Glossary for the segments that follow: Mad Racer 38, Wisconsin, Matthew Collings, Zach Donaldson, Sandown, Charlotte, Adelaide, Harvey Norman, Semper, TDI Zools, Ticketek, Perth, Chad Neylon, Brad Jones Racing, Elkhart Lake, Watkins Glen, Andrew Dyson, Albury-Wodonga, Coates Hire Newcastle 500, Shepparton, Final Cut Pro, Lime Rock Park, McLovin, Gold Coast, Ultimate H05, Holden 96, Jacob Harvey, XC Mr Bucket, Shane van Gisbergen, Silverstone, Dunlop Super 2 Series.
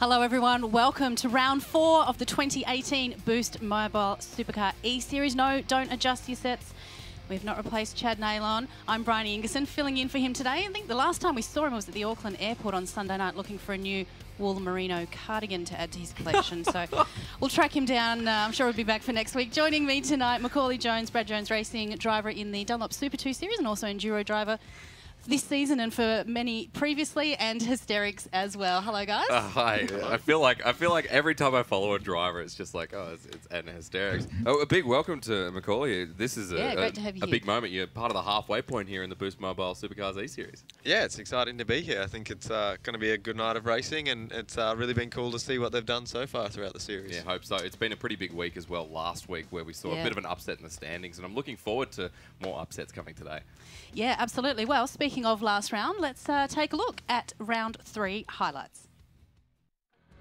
Hello everyone, welcome to round 4 of the 2018 Boost Mobile Supercar E-Series. No, don't adjust your sets. We've not replaced Chad Neylon. I'm Bryony Ingerson, filling in for him today. I think the last time we saw him was at the Auckland airport on Sunday night looking for a new wool merino cardigan to add to his collection. So we'll track him down. I'm sure he'll be back for next week. Joining me tonight, Macaulay Jones, Brad Jones Racing, driver in the Dunlop Super 2 Series and also Enduro driver this season and for many previously, and Hysterics as well. Hello, guys. Hi. I feel like every time I follow a driver, it's just like, oh, it's Adna Hysterics. Oh, a big welcome to Macaulay. This is a big moment. You're part of the halfway point here in the Boost Mobile Supercars E-Series. Yeah, it's exciting to be here. I think it's going to be a good night of racing, and it's really been cool to see what they've done so far throughout the series. Yeah, I hope so. It's been a pretty big week as well last week where we saw a bit of an upset in the standings, and I'm looking forward to more upsets coming today. Yeah, absolutely. Well, speaking of last round, let's take a look at round 3 highlights.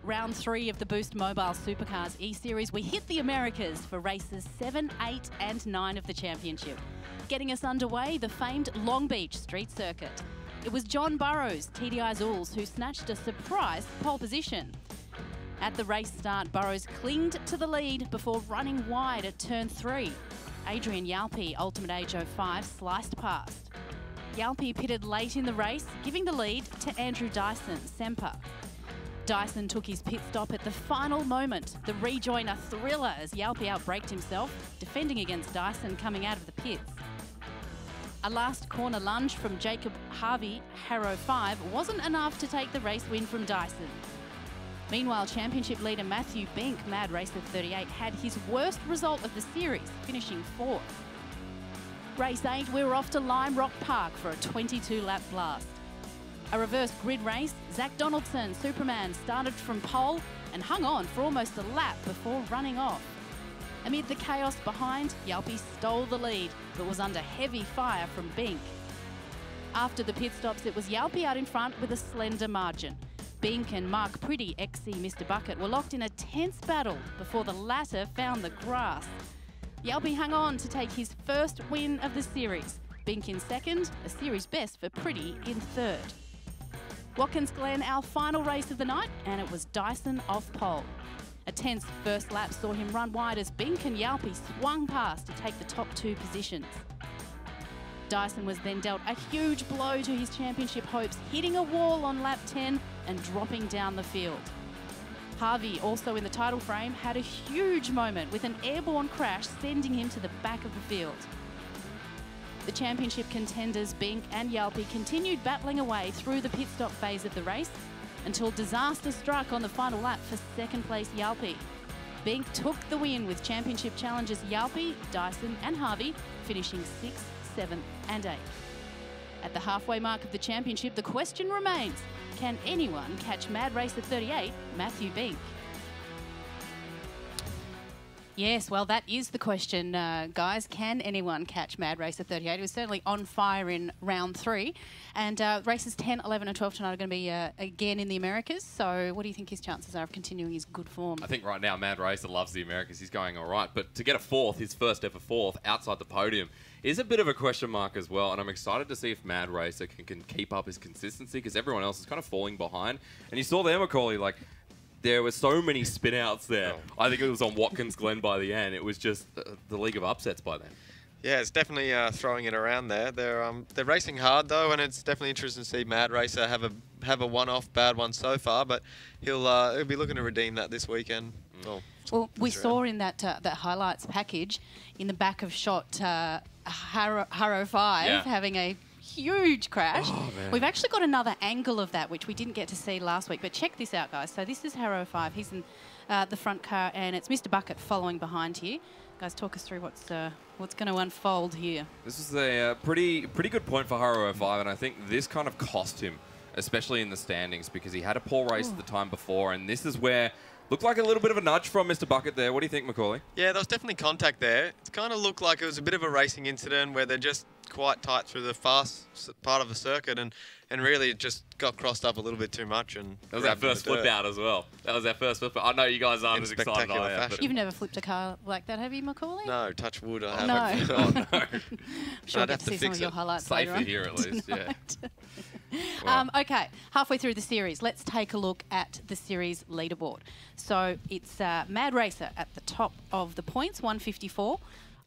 Round 3 of the Boost Mobile Supercars E-Series, we hit the Americas for races 7, 8 and 9 of the championship. Getting us underway, the famed Long Beach Street Circuit. It was John Burrows, TDI Zools, who snatched a surprise pole position. At the race start, Burrows clinged to the lead before running wide at turn 3. Adrian Yalpi, Ultimate H05, sliced past. Yalpi pitted late in the race, giving the lead to Andrew Dyson, Semper. Dyson took his pit stop at the final moment. The rejoiner thriller as Yalpi outbraked himself, defending against Dyson coming out of the pits. A last corner lunge from Jacob Harvey, Harrow 5, wasn't enough to take the race win from Dyson. Meanwhile, championship leader Matthew Bink, Mad Racer 38, had his worst result of the series, finishing 4th. Race 8, we were off to Lime Rock Park for a 22-lap blast. A reverse grid race, Zach Donaldson, Superman, started from pole and hung on for almost a lap before running off. Amid the chaos behind, Yalpi stole the lead, but was under heavy fire from Bink. After the pit stops, it was Yalpi out in front with a slender margin. Bink and Mark Pretty, XC Mr Bucket, were locked in a tense battle before the latter found the grass. Yalpi hung on to take his first win of the series. Bink in second, a series best for Pretty in third. Watkins Glen, our final race of the night, and it was Dyson off pole. A tense first lap saw him run wide as Bink and Yalpi swung past to take the top 2 positions. Dyson was then dealt a huge blow to his championship hopes, hitting a wall on lap 10 and dropping down the field. Harvey, also in the title frame, had a huge moment with an airborne crash sending him to the back of the field. The championship contenders Bink and Yalpi continued battling away through the pit stop phase of the race until disaster struck on the final lap for second place Yalpi. Bink took the win with championship challengers Yalpi, Dyson and Harvey finishing 6th, 7th and 8th. At the halfway mark of the championship, the question remains, can anyone catch Mad Racer 38, Matthew Bink? Yes, well, that is the question, guys. Can anyone catch Mad Racer 38? It was certainly on fire in round 3. And races 10, 11 and 12 tonight are going to be again in the Americas. So what do you think his chances are of continuing his good form? I think right now Mad Racer loves the Americas. He's going all right. But to get a 4th, his first ever 4th, outside the podium, is a bit of a question mark as well, and I'm excited to see if Mad Racer can keep up his consistency because everyone else is kind of falling behind. And you saw there, Macaulay, like, there were so many spin-outs there. Oh. I think it was on Watkins Glen by the end. It was just the league of upsets by then. Yeah, it's definitely throwing it around there. They're racing hard though, and it's definitely interesting to see Mad Racer have a one-off bad one so far, but he'll be looking to redeem that this weekend. Mm. Well, we saw in that highlights package in the back of shot Harrow 5 having a huge crash. Oh, we've actually got another angle of that, which we didn't get to see last week. But check this out, guys. So this is Harrow 5. He's in the front car, and it's Mr Bucket following behind here. Guys, talk us through what's going to unfold here. This is a pretty good point for Harrow 5, and I think this kind of cost him, especially in the standings, because he had a poor race the time before, and this is where looked like a little bit of a nudge from Mr Bucket there. What do you think, Macaulay? Yeah, there was definitely contact there. It kind of looked like it was a bit of a racing incident where they're just quite tight through the fast part of the circuit and really it just got crossed up a little bit too much. And that was our first flip out as well. That was our first flip out. I know you guys aren't as excited as I am. You've never flipped a car like that, have you, Macaulay? No, touch wood, I haven't. No. I'm sure I'd have to see some of your highlights later on. Safer here at least, yeah. Wow. Okay, halfway through the series, let's take a look at the series leaderboard. So it's Mad Racer at the top of the points, 154.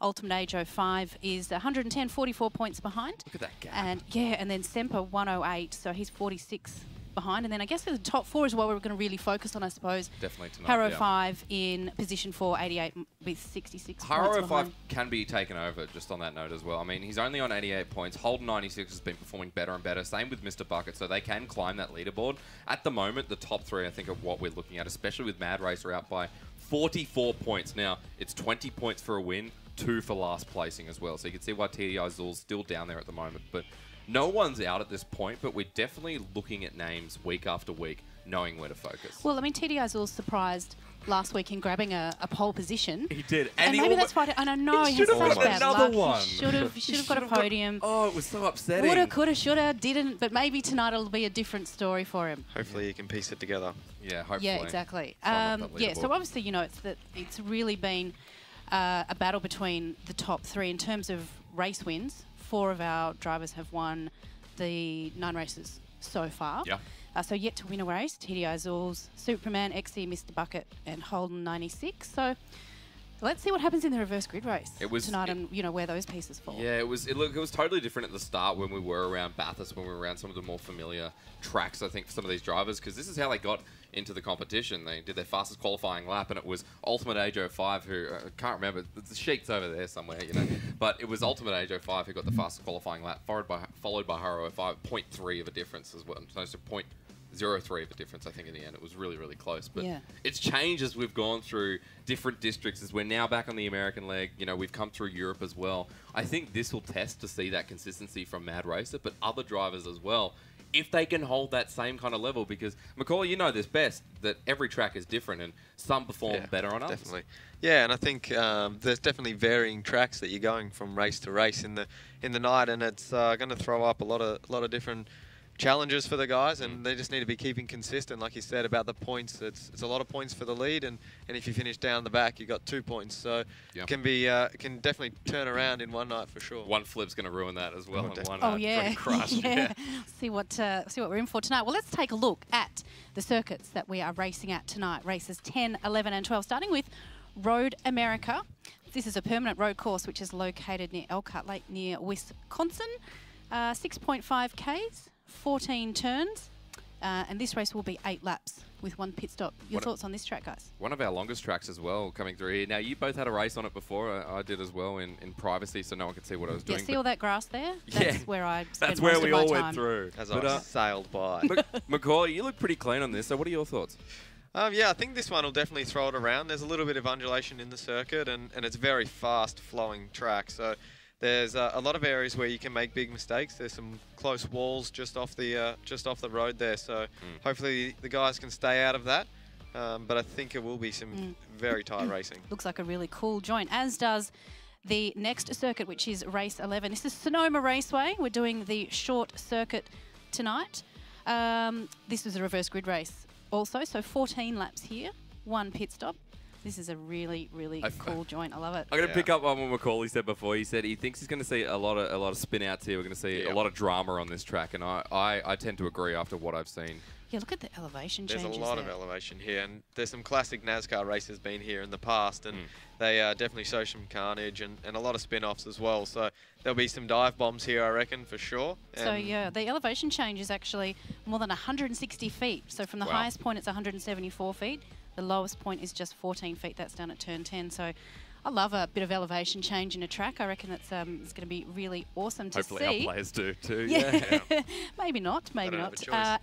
Ultimate H05 is 110, 44 points behind. Look at that gap. And yeah, and then Semper 108, so he's 46 behind. And then I guess the top four is what we're going to really focus on, I suppose. Definitely tonight. Harrow 5 in position 4, 88 with 66 points. Harrow 5 can be taken over, just on that note as well. I mean, he's only on 88 points. Holden 96 has been performing better and better. Same with Mr. Bucket, so they can climb that leaderboard. At the moment, the top three, I think, are what we're looking at, especially with Mad Racer out by 44 points. Now, it's 20 points for a win, 2 for last placing as well. So you can see why TDI Zools still down there at the moment. But no one's out at this point, but we're definitely looking at names week after week, knowing where to focus. Well, I mean, TDI Zools surprised last week in grabbing a pole position. He did. And he maybe that's why, and I know he has such bad luck. Should have got a podium. Oh, it was so upsetting. Woulda, coulda, shoulda, didn't, but maybe tonight it'll be a different story for him. Hopefully he can piece it together. Yeah, hopefully. Yeah, exactly. Yeah, so obviously, you know, it's really been a battle between the top three in terms of race wins. 4 of our drivers have won the 9 races so far. Yeah. So yet to win a race, TDI Zools, Superman, XC Mr Bucket, and Holden 96. So let's see what happens in the reverse grid race tonight, and you know where those pieces fall. Yeah, it was totally different at the start when we were around Bathurst, when we were around some of the more familiar tracks, I think, for some of these drivers, because this is how they got into the competition. They did their fastest qualifying lap, and it was Ultimate H05 who, I can't remember, the sheet's over there somewhere, you know, but it was Ultimate H05 who got the fastest qualifying lap, followed by Harrow 5, 0.3 of a difference as well, so 0.03 of a difference, I think, in the end. It was really, really close, but yeah. It's changed as we've gone through different districts, as we're now back on the American leg, you know, we've come through Europe as well. I think this will test to see that consistency from Mad Racer, but other drivers as well, if they can hold that same kind of level, because, Macaulay, you know this best, that every track is different and some perform better on others. Definitely. Yeah, and I think there's definitely varying tracks that you're going from race to race in the night, and it's going to throw up a lot of different challenges for the guys, and they just need to be keeping consistent, like you said, about the points. It's a lot of points for the lead, and if you finish down the back, you got 2 points. So it can be can definitely turn around in one night for sure. One flip's going to ruin that as well. And one crush. Yeah. See what we're in for tonight. Well, let's take a look at the circuits that we are racing at tonight. Races 10, 11, and 12, starting with Road America. This is a permanent road course which is located near Elkhart Lake, near Wisconsin. 6.5 Ks. 14 turns, and this race will be 8 laps with 1 pit stop. Your thoughts on this track, guys? One of our longest tracks as well, coming through here. Now, you both had a race on it before. I did as well in privacy, so no one could see what I was doing. Yeah, see all that grass there? That's where I spent most of my time. That's where we all went through. As I sailed by. Macaulay, you look pretty clean on this, so what are your thoughts? Yeah, I think this one will definitely throw it around. There's a little bit of undulation in the circuit, and it's a very fast-flowing track, so there's a lot of areas where you can make big mistakes. There's some close walls just off the road there. So hopefully the guys can stay out of that. But I think it will be some very tight racing. Looks like a really cool joint, as does the next circuit, which is race 11. This is Sonoma Raceway. We're doing the short circuit tonight. This is a reverse grid race also. So 14 laps here, 1 pit stop. This is a really, really cool joint. I love it. I'm going to pick up on what Macaulay said before. He said he thinks he's going to see a lot of spin-outs here. We're going to see a lot of drama on this track, and I tend to agree after what I've seen. Yeah, look at the elevation changes. There's a lot of elevation here, and there's some classic NASCAR races been here in the past, and they definitely show some carnage and a lot of spin-offs as well. So there'll be some dive bombs here, I reckon, for sure. And so, yeah, the elevation change is actually more than 160 feet. So from the highest point, it's 174 feet. The lowest point is just 14 feet. That's down at turn 10. So I love a bit of elevation change in a track. I reckon that's it's going to be really awesome to see. Hopefully our players do too. Yeah. Maybe not, maybe not.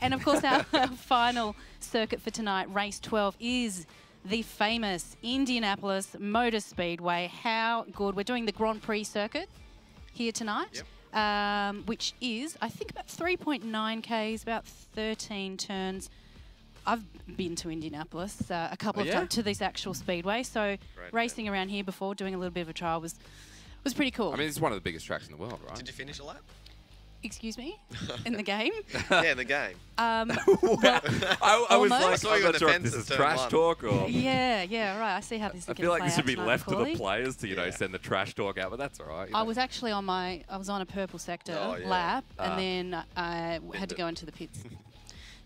And of course our final circuit for tonight, race 12, is the famous Indianapolis Motor Speedway. How good. We're doing the Grand Prix circuit here tonight, which is, I think, about 3.9 Ks, about 13 turns. I've been to Indianapolis a couple of times, to this actual speedway, so racing around here before, doing a little bit of a trial was pretty cool. I mean, it's one of the biggest tracks in the world, right? Did you finish a lap? Excuse me? In the game? Yeah, in the game. I was like, I'm not sure if this is trash talk or... Yeah, right. I see how this is going to play out. I feel like this should be left to the players to, you know, send the trash talk out, but that's all right. I was actually on my... I was on a purple sector lap, and then I had to go into the pits.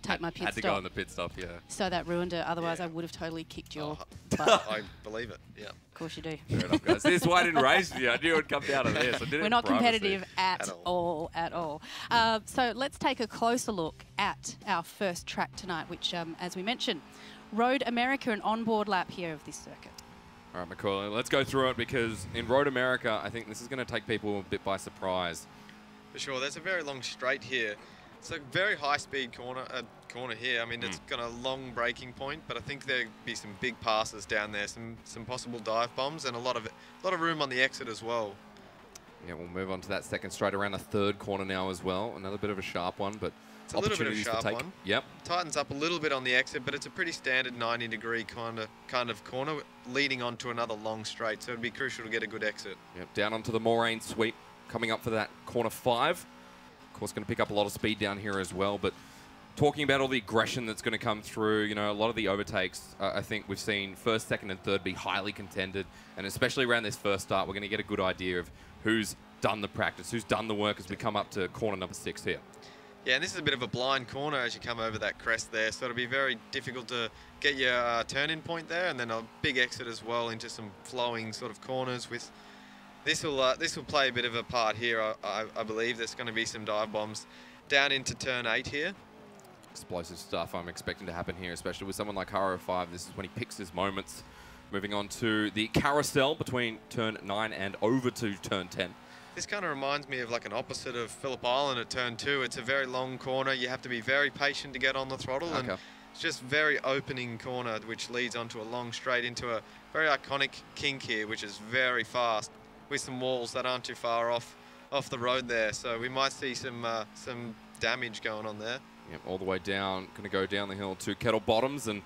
Take my pit stop. Had to go on the pit stop, yeah. So that ruined it. Otherwise, I would have totally kicked your butt. I believe it, yeah. Of course you do. Fair enough, guys. This is why I didn't race with you. I knew it would come down to this. We're not competitive at all. So let's take a closer look at our first track tonight, which, as we mentioned, Road America, an onboard lap here of this circuit. All right, Macaulay, let's go through it, because in Road America, I think this is going to take people a bit by surprise. For sure. There's a very long straight here. It's a very high-speed corner here. I mean, it's got a long braking point, but I think there'll be some big passes down there, some possible dive bombs, and a lot of room on the exit as well. Yeah, we'll move on to that second straight around the third corner now as well. Another bit of a sharp one, but it's a little bit of a sharp one. Yep. Tightens up a little bit on the exit, but it's a pretty standard 90-degree kind of corner leading onto another long straight. So it'd be crucial to get a good exit. Yep. Down onto the moraine sweep, coming up for that corner 5. Of course, going to pick up a lot of speed down here as well, but talking about all the aggression that's going to come through, you know, a lot of the overtakes, I think we've seen first, second and third be highly contended, and especially around this first start, we're going to get a good idea of who's done the practice, who's done the work as we come up to corner number 6 here. Yeah, and this is a bit of a blind corner as you come over that crest there, so it'll be very difficult to get your turn-in point there, and then a big exit as well into some flowing sort of corners with... This will play a bit of a part here, I believe. There's going to be some dive bombs down into turn 8 here. Explosive stuff I'm expecting to happen here, especially with someone like Harrow 5. This is when he picks his moments. Moving on to the carousel between turn 9 and over to turn 10. This kind of reminds me of like an opposite of Phillip Island at turn 2. It's a very long corner. You have to be very patient to get on the throttle. Okay. And it's just very opening corner, which leads onto a long straight into a very iconic kink here, which is very fast, with some walls that aren't too far off the road there. So we might see some damage going on there. Yep, all the way down, going to go down the hill to Kettle Bottoms and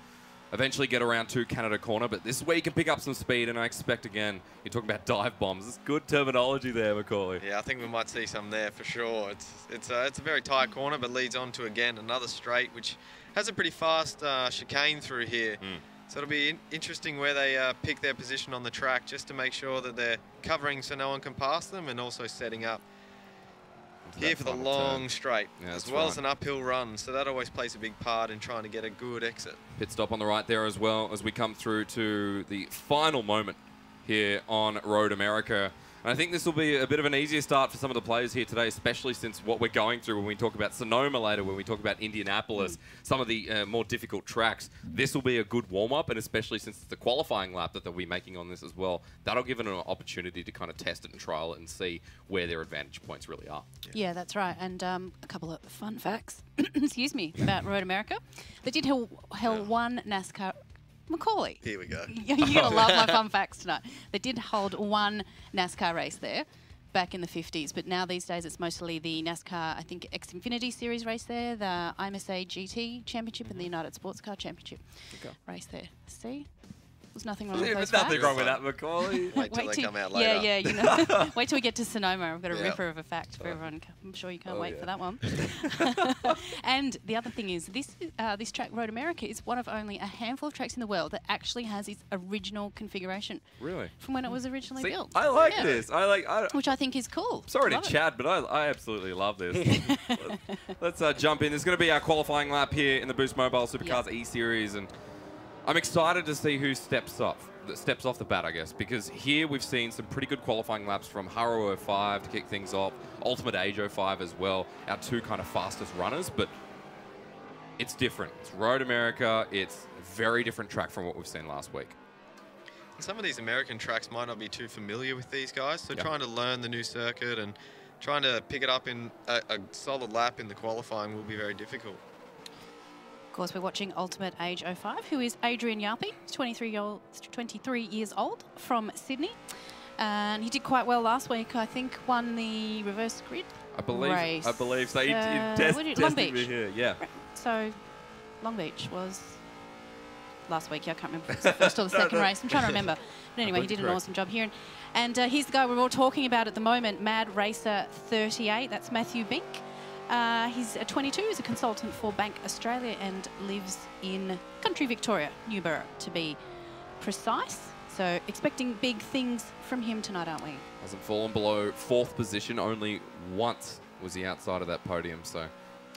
eventually get around to Canada Corner. But this is where you can pick up some speed, and I expect, again, you're talking about dive bombs. It's good terminology there, Macaulay. Yeah, I think we might see some there for sure. It's a very tight corner, but leads on to, again, another straight, which has a pretty fast chicane through here. Mm. So it'll be interesting where they pick their position on the track, just to make sure that they're covering so no one can pass them, and also setting up here for the long straight, as well as an uphill run. So that always plays a big part in trying to get a good exit. Pit stop on the right there as well, as we come through to the final moment here on Road America. And I think this will be a bit of an easier start for some of the players here today, especially since what we're going through when we talk about Sonoma later, when we talk about Indianapolis, some of the more difficult tracks. This will be a good warm-up, and especially since it's the qualifying lap that they'll be making on this as well, that'll give them an opportunity to kind of test it and trial it and see where their advantage points really are. Yeah, that's right. And a couple of fun facts, excuse me, about Road America. They did hold one NASCAR... Macaulay. Here we go. You're going to love my fun facts tonight. They did hold one NASCAR race there back in the 50s, but now these days it's mostly the NASCAR, I think, Xfinity Series race there, the IMSA GT Championship and the United Sports Car Championship race there. See? There's nothing wrong with those facts. Nothing wrong with that, Macaulay. Wait till they come out later. Yeah, you know. Wait till we get to Sonoma. I've got a ripper of a fact for everyone. I'm sure you can't wait for that one. And the other thing is, this track, Road America, is one of only a handful of tracks in the world that actually has its original configuration. Really? From when it was originally built. I like this. Which I think is cool. Sorry to Chad, but I absolutely love this. Let's jump in. There's going to be our qualifying lap here in the Boost Mobile Supercars E-Series, and I'm excited to see who steps off the bat, I guess, because here we've seen some pretty good qualifying laps from Harrow 05 to kick things off, Ultimate H05 as well, our two kind of fastest runners, but it's different. It's Road America. It's a very different track from what we've seen last week. Some of these American tracks might not be too familiar with these guys, so trying to learn the new circuit and trying to pick it up in a solid lap in the qualifying will be very difficult. Of course, we're watching Ultimate Age 05, who is Adrian Yalpi, 23 years old from Sydney. And he did quite well last week, I think, won the reverse grid race. I believe so. He tested me here, yeah. So Long Beach was last week. I can't remember if it was the first or the second race. I'm trying to remember. But anyway, he did an awesome job here. And he's the guy we're all talking about at the moment, Mad Racer 38. That's Matthew Bink. He's 22. He's a consultant for Bank Australia and lives in country Victoria, Newborough, to be precise. So expecting big things from him tonight, aren't we? Hasn't fallen below fourth position. Only once was he outside of that podium. So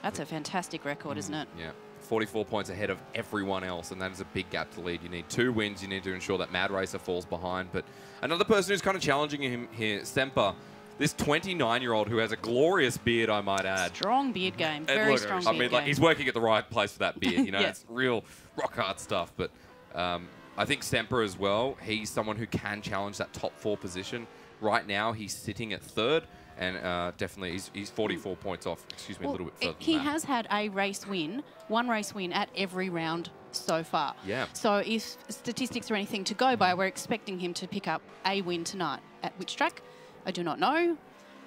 that's a fantastic record, isn't it? Yeah. 44 points ahead of everyone else, and that is a big gap to lead. You need two wins. You need to ensure that Mad Racer falls behind. But another person who's kind of challenging him here, Semper, this 29-year-old who has a glorious beard, I might add. Strong beard game. Very look, strong I beard mean, like, game. He's working at the right place for that beard. You know, it's real rock-hard stuff. But I think Semper as well, he's someone who can challenge that top four position. Right now, he's sitting at third. And definitely, he's 44 points off, a little bit further than that. He has had a race win, one race win at every round so far. Yeah. So if statistics are anything to go by, we're expecting him to pick up a win tonight. At which track? I do not know.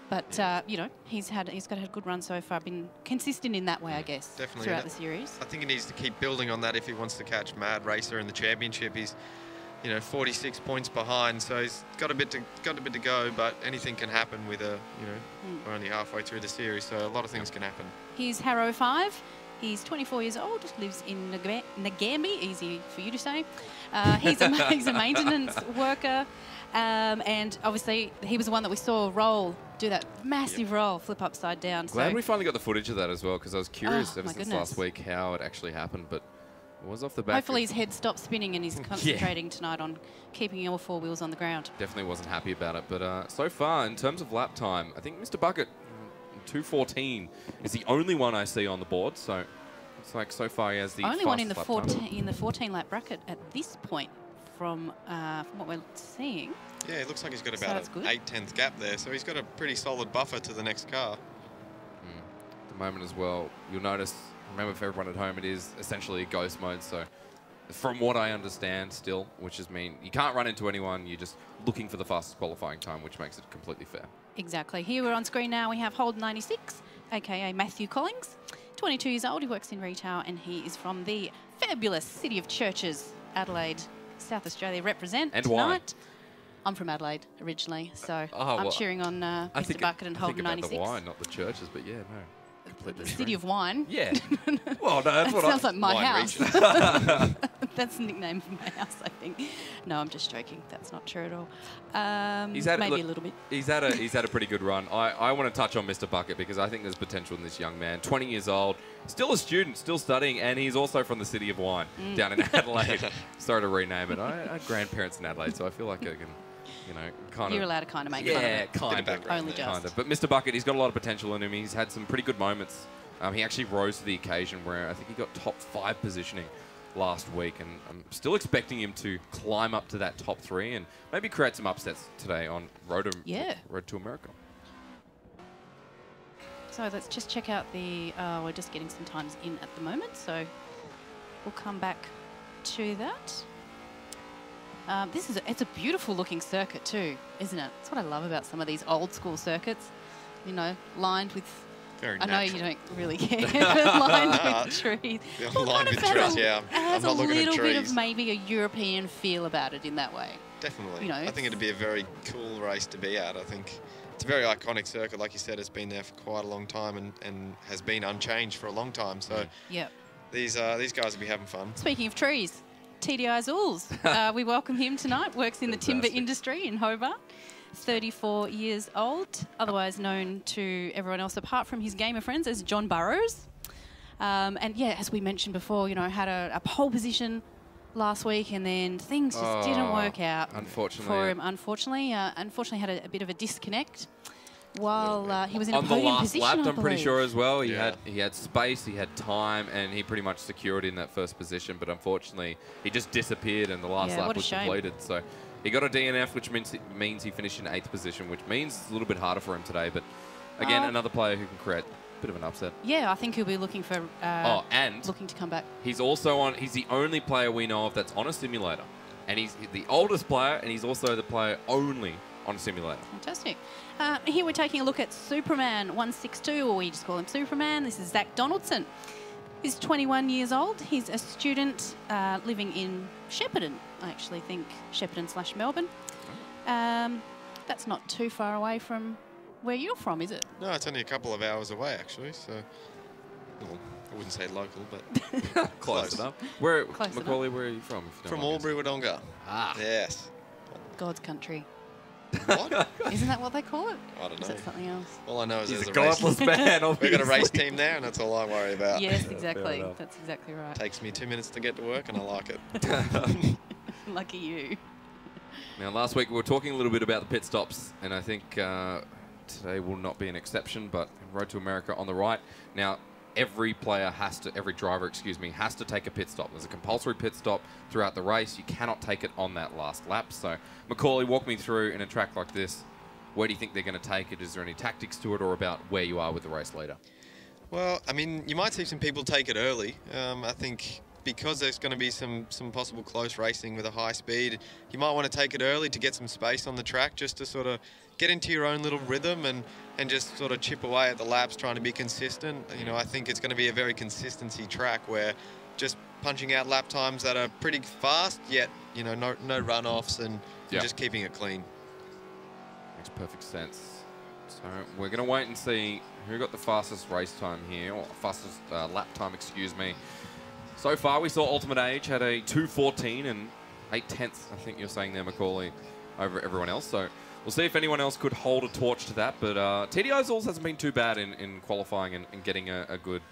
But, you know, he's got a good run so far, been consistent in that way, I guess, definitely throughout the series. I think he needs to keep building on that if he wants to catch Mad Racer in the championship. He's, you know, 46 points behind, so he's got a bit to go, but anything can happen with a, you know, we're only halfway through the series, so a lot of things can happen. He's Harrow 5. He's 24 years old, lives in Ngami, easy for you to say. He's a maintenance worker, and obviously he was the one that we saw roll, do that massive roll, flip upside down. Glad we finally got the footage of that as well, because I was curious ever since last week how it actually happened, but was off the back. Hopefully his head stopped spinning and he's concentrating tonight on keeping all four wheels on the ground. Definitely wasn't happy about it. But so far, in terms of lap time, I think Mr. Bucket, 2:14, is the only one I see on the board. So it's like so far he has the only one in the 14 lap bracket at this point from what we're seeing. Yeah, it looks like he's got about an 8/10 gap there. So he's got a pretty solid buffer to the next car. At the moment as well, you'll notice... Remember, for everyone at home, it is essentially a ghost mode. So from what I understand still, which is mean you can't run into anyone. You're just looking for the fastest qualifying time, which makes it completely fair. Exactly. Here we're on screen now. We have Holden 96, a.k.a. Matthew Collings, 22 years old. He works in retail, and he is from the fabulous city of Churches, Adelaide, South Australia. Represent and tonight. Wine. I'm from Adelaide originally, so I'm cheering on Mr. Bucket and Holden 96. I think about the wine, not the churches, but yeah, no. The city of wine. Yeah. Well, no, that's what sounds like my house. That's the nickname for my house, I think. No, I'm just joking. That's not true at all. Maybe a little bit. He's had a pretty good run. I want to touch on Mr. Bucket because I think there's potential in this young man. 20 years old, still a student, still studying, and he's also from the city of wine down in Adelaide. Sorry to rename it. I have grandparents in Adelaide, so I feel like I can... You know, you're allowed to kind of make fun of it. Kind of. But Mr. Bucket, he's got a lot of potential in him. He's had some pretty good moments. He actually rose to the occasion where I think he got top five positioning last week, and I'm still expecting him to climb up to that top three and maybe create some upsets today on Road to America. So let's just check out the... we're just getting some times in at the moment, so we'll come back to that. This is it's a beautiful looking circuit too, isn't it? That's what I love about some of these old school circuits, you know, lined with... Very natural. I know you don't really care, but lined with trees. Lined with trees, yeah. It has a little bit of maybe a European feel about it in that way. Definitely. You know, I think it'd be a very cool race to be at. I think it's a very iconic circuit. Like you said, it's been there for quite a long time and has been unchanged for a long time. So these guys will be having fun. Speaking of trees... TDI Zools. We welcome him tonight. Works in the timber industry in Hobart. 34 years old, otherwise known to everyone else apart from his gamer friends as John Burrows. And yeah, as we mentioned before, you know, had a pole position last week, and then things just didn't work out. Unfortunately, for him, unfortunately had a bit of a disconnect while he was in a podium position. On the last lap, I'm pretty sure as well. He had space, he had time, and he pretty much secured in that first position. But unfortunately, he just disappeared, and the last lap was completed. So he got a DNF, which means he finished in 8th position, which means it's a little bit harder for him today. But again, another player who can create a bit of an upset. Yeah, I think he'll be looking for looking to come back. He's also on. He's the only player we know of that's on a simulator, and he's the oldest player, and he's also the player only on a simulator. Fantastic. Here we're taking a look at Superman 162, or we just call him Superman. This is Zach Donaldson, He's 21 years old. He's a student living in Shepparton, I actually think, Shepparton/Melbourne. That's not too far away from where you're from, is it? No, it's only a couple of hours away, actually. So, well, I wouldn't say local, but close enough. Where, Macaulay, where are you from? If you from Albury Wodonga. Ah. Yes. God's country. What? Isn't that what they call it? I don't know. Is that something else? All I know is there's a godless man. We've got a race team now, and that's all I worry about. Yes, exactly. That's exactly right. Takes me 2 minutes to get to work, and I like it. Lucky you. Now, last week we were talking a little bit about the pit stops, and I think today will not be an exception, but Road to America on the right. Now, every driver, excuse me, has to take a pit stop. There's a compulsory pit stop throughout the race. You cannot take it on that last lap. So, Macaulay, walk me through in a track like this. Where do you think they're going to take it? Is there any tactics to it, or about where you are with the race later? Well, I mean, you might see some people take it early. I think because there's going to be some possible close racing with a high speed, you might want to take it early to get some space on the track, just to sort of get into your own little rhythm and just sort of chip away at the laps, trying to be consistent. You know, I think it's going to be a very consistency track where just punching out lap times that are pretty fast, yet, you know, no runoffs and just keeping it clean. Makes perfect sense. So we're going to wait and see who got the fastest race time here, or fastest lap time, excuse me. So far, we saw Ultimate H had a 2:14 and 8/10, I think you're saying there, Macaulay, over everyone else. So we'll see if anyone else could hold a torch to that, but TDI Zools hasn't been too bad in qualifying and getting a good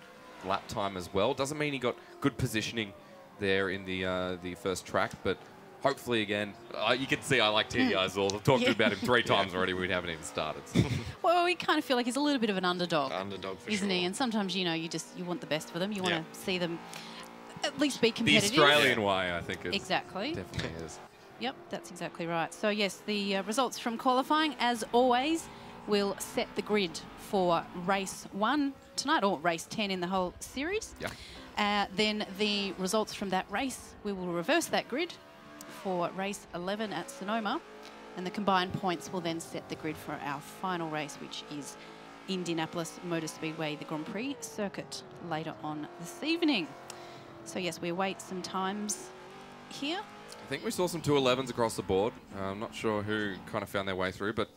lap time as well. Doesn't mean he got good positioning there in the first track, but hopefully again, you can see I like TDI Zools. I've talked about him three times already. We haven't even started. So. Well, we kind of feel like he's a little bit of an underdog, isn't he? And sometimes, you know, you want the best for them. You want to see them at least be competitive. The Australian way, I think. Exactly. Definitely is. Yep, that's exactly right. So, yes, the results from qualifying, as always, will set the grid for race 1 tonight, or race 10 in the whole series. Yeah. Then the results from that race, we will reverse that grid for race 11 at Sonoma, and the combined points will then set the grid for our final race, which is Indianapolis Motor Speedway, the Grand Prix circuit, later on this evening. So, yes, we await some times here. I think we saw some 2:11s across the board. I'm not sure who kind of found their way through, but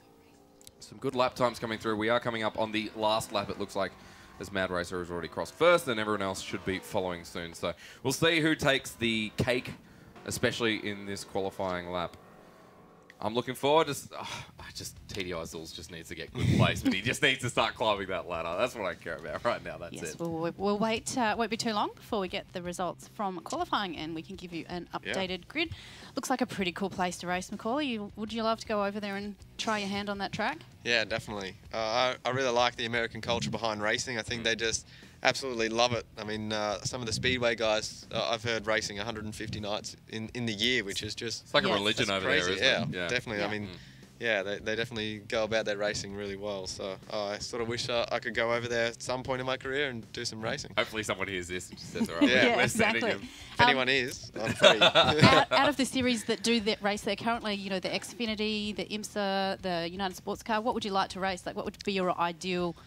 some good lap times coming through. We are coming up on the last lap, it looks like, as Mad Racer has already crossed first, and everyone else should be following soon. So we'll see who takes the cake, especially in this qualifying lap. I'm looking forward to... TDI Zools just needs to get good placement. He just needs to start climbing that ladder. That's what I care about right now. That's it. We'll wait. Won't be too long before we get the results from qualifying, and we can give you an updated grid. Looks like a pretty cool place to race, Macaulay. Would you love to go over there and try your hand on that track? Yeah, definitely. I really like the American culture behind racing. I think they just absolutely love it. I mean, some of the Speedway guys, I've heard racing 150 nights in the year, which is just... It's like a religion over there, isn't it? Yeah, definitely. Yeah. I mean... Yeah, they definitely go about their racing really well. So I sort of wish I could go over there at some point in my career and do some racing. Hopefully someone hears this and says, all right. Yeah, exactly. If anyone is, I'm free. out of the series that do that race there currently, you know, the Xfinity, the IMSA, the United Sports Car, what would you like to race? Like, what would be your ideal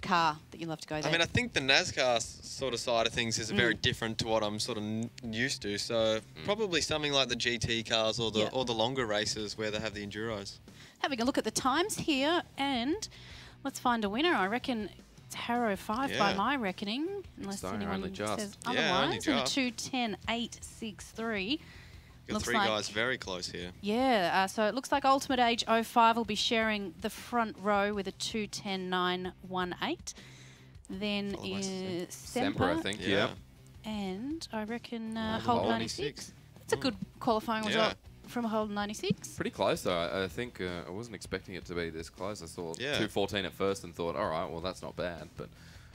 car that you love to go there? I mean, I think the NASCAR sort of side of things is very different to what I'm sort of used to. So probably something like the GT cars or the longer races where they have the enduros. Having a look at the times here, and let's find a winner. I reckon it's Harrow 5 by my reckoning, unless anyone says otherwise. And a 2:10.863. Got three guys very close here. Yeah, so it looks like Ultimate Age 05 will be sharing the front row with a 2:10.918. Then is Semper, I think, and I reckon Holden 96. That's a good qualifying result from Holden 96. Pretty close, though. I think I wasn't expecting it to be this close. I saw 2:14 at first and thought, all right, well, that's not bad. But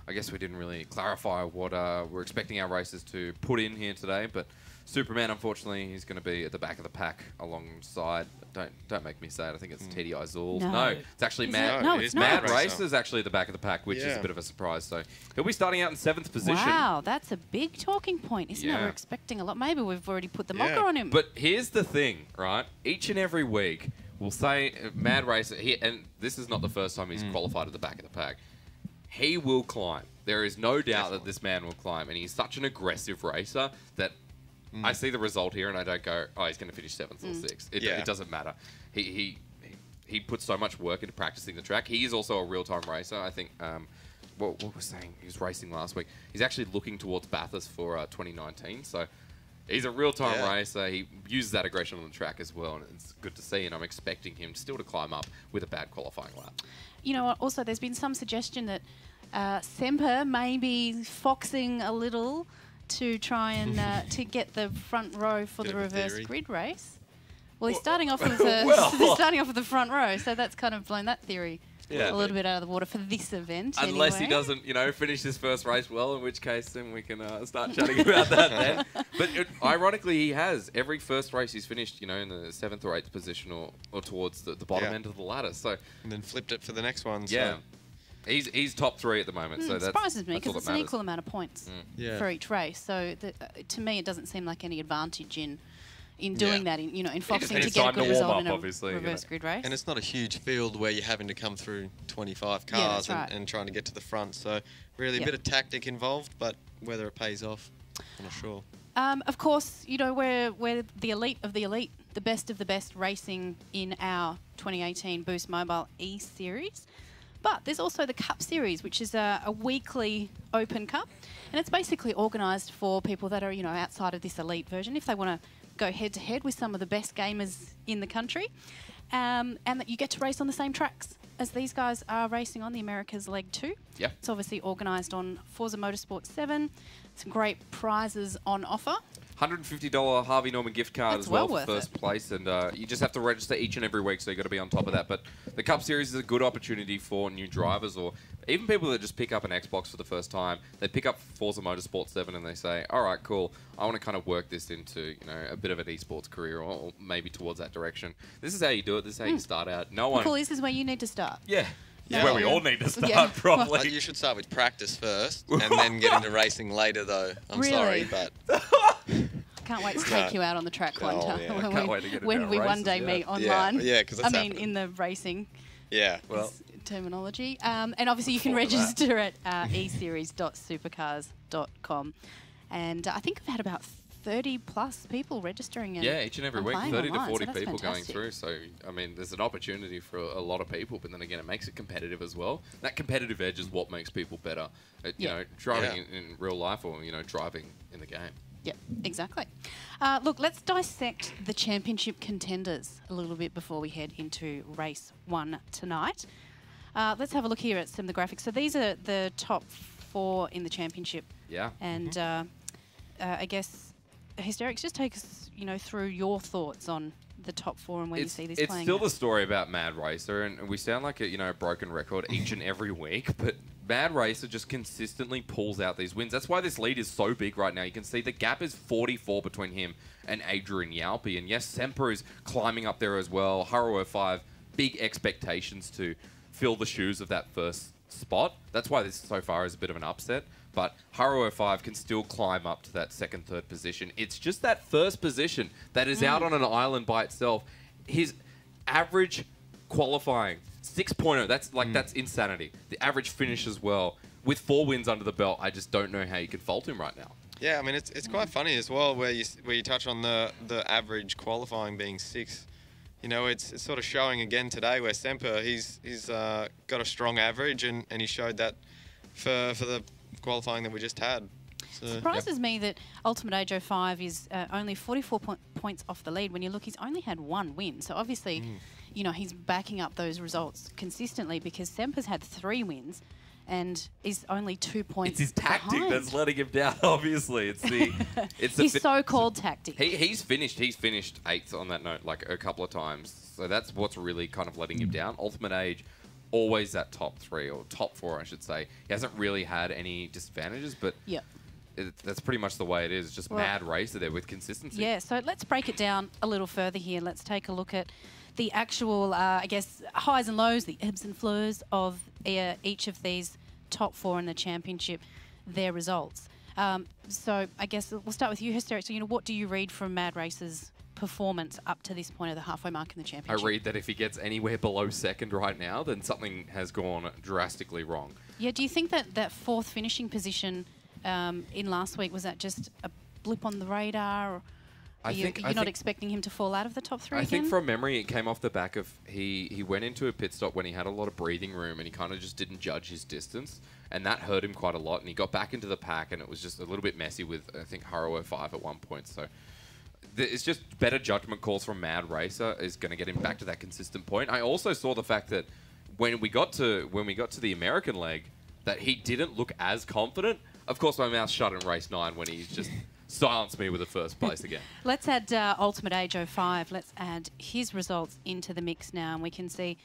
I guess we didn't really clarify what we're expecting our racers to put in here today. But Superman, unfortunately, he's going to be at the back of the pack alongside. Don't make me say it. I think it's TDI Zools. No, it's actually Mad. No, it's Mad Racer is actually at the back of the pack, which is a bit of a surprise. So he'll be starting out in 7th position. Wow, that's a big talking point, isn't it? We're expecting a lot. Maybe we've already put the marker on him. But here's the thing, right? Each and every week, we'll say Mad Racer, and this is not the first time he's qualified at the back of the pack. He will climb. There is no doubt that this man will climb, and he's such an aggressive racer that I see the result here and I don't go, oh, he's going to finish 7th or 6th. It doesn't matter. He puts so much work into practicing the track. He is also a real-time racer. I think, what was saying? He was racing last week. He's actually looking towards Bathurst for 2019, so he's a real-time racer. He uses that aggression on the track as well, and it's good to see, and I'm expecting him still to climb up with a bad qualifying lap. You know what? Also, there's been some suggestion that Semper may be foxing a little to try and to get the front row for the reverse grid race. Well, he's starting off with the he's starting off with the front row, so that's kind of blown that theory a little bit out of the water for this event. Unless he doesn't, you know, finish his first race well, in which case then we can start chatting about that then. But ironically, he has every first race he's finished, you know, in the 7th or 8th position or towards the bottom end of the ladder. So and then flipped it for the next one. So. Yeah, he's top 3 at the moment. So that surprises me because it's an equal amount of points for each race. So to me, it doesn't seem like any advantage in doing that, in, you know, in foxing to get a good result in a reverse grid race. And it's not a huge field where you're having to come through 25 cars and trying to get to the front. So really a bit of tactic involved, but whether it pays off, I'm not sure. Of course, you know, we're the elite of the elite, the best of the best racing in our 2018 Boost Mobile E-Series. But there's also the Cup Series, which is a weekly open cup. And it's basically organised for people that are, you know, outside of this elite version, if they want to go head-to-head with some of the best gamers in the country, and that you get to race on the same tracks as these guys are racing on the Americas Leg 2. Yeah. It's obviously organised on Forza Motorsport 7. Some great prizes on offer. $150 Harvey Norman gift card as well for first place, and you just have to register each and every week, so you've got to be on top of that. But the Cup Series is a good opportunity for new drivers or even people that just pick up an Xbox for the first time. They pick up Forza Motorsport 7 and they say, all right, cool, I want to kind of work this into, you know, a bit of an esports career or maybe towards that direction. This is how you do it. This is how you start out. No one. Cool, this is where you need to start. Yeah. Yeah. Where we all need to start, probably. Well, you should start with practice first and then get into racing later, though. I'm sorry, but... Can't wait to take you out on the track one time. Yeah. When we one day meet online. Yeah, because that's happening. In the racing terminology. And obviously you can register at eseries.supercars.com. And I think I've had about 30-plus people registering. And each and every week, 30 online, to 40 people going through. So, I mean, there's an opportunity for a lot of people, but then again, it makes it competitive as well. That competitive edge is what makes people better at, you know, driving in real life or, you know, driving in the game. Yeah, exactly. Look, let's dissect the championship contenders a little bit before we head into race one tonight. Let's have a look here at some of the graphics. So these are the top 4 in the championship. Yeah. And I guess... Hysterics, just take us, you know, through your thoughts on the top 4 and where you see this playing. It's still the story about Mad Racer, and we sound like a, you know, a broken record each and every week, but Mad Racer just consistently pulls out these wins. That's why this lead is so big right now. You can see the gap is 44 between him and Adrian Yalpi, and yes, Semper is climbing up there as well. Harrow 5, big expectations to fill the shoes of that first spot. That's why this so far is a bit of an upset. But Harrow 5 can still climb up to that 2nd, 3rd position. It's just that first position that is out on an island by itself. His average qualifying, 6.0. That's like that's insanity. The average finish as well. With 4 wins under the belt, I just don't know how you can fault him right now. Yeah, I mean, it's quite funny as well where you touch on the average qualifying being 6. You know, it's sort of showing again today where Semper, he's got a strong average and he showed that for the qualifying that we just had. So, surprises me that Ultimate H05 is only 44 points off the lead. When you look, he's only had 1 win. So obviously, you know, he's backing up those results consistently because Semper's had 3 wins and is only 2 points. It's his tactic that's letting him down, obviously. It's the his so-called tactic. He's finished 8th on that note, like a couple of times. So that's what's really kind of letting him down. Ultimate H always that top 3 or top 4, I should say. He hasn't really had any disadvantages, but that's pretty much the way it is. Just Mad Racer there with consistency. Yeah, so let's break it down a little further here. Let's take a look at the actual, I guess, highs and lows, the ebbs and flows of each of these top 4 in the championship, their results. So I guess we'll start with you, Hysterics. So, you know, what do you read from Mad Racer's performance up to this point of the halfway mark in the championship? I read that if he gets anywhere below 2nd right now, then something has gone drastically wrong. Yeah, do you think that that fourth finishing position in last week, was that just a blip on the radar? Or you're not expecting him to fall out of the top three again? I think from memory it came off the back of he went into a pit stop when he had a lot of breathing room and he kind of just didn't judge his distance. And that hurt him quite a lot. And he got back into the pack and it was just a little bit messy with, I think, Harrow 5 at one point. So it's just better judgment calls from Mad Racer is going to get him back to that consistent point. I also saw the fact that when we got to the American leg, that he didn't look as confident. Of course, my mouth shut in race 9 when he just silenced me with the first place again. Let's add Ultimate H05. Let's add his results into the mix now, and we can see,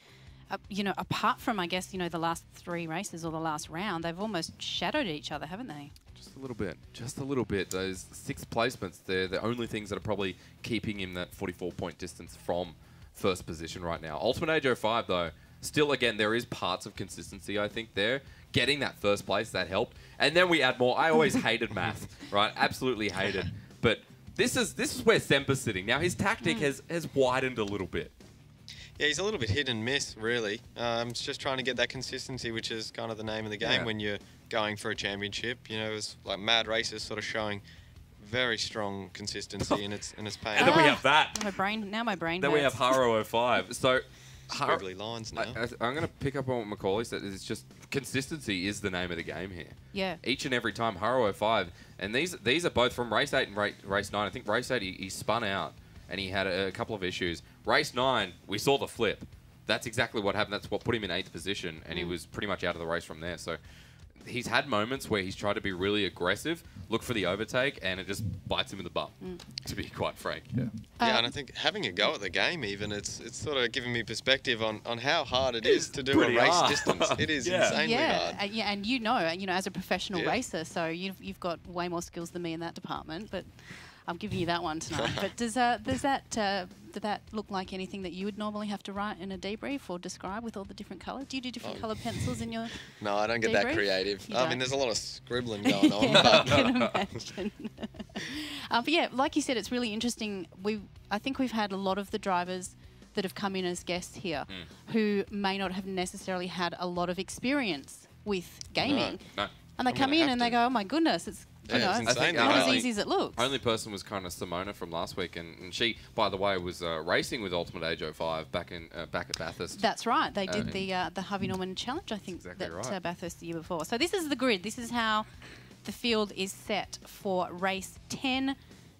you know, apart from, I guess, you know, the last three races or the last round, they've almost shadowed each other, haven't they? Just a little bit. Just a little bit. Those six placements, they're the only things that are probably keeping him that 44-point distance from first position right now. Ultimate H05, though, still, again, there is parts of consistency, I think, there. Getting that first place, that helped. And then we add more. I always hated math, right? Absolutely hated. But this is where Semper's sitting. Now, his tactic has widened a little bit. Yeah, he's a little bit hit and miss, really. It's just trying to get that consistency, which is kind of the name of the game when you're going for a championship. You know, it's like Mad Racer's sort of showing very strong consistency, and it's paying. And then we have that. Now my brain. Then we have Harrow 05. So squiggly lines now. I'm going to pick up on what Macaulay said. It's just consistency is the name of the game here. Yeah. Each and every time, Harrow 05, and these are both from race 8 and race 9. I think race 8 he spun out. And he had a couple of issues. Race 9, we saw the flip. That's exactly what happened. That's what put him in 8th position, and he was pretty much out of the race from there. So he's had moments where he's tried to be really aggressive, look for the overtake, and it just bites him in the butt, to be quite frank. Yeah. And I think having a go at the game even, it's sort of giving me perspective on how hard it is to do a race distance. It is insanely hard. Yeah, and you know, as a professional racer, so you've got way more skills than me in that department, but I'm giving you that one tonight. But does that look like anything that you would normally have to write in a debrief or describe with all the different colour? Do you do different colour pencils in your No, I don't get debrief? That creative. I mean, there's a lot of scribbling going on. I can imagine. But yeah, like you said, it's really interesting. I think we've had a lot of the drivers that have come in as guests here who may not have necessarily had a lot of experience with gaming. No. And they come in and they go, oh my goodness, it's not as easy as it looks. Only person was kind of Simona from last week, and she, by the way, was racing with Ultimate H05 back at Bathurst. That's right. They did the Harvey Norman Challenge, I think, Bathurst the year before. So this is the grid. This is how the field is set for race 10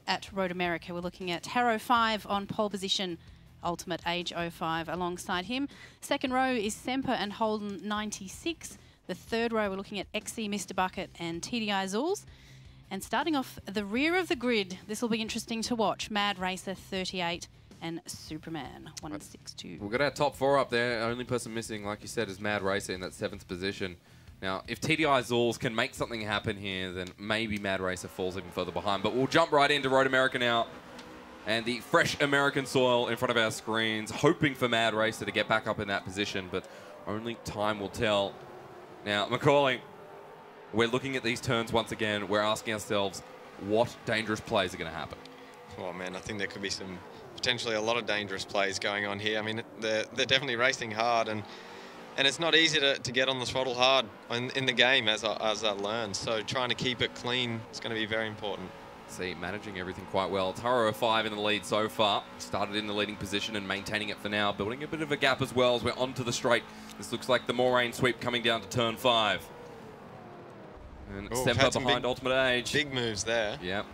at Road America. We're looking at Harrow 5 on pole position, Ultimate H05 alongside him. Second row is Semper and Holden 96. The third row, we're looking at XC Mr Bucket and TDI Zools. And starting off the rear of the grid, this will be interesting to watch. Mad Racer 38 and Superman 162. We've got our top four up there. Only person missing, like you said, is Mad Racer in that 7th position. Now, if TDI Zools can make something happen here, then maybe Mad Racer falls even further behind. But we'll jump right into Road America now. And the fresh American soil in front of our screens, hoping for Mad Racer to get back up in that position. But only time will tell. Now, Macaulay, we're looking at these turns once again. We're asking ourselves, what dangerous plays are going to happen? Oh, man, I think there could be some potentially a lot of dangerous plays going on here. I mean, they're definitely racing hard, and it's not easy to get on the throttle hard in the game, as I learned. So trying to keep it clean is going to be very important. See, managing everything quite well. It's Harrow 5 in the lead so far. Started in the leading position and maintaining it for now. Building a bit of a gap as well as we're onto the straight. This looks like the Moraine sweep coming down to turn 5. And Semper behind Ultimate Age. Big moves there. Yep.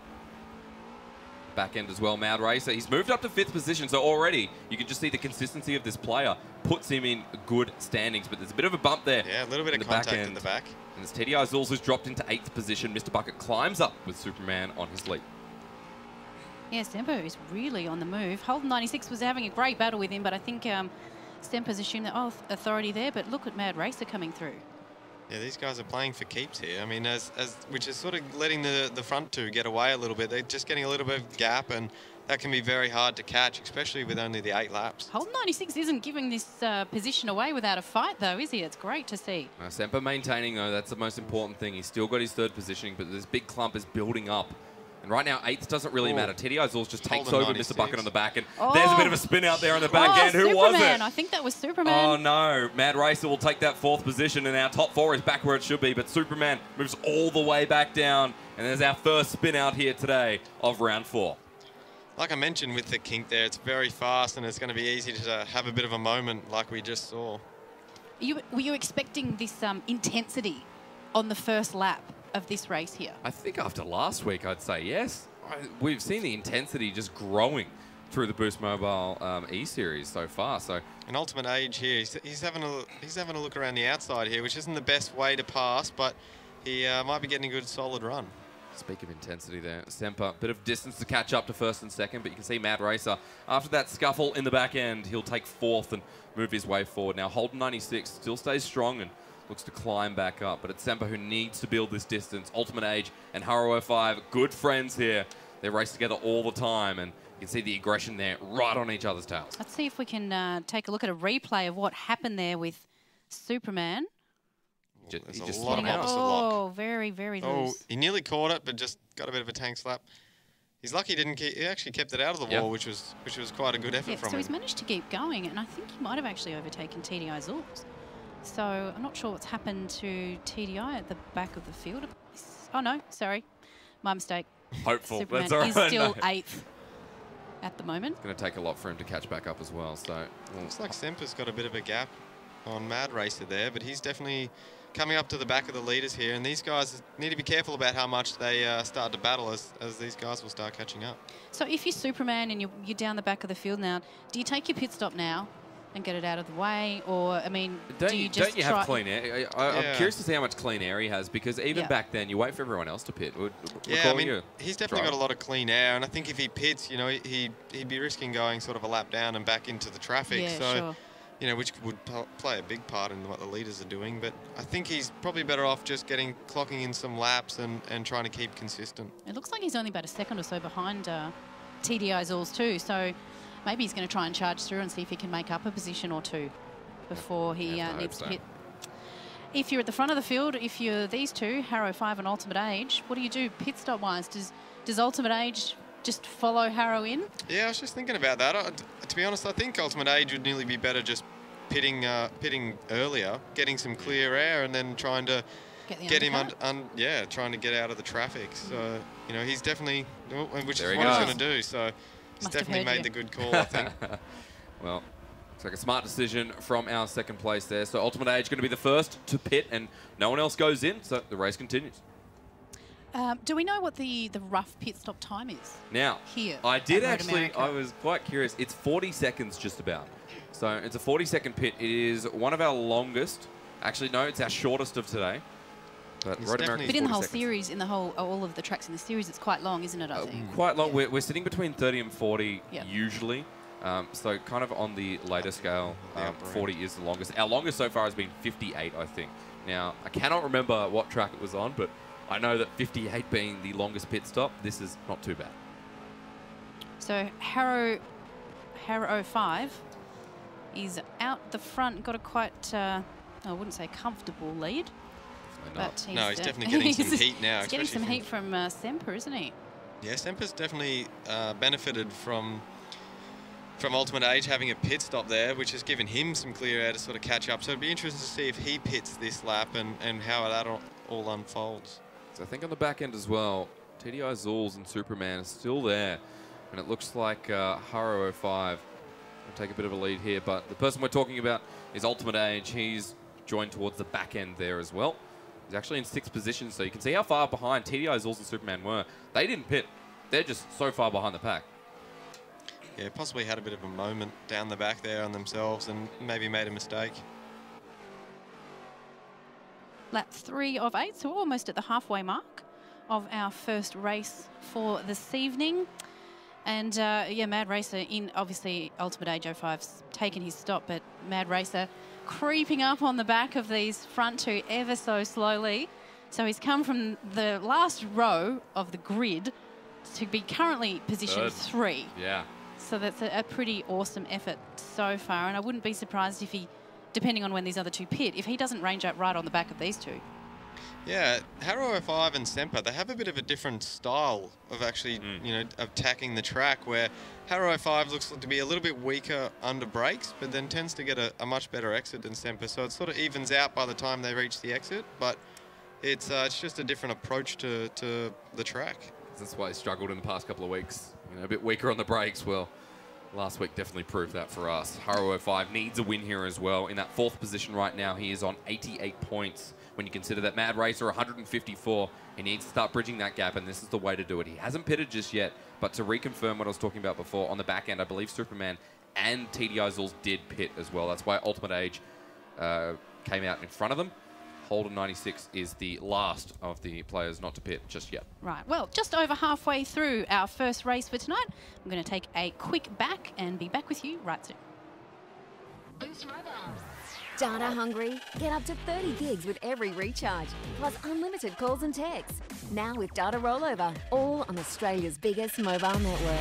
Back end as well, Mad Racer. He's moved up to 5th position, so already you can just see the consistency of this player. Puts him in good standings, but there's a bit of a bump there. Yeah, a little bit of contact in the back. And it's TDI Zools who's dropped into 8th position. Mr Bucket climbs up with Superman on his lead. Yeah, Semper is really on the move. Holden 96 was having a great battle with him, but I think Semper's assumed that authority there, but look at Mad Racer coming through. Yeah, these guys are playing for keeps here. I mean, which is sort of letting the front two get away a little bit. They're just getting a little bit of gap, and that can be very hard to catch, especially with only the 8 laps. Holden 96 isn't giving this position away without a fight, though, is he? It's great to see. Semper maintaining, though. That's the most important thing. He's still got his 3rd positioning, but this big clump is building up. And right now, eighths doesn't really matter. TDI Zools just takes over Mr. Bucket on the back, and there's a bit of a spin out there on the back end. Who was it? I think that was Superman. Oh, no. Mad Racer will take that fourth position, and our top four is back where it should be, but Superman moves all the way back down, and there's our first spin out here today of round four. Like I mentioned with the kink there, it's very fast, and it's going to be easy to have a bit of a moment like we just saw. Were you expecting this intensity on the first lap of this race here? I think after last week, I'd say yes. We've seen the intensity just growing through the Boost Mobile E-Series so far. So an ultimate age here. He's having a look around the outside here, which isn't the best way to pass, but he might be getting a good solid run. Speak of intensity there. Semper, bit of distance to catch up to first and second, but you can see Mad Racer, after that scuffle in the back end, he'll take fourth and move his way forward. Now, Holden 96 still stays strong and looks to climb back up, but it's Semper who needs to build this distance. Ultimate Age and Harrow 5, good friends here. They race together all the time, and you can see the aggression there right on each other's tails. Let's see if we can take a look at a replay of what happened there with Superman. Just a lot of opposite lock. Oh, very, very loose. Oh, he nearly caught it, but just got a bit of a tank slap. He's lucky he didn't. He actually kept it out of the wall, which was quite a good effort from him. So he's managed to keep going, and I think he might have actually overtaken TDI Zools. So I'm not sure what's happened to TDI at the back of the field. Oh no, sorry, my mistake. Hopeful. Superman is still eighth at the moment. It's going to take a lot for him to catch back up as well. So looks like Semper's got a bit of a gap on Mad Racer there, but he's definitely coming up to the back of the leaders here, and these guys need to be careful about how much they start to battle as these guys will start catching up. So if you're Superman and you're down the back of the field now, do you take your pit stop now and get it out of the way, or, I mean, do you just try have clean air? I'm curious to see how much clean air he has, because even back then, you wait for everyone else to pit. Yeah, I mean, he's definitely got a lot of clean air, and I think if he pits, you know, he'd be risking going sort of a lap down and back into the traffic. Yeah, so. Sure. You know, which would play a big part in what the leaders are doing. But I think he's probably better off just clocking in some laps and trying to keep consistent. It looks like he's only about a second or so behind TDI Zools too. So maybe he's going to try and charge through and see if he can make up a position or two before he needs to hit. If you're at the front of the field, if you're these two, Harrow 5 and Ultimate Age, what do you do pit stop wise? Does Ultimate Age just follow Harrow in? Yeah, I was just thinking about that. To be honest, I think Ultimate Age would nearly be better just pitting earlier, getting some clear air, and then trying to get him trying to get out of the traffic. So you know, he's definitely, which is what he's going to do. So he's definitely made the good call, I think. Well, it's like a smart decision from our second place there. So Ultimate Age going to be the first to pit, and no one else goes in. So the race continues. Do we know what the rough pit stop time is? Now, here I did actually, I was quite curious. It's 40 seconds just about. So it's a 40-second pit. It is one of our longest. Actually, no, it's our shortest of today. But Road America, but in the whole series, in the whole, all of the tracks in the series, it's quite long, isn't it, I think? Quite long. Yeah. We're sitting between 30 and 40 usually. So kind of on the later scale, 40 is the longest. Our longest so far has been 58, I think. Now, I cannot remember what track it was on, but I know that 58 being the longest pit stop, this is not too bad. So Harrow 5 is out the front, got a quite, I wouldn't say comfortable lead. But he's definitely getting some heat now. He's getting some heat from Semper, isn't he? Yeah, Semper's definitely benefited from Ultimate Age having a pit stop there, which has given him some clear air to sort of catch up. So it'd be interesting to see if he pits this lap and how that all unfolds. So I think on the back end as well, TDI Zools and Superman are still there, and it looks like Harrow 05 will take a bit of a lead here, but the person we're talking about is Ultimate Age. He's joined towards the back end there as well. He's actually in sixth position, so you can see how far behind TDI Zools and Superman were. They didn't pit. They're just so far behind the pack. Yeah, possibly had a bit of a moment down the back there on themselves and maybe made a mistake. Lap 3 of 8, so we're almost at the halfway mark of our first race for this evening. And, yeah, Mad Racer in, obviously, Ultimate Age 05's taken his stop, but Mad Racer creeping up on the back of these front two ever so slowly. So he's come from the last row of the grid to be currently position 3. Yeah. So that's a pretty awesome effort so far, and I wouldn't be surprised if he, depending on when these other two pit, if he doesn't range up right on the back of these two. Yeah, Harrow 5 and Semper, they have a bit of a different style of actually, you know, attacking the track, where Harrow 5 looks to be a little bit weaker under brakes, but then tends to get a much better exit than Semper. So it sort of evens out by the time they reach the exit, but it's just a different approach to the track. That's why he struggled in the past couple of weeks. You know, a bit weaker on the brakes. Well, last week definitely proved that for us. Harrow 05 needs a win here as well. In that fourth position right now, he is on 88 points. When you consider that Mad Racer 154, he needs to start bridging that gap, and this is the way to do it. He hasn't pitted just yet, but to reconfirm what I was talking about before, on the back end, I believe Superman and TDI Zools did pit as well. That's why Ultimate Age came out in front of them. Holden 96 is the last of the players not to pit just yet. Right, well, just over halfway through our first race for tonight. I'm going to take a quick back and be back with you right soon. Boost Mobile. Data hungry? Get up to 30 gigs with every recharge, plus unlimited calls and texts. Now with data rollover, all on Australia's biggest mobile network.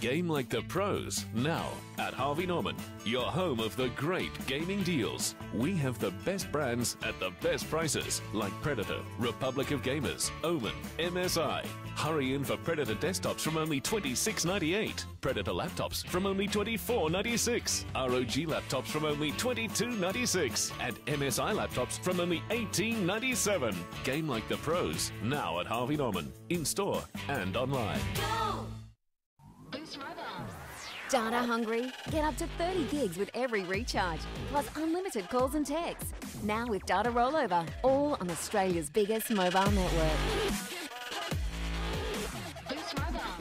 Game like the pros, now at Harvey Norman, your home of the great gaming deals. We have the best brands at the best prices, like Predator, Republic of Gamers, Omen, MSI. Hurry in for Predator desktops from only $26.98, Predator laptops from only $24.96, ROG laptops from only $22.96, and MSI laptops from only $18.97. Game like the pros, now at Harvey Norman, in store and online. Go! Data hungry? Get up to 30 gigs with every recharge, plus unlimited calls and texts. Now with data rollover, all on Australia's biggest mobile network. Boost Mobile.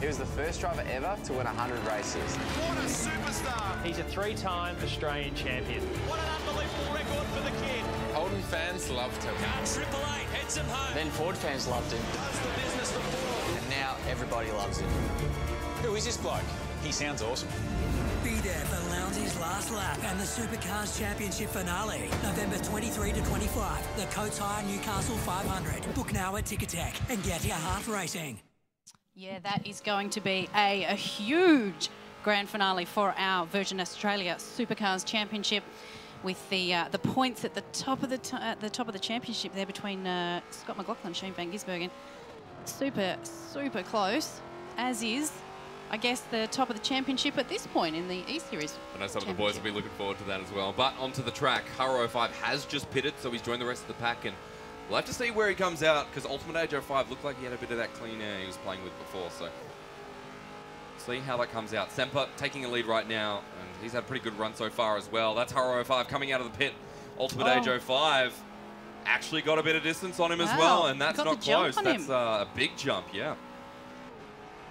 He was the first driver ever to win 100 races. What a superstar! He's a three-time Australian champion. What an unbelievable record for the kid. Holden fans loved him. Car Triple Eight heads him home. Then Ford fans loved him. Does the business for Ford. And now everybody loves him. Who is this bloke? He sounds awesome. Be there for Lowndes' last lap and the Supercars Championship finale, November 23 to 25, the Coates Hire Newcastle 500. Book now at Ticketek and get your heart racing. Yeah, that is going to be a huge grand finale for our Virgin Australia Supercars Championship, with the points at the top of the top of the championship there between Scott McLaughlin and Shane van Gisbergen. Super close, as is, I guess, the top of the championship at this point in the E-Series. I know some of the boys will be looking forward to that as well. But onto the track, Harrow 05 has just pitted, so he's joined the rest of the pack, and we'll have to see where he comes out, because Ultimate Age 05 looked like he had a bit of that clean air he was playing with before, so see how that comes out. Semper taking a lead right now, and he's had a pretty good run so far as well. That's Harrow 05 coming out of the pit. Ultimate Age 05 actually got a bit of distance on him as well, and that's not close. That's a big jump, yeah.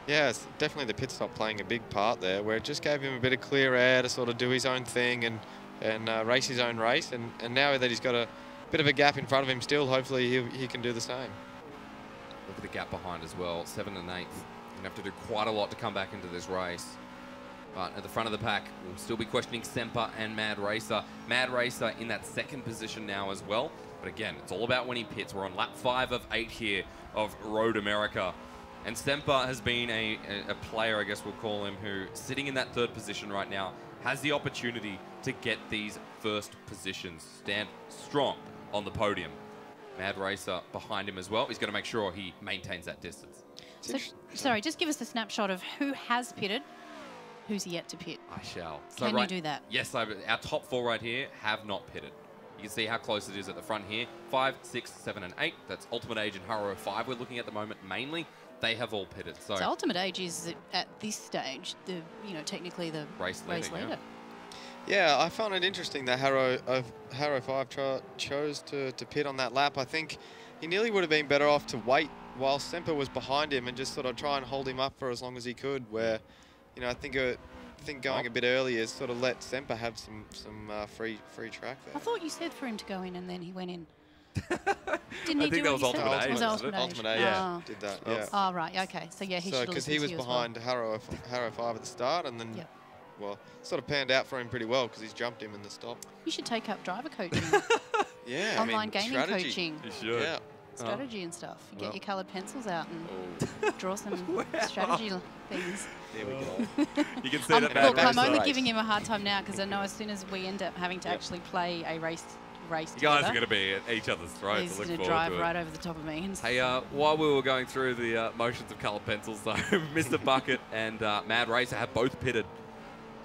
Yeah, it's definitely the pit stop playing a big part there, where it just gave him a bit of clear air to sort of do his own thing and race his own race. And now that he's got a bit of a gap in front of him still, hopefully he can do the same. Look at the gap behind as well, 7th and 8th. You're going to have to do quite a lot to come back into this race. But at the front of the pack, we'll still be questioning Semper and Mad Racer. Mad Racer in that second position now as well. But again, it's all about when he pits. We're on lap 5 of 8 here of Road America. And Semper has been a player, I guess we'll call him, who, sitting in that third position right now, has the opportunity to get these first positions, stand strong on the podium. Mad Racer behind him as well. He's going to make sure he maintains that distance. So, sorry, just give us a snapshot of who has pitted, who's yet to pit. I shall. So can you do that? Yes, our top four right here have not pitted. You can see how close it is at the front here. 5, 6, 7, and 8. That's Ultimate Age and Harrow 5 we're looking at the moment mainly. They have all pitted. So Ultimate Age is at this stage, the technically the race leader. Yeah, I found it interesting that Harrow 5 chose to pit on that lap. I think he nearly would have been better off to wait while Semper was behind him and just sort of try and hold him up for as long as he could. Where, you know, I think going a bit earlier is sort of let Semper have some free track there. I thought you said for him to go in and then he went in. Didn't he do that? Was Ultimate Age. Yeah, did that. Yeah. Oh right, okay. So yeah, he should have. Because he was behind Harrow 5 at the start, and then well, sort of panned out for him pretty well because he's jumped him in the stop. You should take up driver coaching. Yeah, online gaming strategy. Coaching. You should. Yeah. strategy and stuff. You get your coloured pencils out and draw some strategy things. There we go. You can see that. Look, I'm only giving him a hard time now because I know as soon as we end up having to actually play a race together, you guys are going to be at each other's throats. He's going to drive right over the top of me. Hey, while we were going through the motions of coloured pencils, though, Mr. Bucket and Mad Racer have both pitted.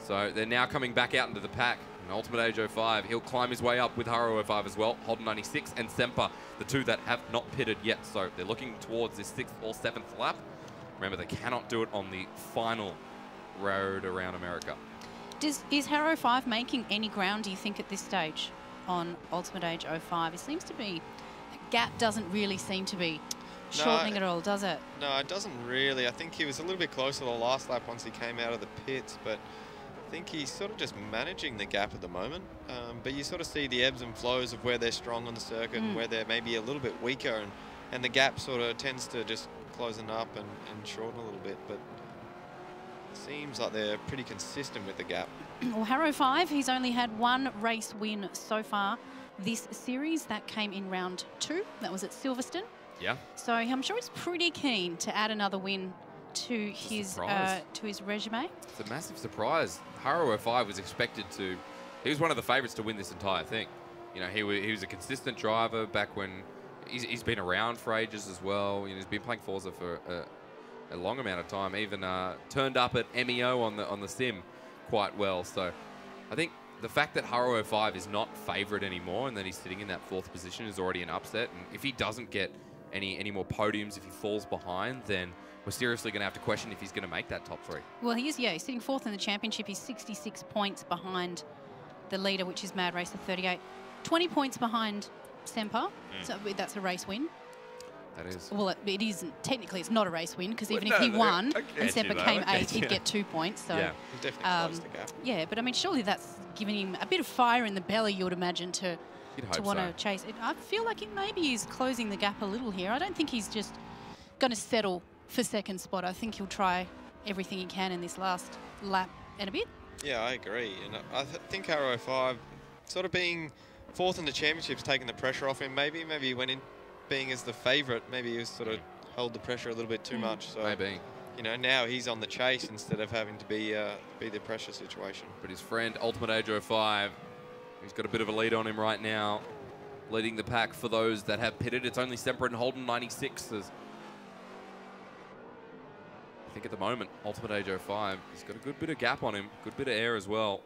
So they're now coming back out into the pack. And Ultimate H05, he'll climb his way up with Harrow 5 as well. Holden 96 and Semper, the two that have not pitted yet. So they're looking towards this 6th or 7th lap. Remember, they cannot do it on the final road around America. Is Harrow 5 making any ground, do you think, at this stage on Ultimate H05? It seems to be, the gap doesn't really seem to be shortening at all, does it? No, it doesn't really. I think he was a little bit closer the last lap once he came out of the pits, but I think he's sort of just managing the gap at the moment. But you sort of see the ebbs and flows of where they're strong on the circuit and where they're maybe a little bit weaker, and the gap sort of tends to just closing up and shorten a little bit, but it seems like they're pretty consistent with the gap. Well, Harrow 5, he's only had one race win so far this series. That came in round 2. That was at Silverstone. Yeah. So I'm sure he's pretty keen to add another win to his resume. It's a massive surprise. Harrow 05 was expected to, he was one of the favourites to win this entire thing. You know, he was a consistent driver back when, he's been around for ages as well. You know, he's been playing Forza for a long amount of time, even turned up at MEO on the sim quite well. So I think the fact that Harrow 05 is not favourite anymore and that he's sitting in that 4th position is already an upset. And if he doesn't get any more podiums, if he falls behind, then we're seriously going to have to question if he's going to make that top 3. Well, he is, yeah. He's sitting 4th in the championship. He's 66 points behind the leader, which is Mad Racer 38. 20 points behind Semper, so that's a race win. That is. Well, it isn't. Technically, it's not a race win, because even if he won and Semper came 8th, he'd get 2 points. So, yeah, definitely closed the gap. Yeah, but I mean, surely that's giving him a bit of fire in the belly, you would imagine, to want to chase. I feel like it maybe is closing the gap a little here. I don't think he's just going to settle for 2nd spot. I think he'll try everything he can in this last lap and a bit. Yeah, I agree. And I think Harrow 5 sort of being 4th in the championship's taking the pressure off him. Maybe he went in being as the favourite. Maybe he was sort of held the pressure a little bit too much. So maybe, you know, now he's on the chase instead of having to be the pressure situation. But his friend Ultimate H05, he's got a bit of a lead on him right now, leading the pack for those that have pitted. It's only Semper and Holden 96. I think at the moment Ultimate H05, he's got a good bit of gap on him, good bit of air as well.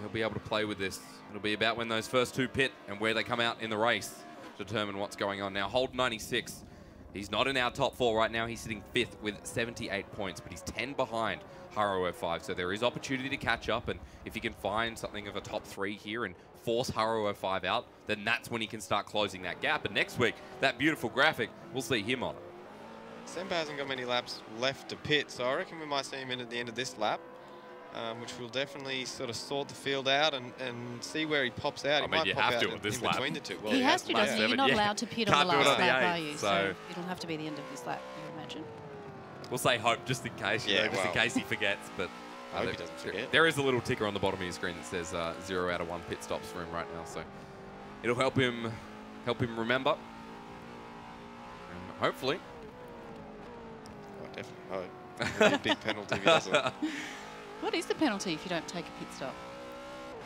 He'll be able to play with this. It'll be about when those first two pit and where they come out in the race to determine what's going on. Now, Holden 96, he's not in our top 4 right now. He's sitting 5th with 78 points, but he's 10 behind Harrow 05. So there is opportunity to catch up, and if he can find something of a top 3 here and force Harrow 05 out, then that's when he can start closing that gap. And next week, that beautiful graphic, we'll see him on it. Semper hasn't got many laps left to pit, so I reckon we might see him in at the end of this lap. Which will definitely sort of sort the field out and see where he pops out. I mean, might you pop have to with this lap. Between the two. Well, he has to, doesn't he? You're not allowed to pit on the last lap, are you? So it'll have to be the end of this lap, you imagine. We'll say hope, just in case, just in case he forgets. But I hope he doesn't forget. There is a little ticker on the bottom of your screen that says 0 out of 1 pit stops for him right now. So it'll help him remember. And hopefully. Oh, definitely hope. Really big penalty if he doesn't. What is the penalty if you don't take a pit stop?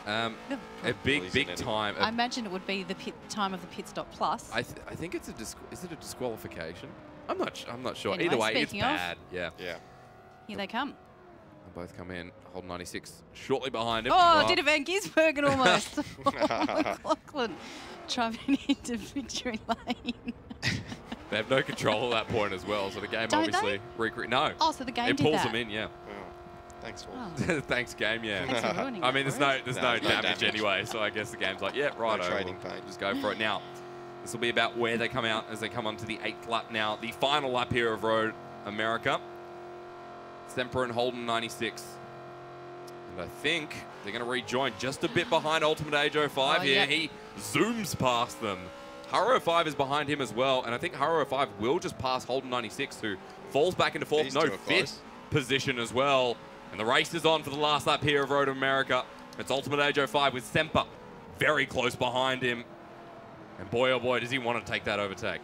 A big time. I imagine it would be the pit time of the pit stop plus. I think it's is it a disqualification? I'm not sure. Anyway, either way, it's bad. Yeah. Here they come. They'll both come in. Holden 96 shortly behind him. Oh, did a Van Gisbergen almost. McLaughlin driving into victory lane. They have no control at that point as well, so the game No. Oh, so the game pulls them in. Yeah. Thanks, thanks, game. Yeah. Thanks I mean, there's no damage anyway, so I guess the game's like, yeah, right. No trading pain. Just go for it. Now, this will be about where they come out as they come onto the 8th lap. Now, the final lap here of Road America. Semper and Holden 96, and I think they're going to rejoin just a bit behind Ultimate H05 here. Yeah. He zooms past them. Harrow 5 is behind him as well, and I think Harrow 5 will just pass Holden 96, who falls back into 4th, no 5th position as well. And the race is on for the last lap here of Road America. It's Ultimate H05 with Semper very close behind him. And boy, oh boy, does he want to take that overtake.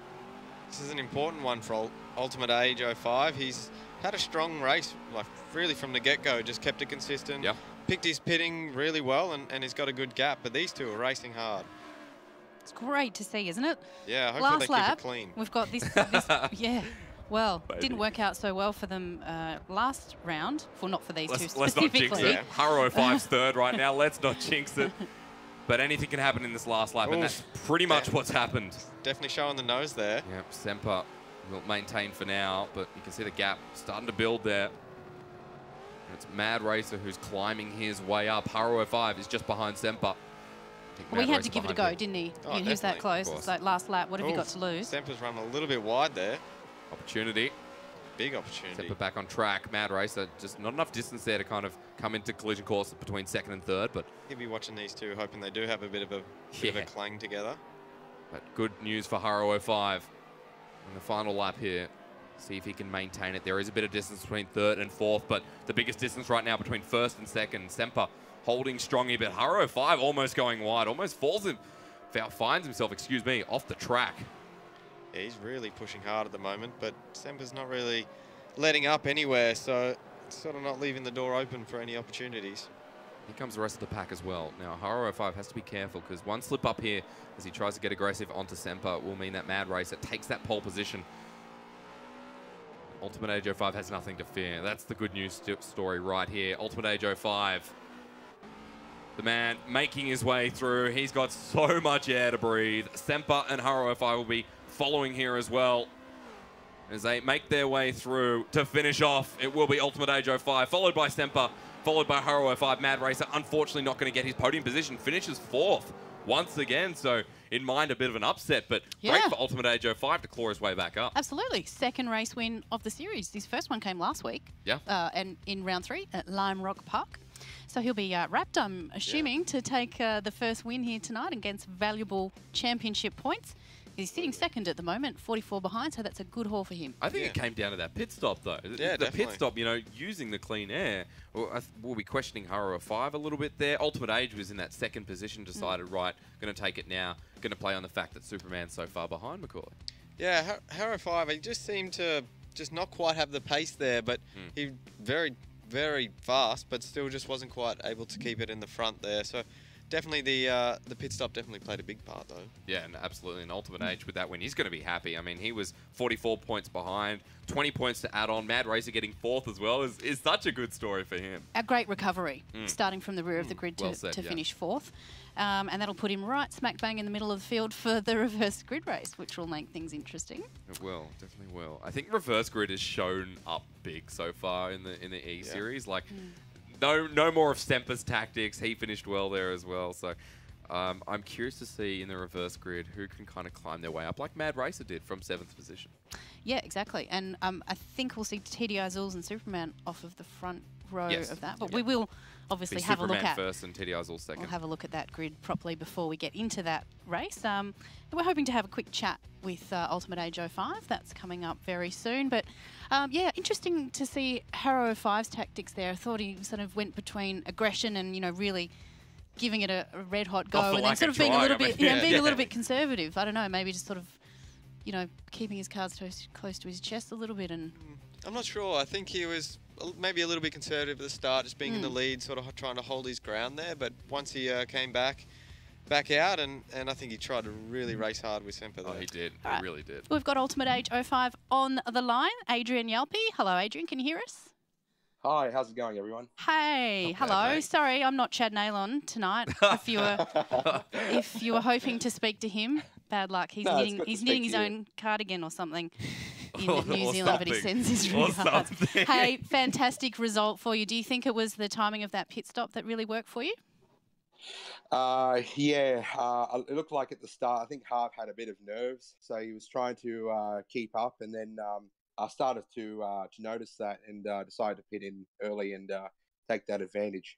This is an important one for Ultimate H05. He's had a strong race, like really from the get-go, just kept it consistent. Yep. Picked his pitting really well, and he's got a good gap, but these two are racing hard. It's great to see, isn't it? Yeah, hopefully last they lap, keep it clean. We've got this yeah. Well, maybe. Didn't work out so well for them last round. Well, not for these two specifically. Let's not jinx it. Harrow 5's third right now. Let's not jinx it. But anything can happen in this last lap, and that's pretty much what's happened. Definitely showing the nose there. Yep, Semper will maintain for now, but you can see the gap starting to build there. And it's Mad Racer who's climbing his way up. Harrow 5 is just behind Semper. Well, he had to give it a go, didn't he? Oh, he was that close. It's like last lap. What have you got to lose? Semper's run a little bit wide there. Opportunity. Big opportunity. Semper back on track. Mad Racer, just not enough distance there to kind of come into collision course between second and third. But he'll be watching these two, hoping they do have a bit of a clang together. But good news for Harrow 5 in the final lap here. See if he can maintain it. There is a bit of distance between third and fourth, but the biggest distance right now between first and second. Semper holding strong here, but Harrow 5 almost going wide. Almost finds himself, excuse me, off the track. Yeah, he's really pushing hard at the moment, but Semper's not really letting up anywhere, so it's sort of not leaving the door open for any opportunities. Here comes the rest of the pack as well. Now, Harrow 5 has to be careful, because one slip up here as he tries to get aggressive onto Semper will mean that Mad Racer takes that pole position. Ultimate H05 has nothing to fear. That's the good news story right here. Ultimate H05, the man making his way through. He's got so much air to breathe. Semper and Harrow 5 will be following here as well as they make their way through to finish off. It will be Ultimate H05, followed by Semper, followed by Harrow 5. Mad Racer, unfortunately, not going to get his podium position. Finishes fourth once again, so in mind a bit of an upset, but great for Ultimate H05 to claw his way back up. Absolutely. Second race win of the series. His first one came last week and in round 3 at Lime Rock Park. So he'll be wrapped, I'm assuming, to take the first win here tonight against valuable championship points. He's sitting second at the moment, 44 behind, so that's a good haul for him. I think it came down to that pit stop, though. Yeah, the pit stop, you know, using the clean air. We'll be questioning Harrow 5 a little bit there. Ultimate Age was in that second position, decided, right, going to take it now. Going to play on the fact that Superman's so far behind Macaulay. Yeah, Harrow 5, he just seemed to just not quite have the pace there, but he very, very fast, but still just wasn't quite able to keep it in the front there. So definitely the pit stop definitely played a big part, though. Yeah, and absolutely. And Ultimate H with that win, he's going to be happy. I mean, he was 44 points behind, 20 points to add on. Mad Racer getting fourth as well is such a good story for him. A great recovery, starting from the rear of the grid to finish fourth. And that'll put him right smack bang in the middle of the field for the reverse grid race, which will make things interesting. It will, definitely will. I think reverse grid has shown up big so far in the E-Series. Like, no more of Semper's tactics. He finished well there as well. So I'm curious to see in the reverse grid who can kind of climb their way up like Mad Racer did from 7th position. Yeah, exactly. And I think we'll see TDI Zools and Superman off of the front row of that. But we will obviously have Superman a look at first and TDI Zools second. We'll have a look at that grid properly before we get into that race. We're hoping to have a quick chat with Ultimate H05. That's coming up very soon. But yeah, interesting to see Harrow 5's tactics there. I thought he sort of went between aggression and, you know, really giving it a red hot go, and then sort of being a little bit, you know, being a little bit conservative. I don't know, maybe just sort of, you know, keeping his cards close to his chest a little bit. And I'm not sure. I think he was maybe a little bit conservative at the start, just being in the lead, sort of trying to hold his ground there. But once he came back out, and I think he tried to really race hard with Semper there. Oh, he did. He really did. We've got Ultimate H05 on the line. Adrian Yalpi. Hello, Adrian. Can you hear us? Hi, how's it going, everyone? Hey, hello. Sorry, I'm not Chad Neylon tonight. if you were hoping to speak to him, bad luck. He's knitting his own cardigan or something in New Zealand, but he sends his regards. Hey, fantastic result for you. Do you think it was the timing of that pit stop that really worked for you? It looked like at the start, I think Harv had a bit of nerves, so he was trying to keep up, and then I started to notice that and decided to pit in early and take that advantage.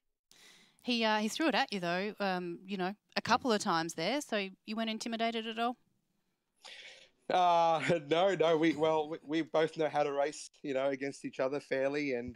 He threw it at you, though, you know, a couple of times there, so you weren't intimidated at all? No. We both know how to race, you know, against each other fairly, and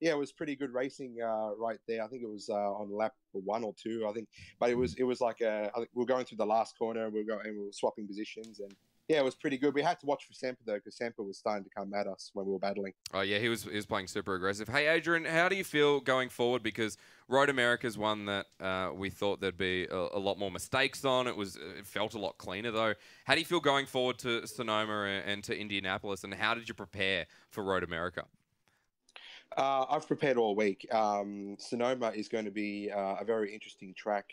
yeah, it was pretty good racing right there. I think it was on lap 1 or 2, I think. But it was like we were going through the last corner, and we were swapping positions, and yeah, it was pretty good. We had to watch for Semper, though, because Semper was starting to come at us when we were battling. Oh, yeah, he was playing super aggressive. Hey, Adrian, how do you feel going forward? Because Road America's one that we thought there'd be a lot more mistakes on. It felt a lot cleaner, though. How do you feel going forward to Sonoma and to Indianapolis, and how did you prepare for Road America? I've prepared all week. Sonoma is going to be a very interesting track.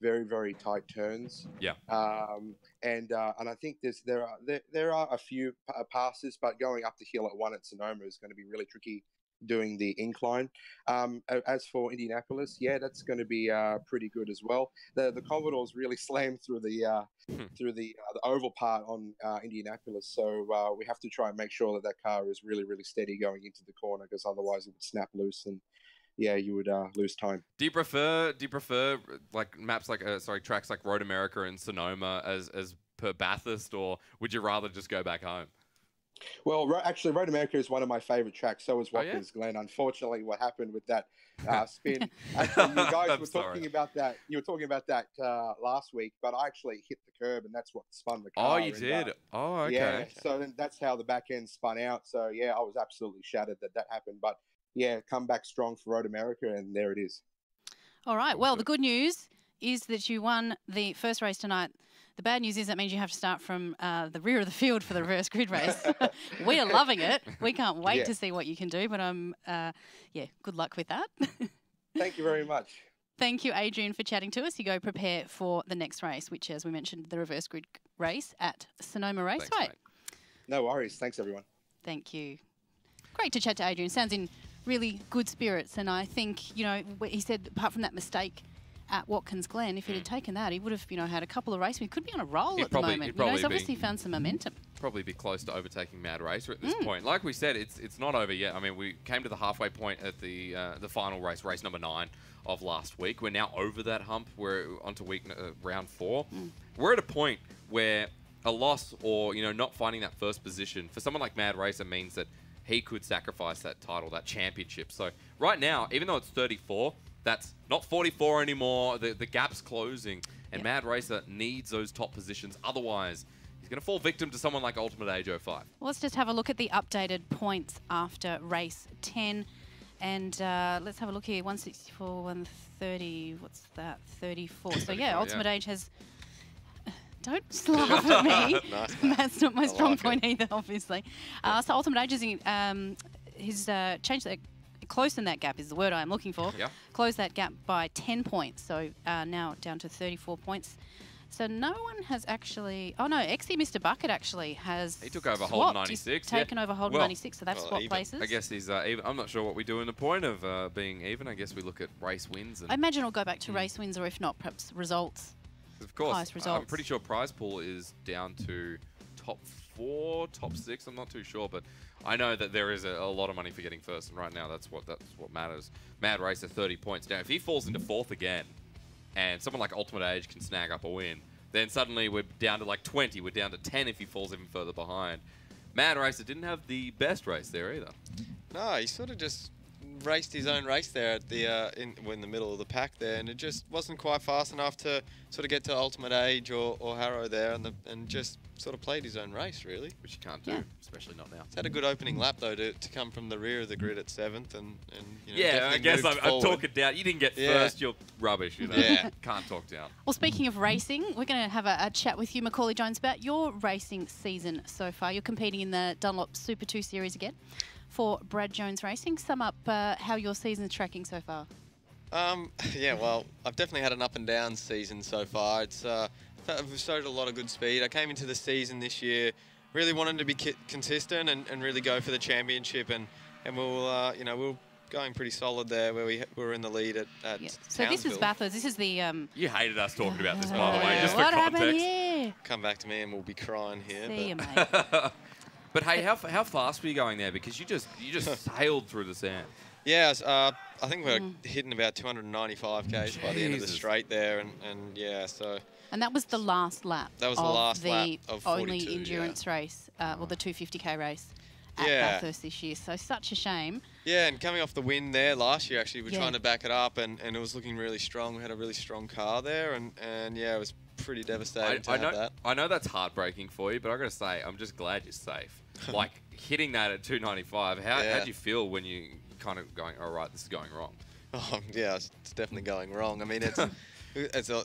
Very, very tight turns. Yeah. And I think there are a few passes, but going up the hill at one at Sonoma is going to be really tricky doing the incline. As for Indianapolis, yeah, that's going to be pretty good as well. The Commodores really slammed through the oval part on Indianapolis, so we have to try and make sure that that car is really, really steady going into the corner, because otherwise it would snap loose and yeah, you would lose time. Do you prefer like maps like tracks like Road America and Sonoma as per Bathurst, or would you rather just go back home? Well, actually, Road America is one of my favourite tracks. So is Watkins Glen. Unfortunately, what happened with that spin? Actually, you guys were talking about that. You were talking about that last week, but I actually hit the curb, and that's what spun the car. Oh, you did? Oh, okay. Yeah. So then that's how the back end spun out. So yeah, I was absolutely shattered that that happened. But yeah, come back strong for Road America, and there it is. All right. Well, the good news is that you won the first race tonight. The bad news is that means you have to start from the rear of the field for the reverse grid race. We are loving it. We can't wait to see what you can do, but yeah, good luck with that. Thank you very much. Thank you, Adrian, for chatting to us. You go prepare for the next race, which, as we mentioned, the reverse grid race at Sonoma Raceway. Thanks, mate. No worries. Thanks, everyone. Thank you. Great to chat to Adrian. Sounds in really good spirits, and I think, you know, he said apart from that mistake at Watkins Glen, if he had taken that, he would have, you know, had a couple of races. He could be on a roll at the moment. You know, he's obviously found some momentum. Probably be close to overtaking Mad Racer at this point. Like we said, it's not over yet. I mean, we came to the halfway point at the final race, race number 9 of last week. We're now over that hump. We're onto round 4. We're at a point where a loss or, you know, not finding that first position for someone like Mad Racer means that he could sacrifice that title, that championship. So right now, even though it's 34. That's not 44 anymore. The gap's closing, and Mad Racer needs those top positions. Otherwise, he's going to fall victim to someone like Ultimate H05. Well, let's just have a look at the updated points after race 10. And let's have a look here. 164, 130, what's that? 34. So, yeah, Ultimate H has... Don't laugh at me. Nice, that's not my strong point either, obviously. So Ultimate H has changed the... Closing that gap is the word I'm looking for. Yeah. Close that gap by 10 points. So now down to 34 points. So no one has actually... Oh, no, XC Mr Bucket actually has... He took over Holden 96. He's taken over Holden 96, so that's swapped places. I guess he's even. I'm not sure what we do in the point of being even. I guess we look at race wins. And I imagine it'll go back to race wins, or if not, perhaps results. Of course. Highest results. I'm pretty sure prize pool is down to top 4, top 6. I'm not too sure, but... I know that there is a lot of money for getting first, and right now that's what matters. Mad Racer, 30 points. Now, if he falls into 4th again, and someone like Ultimate H can snag up a win, then suddenly we're down to like 20. We're down to 10 if he falls even further behind. Mad Racer didn't have the best race there either. No, he sort of just raced his own race there at the in the middle of the pack there, and it just wasn't quite fast enough to sort of get to Ultimate H or Harrow there, and just sort of played his own race, really. Which you can't do, especially not now. He's had a good opening lap, though, to come from the rear of the grid at 7th. And you know, yeah, I guess I'm talking down. You didn't get first, you're rubbish. You know? Yeah. Can't talk down. Well, speaking of racing, we're going to have a chat with you, Macaulay Jones, about your racing season so far. You're competing in the Dunlop Super 2 Series again for Brad Jones Racing. Sum up how your season's tracking so far. Yeah, well, I've definitely had an up-and-down season so far. It's... I've showed a lot of good speed. I came into the season this year really wanting to be consistent and really go for the championship, and we'll you know, we'll going pretty solid there where we were in the lead at So this is Bathurst. This is the... You hated us talking about this, by the way, just for context. What happened here? Come back to me and we'll be crying here. See but. You, mate. But hey, how fast were you going there? Because you just sailed through the sand. Yeah, I think we're hitting about 295 k's by the end of the straight there, and yeah, so... And that was the last lap. That was the last lap of the only endurance race, well, the 250k race at Bathurst this year. So such a shame. Yeah, and coming off the win there last year, actually, we were trying to back it up, and it was looking really strong. We had a really strong car there, and yeah, it was pretty devastating to have that. I know that's heartbreaking for you, but I've got to say, I'm just glad you're safe. Like, hitting that at 295, how do you feel when you kind of going, all right, this is going wrong? Oh, yeah, it's definitely going wrong. I mean, it's...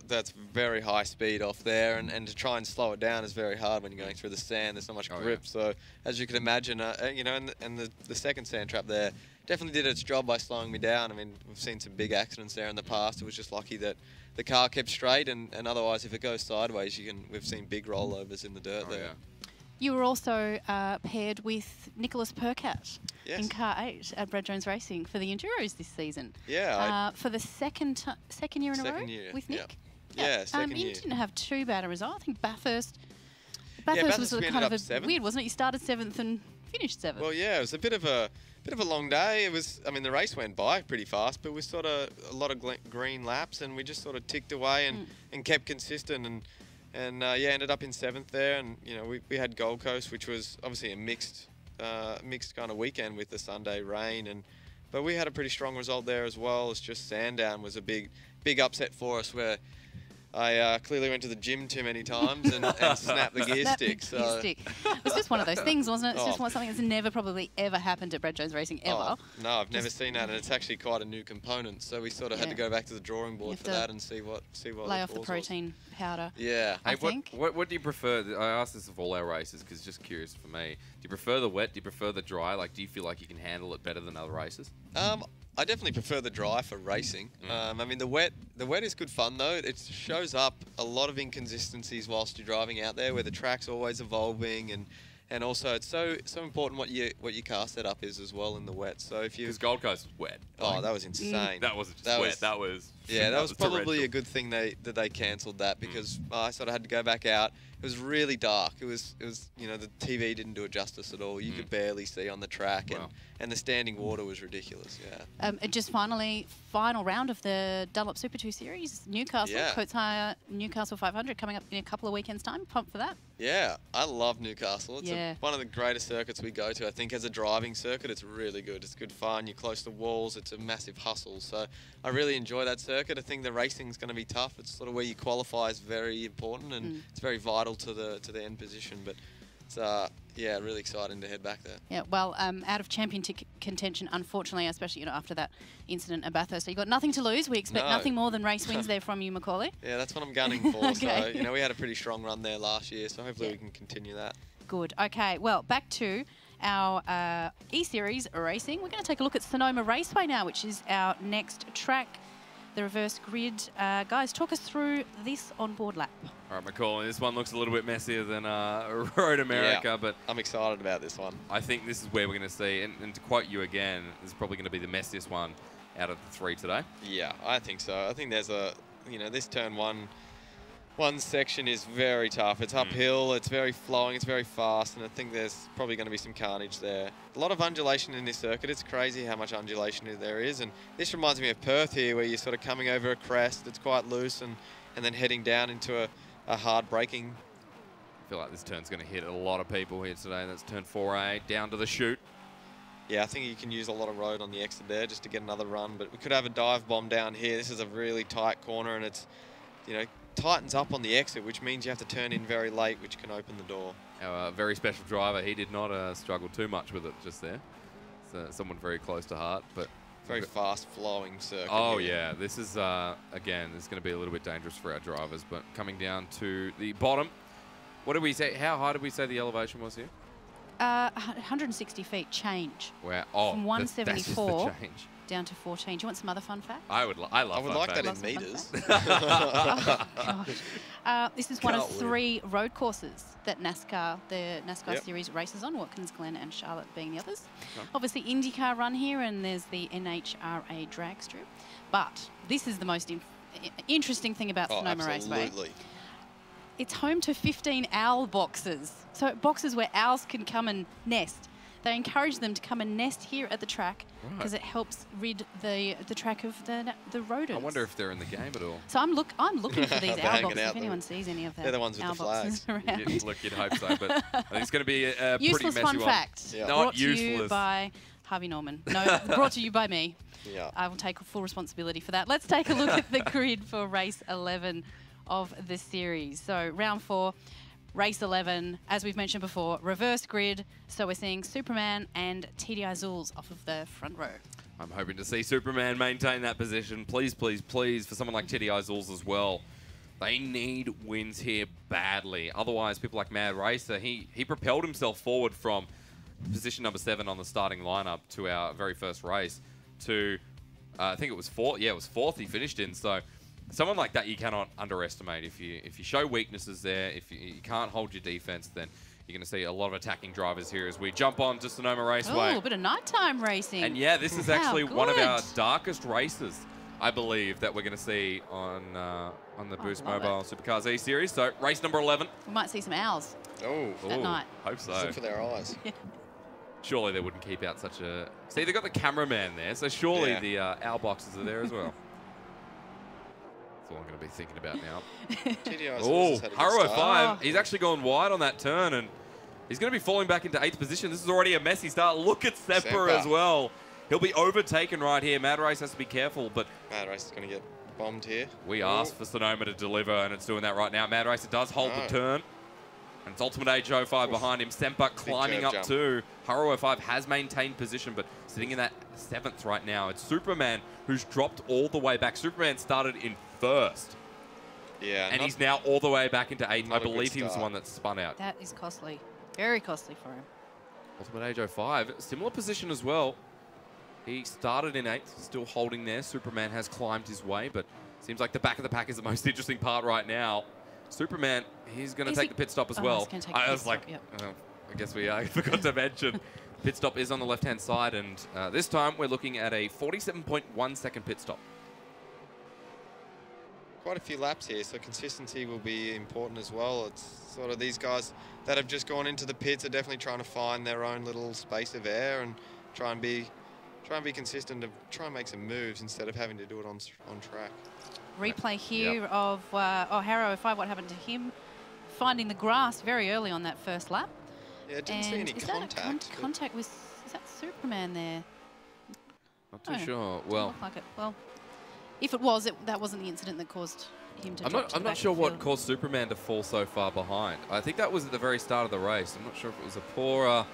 that's very high speed off there, and to try and slow it down is very hard when you're going through the sand. There's not much grip, so as you can imagine, you know, and the second sand trap there definitely did its job by slowing me down. I mean, we've seen some big accidents there in the past. It was just lucky that the car kept straight, and otherwise, if it goes sideways, you can. We've seen big rollovers in the dirt there. Yeah. You were also paired with Nicholas Percat in Car 8 at Brad Jones Racing for the Enduros this season. Yeah. For the second year in a row with Nick? Yeah, second year. You didn't have too bad a result. I think Bathurst was kind of a weird, wasn't it? You started 7th and finished 7th. Well, yeah, it was a bit of a long day. It was. I mean, the race went by pretty fast, but we sort of a lot of green laps, and we just sort of ticked away and kept consistent and ended up in 7th there, and you know we had Gold Coast, which was obviously a mixed kind of weekend with the Sunday rain, but we had a pretty strong result there as well. It's just Sandown was a big upset for us, where I clearly went to the gym too many times and snapped the gear stick. It was just one of those things, wasn't it? It's just something that's never probably ever happened at Brad Jones Racing ever. No, I've never seen that, and it's actually quite a new component. So we sort of had to go back to the drawing board for that and see what. Lay off the protein powder. Yeah. Hey, what do you prefer? I ask this of all our races because it's just curious for me. Do you prefer the wet? Do you prefer the dry? Like, do you feel like you can handle it better than other races? I definitely prefer the dry for racing. I mean, the wet is good fun though. It shows up a lot of inconsistencies whilst you're driving out there, where the track's always evolving, and also it's so important what your car setup is as well in the wet. So if you, because Gold Coast was wet. Oh, that was insane. That wasn't just wet. That was that was probably a good thing that they cancelled that, because I sort of had to go back out. It was really dark. It was you know, the TV didn't do it justice at all. You could barely see on the track, and the standing water was ridiculous. Yeah. Just finally, final round of the Dunlop Super 2 Series, Newcastle, Coates Hire Newcastle 500 coming up in a couple of weekends' time. Pumped for that. Yeah, I love Newcastle. It's one of the greatest circuits we go to. I think as a driving circuit, it's really good. It's good fun. You're close to walls. It's a massive hustle. So I really enjoy that circuit. I think the racing's going to be tough. It's sort of where you qualify is very important, and it's very vital to the end position, but it's yeah, really exciting to head back there. Yeah, well, out of championship contention, unfortunately, especially after that incident at Bathurst. So you've got nothing to lose. We expect nothing more than race wins there from you, Macaulay. Yeah, that's what I'm gunning for. So you know, we had a pretty strong run there last year, so hopefully we can continue that. Good. Okay, well, back to our E-Series racing. We're going to take a look at Sonoma Raceway now, which is our next track. The reverse grid. Guys, talk us through this onboard lap. All right, Macaulay, this one looks a little bit messier than Road America, but I'm excited about this one. I think this is where we're going to see, and to quote you again, this is probably going to be the messiest one out of the three today. Yeah, I think so. I think there's a, you know, this turn one section is very tough. It's uphill, it's very flowing, it's very fast, and I think there's probably going to be some carnage there. A lot of undulation in this circuit. It's crazy how much undulation there is, and this reminds me of Perth here, where you're sort of coming over a crest that's quite loose and then heading down into a hard braking. I feel like this turn's going to hit a lot of people here today. That's turn 4A, down to the chute. Yeah, I think you can use a lot of road on the exit there just to get another run, but we could have a dive bomb down here. This is a really tight corner, and it's, you know, tightens up on the exit, which means you have to turn in very late, which can open the door. Our very special driver, he did not struggle too much with it just there. So someone very close to heart, but very fast flowing circuit. Oh yeah, this is again, this is going to be a little bit dangerous for our drivers. But coming down to the bottom, what did we say? How high did we say the elevation was here? 160 feet change. Wow. Oh, from 174. That's just the change. Down to 14. Do you want some other fun facts? I would like that in meters. Oh, gosh. This is one of three road courses that the NASCAR series races on, Watkins Glen and Charlotte being the others. Obviously, IndyCar run here, and there's the NHRA drag strip. But this is the most interesting thing about Sonoma Raceway. It's home to 15 owl boxes. So boxes where owls can come and nest. They encourage them to come and nest here at the track because it helps rid the track of the rodents. I wonder if they're in the game at all. So I'm looking for these owl boxes. If anyone sees any of them, they're the ones with the flags. You'd hope so, but I think it's going to be a pretty messy one. Useless fun fact. Yeah. Not useless. Brought to you by Harvey Norman. No, brought to you by me. Yeah. I will take full responsibility for that. Let's take a look at the grid for race 11 of the series. So round four, race 11, as we've mentioned before, reverse grid. So we're seeing Superman and TDI Zools off of the front row. I'm hoping to see Superman maintain that position. Please, please, please, for someone like TDI Zools as well. They need wins here badly. Otherwise, people like Mad Racer, he propelled himself forward from position number 7 on the starting lineup to our very first race to, I think it was 4th. Yeah, it was 4th he finished in. So someone like that you cannot underestimate. If you show weaknesses there, if you can't hold your defense, then you're going to see a lot of attacking drivers here as we jump on to Sonoma Raceway. Oh, a bit of nighttime racing. And yeah, this is actually one of our darkest races, I believe, that we're going to see on the Boost Mobile Supercars E-Series. So race number 11. We might see some owls. Oh, that night. Hope so. Look for their eyes. Yeah. Surely they wouldn't keep out such a... See, they've got the cameraman there, so surely the owl boxes are there as well. That's all I'm going to be thinking about now. Oh, Harrow 5. He's actually gone wide on that turn, and he's going to be falling back into 8th position. This is already a messy start. Look at Semper as well. He'll be overtaken right here. Mad Race has to be careful, but... Mad Race is going to get bombed here. We asked for Sonoma to deliver, and it's doing that right now. Mad Racer does hold the turn. And it's Ultimate H05 behind him. Semper climbing up too. Harrow 05 has maintained position, but sitting in that 7th right now. It's Superman who's dropped all the way back. Superman started in 1st. Yeah. And he's now all the way back into 8th. I believe he was the one that spun out. That is costly. Very costly for him. Ultimate H05, similar position as well. He started in 8th, still holding there. Superman has climbed his way, but seems like the back of the pack is the most interesting part right now. Superman, he's going to take the pit stop as well. I was like, I guess I forgot to mention. Pit stop is on the left-hand side, and this time we're looking at a 47.1-second pit stop. Quite a few laps here, so consistency will be important as well. It's sort of these guys that have just gone into the pits are definitely trying to find their own little space of air and try and be consistent, and try and make some moves instead of having to do it on track. Replay here of Harrow 05, what happened to him, finding the grass very early on that first lap. Yeah, didn't see any contact. Contact with, is that Superman there? Not too sure. Well, look like it. Well, if it was, that wasn't the incident that caused him to I'm not sure what caused Superman to fall so far behind. I think that was at the very start of the race. I'm not sure if it was a poor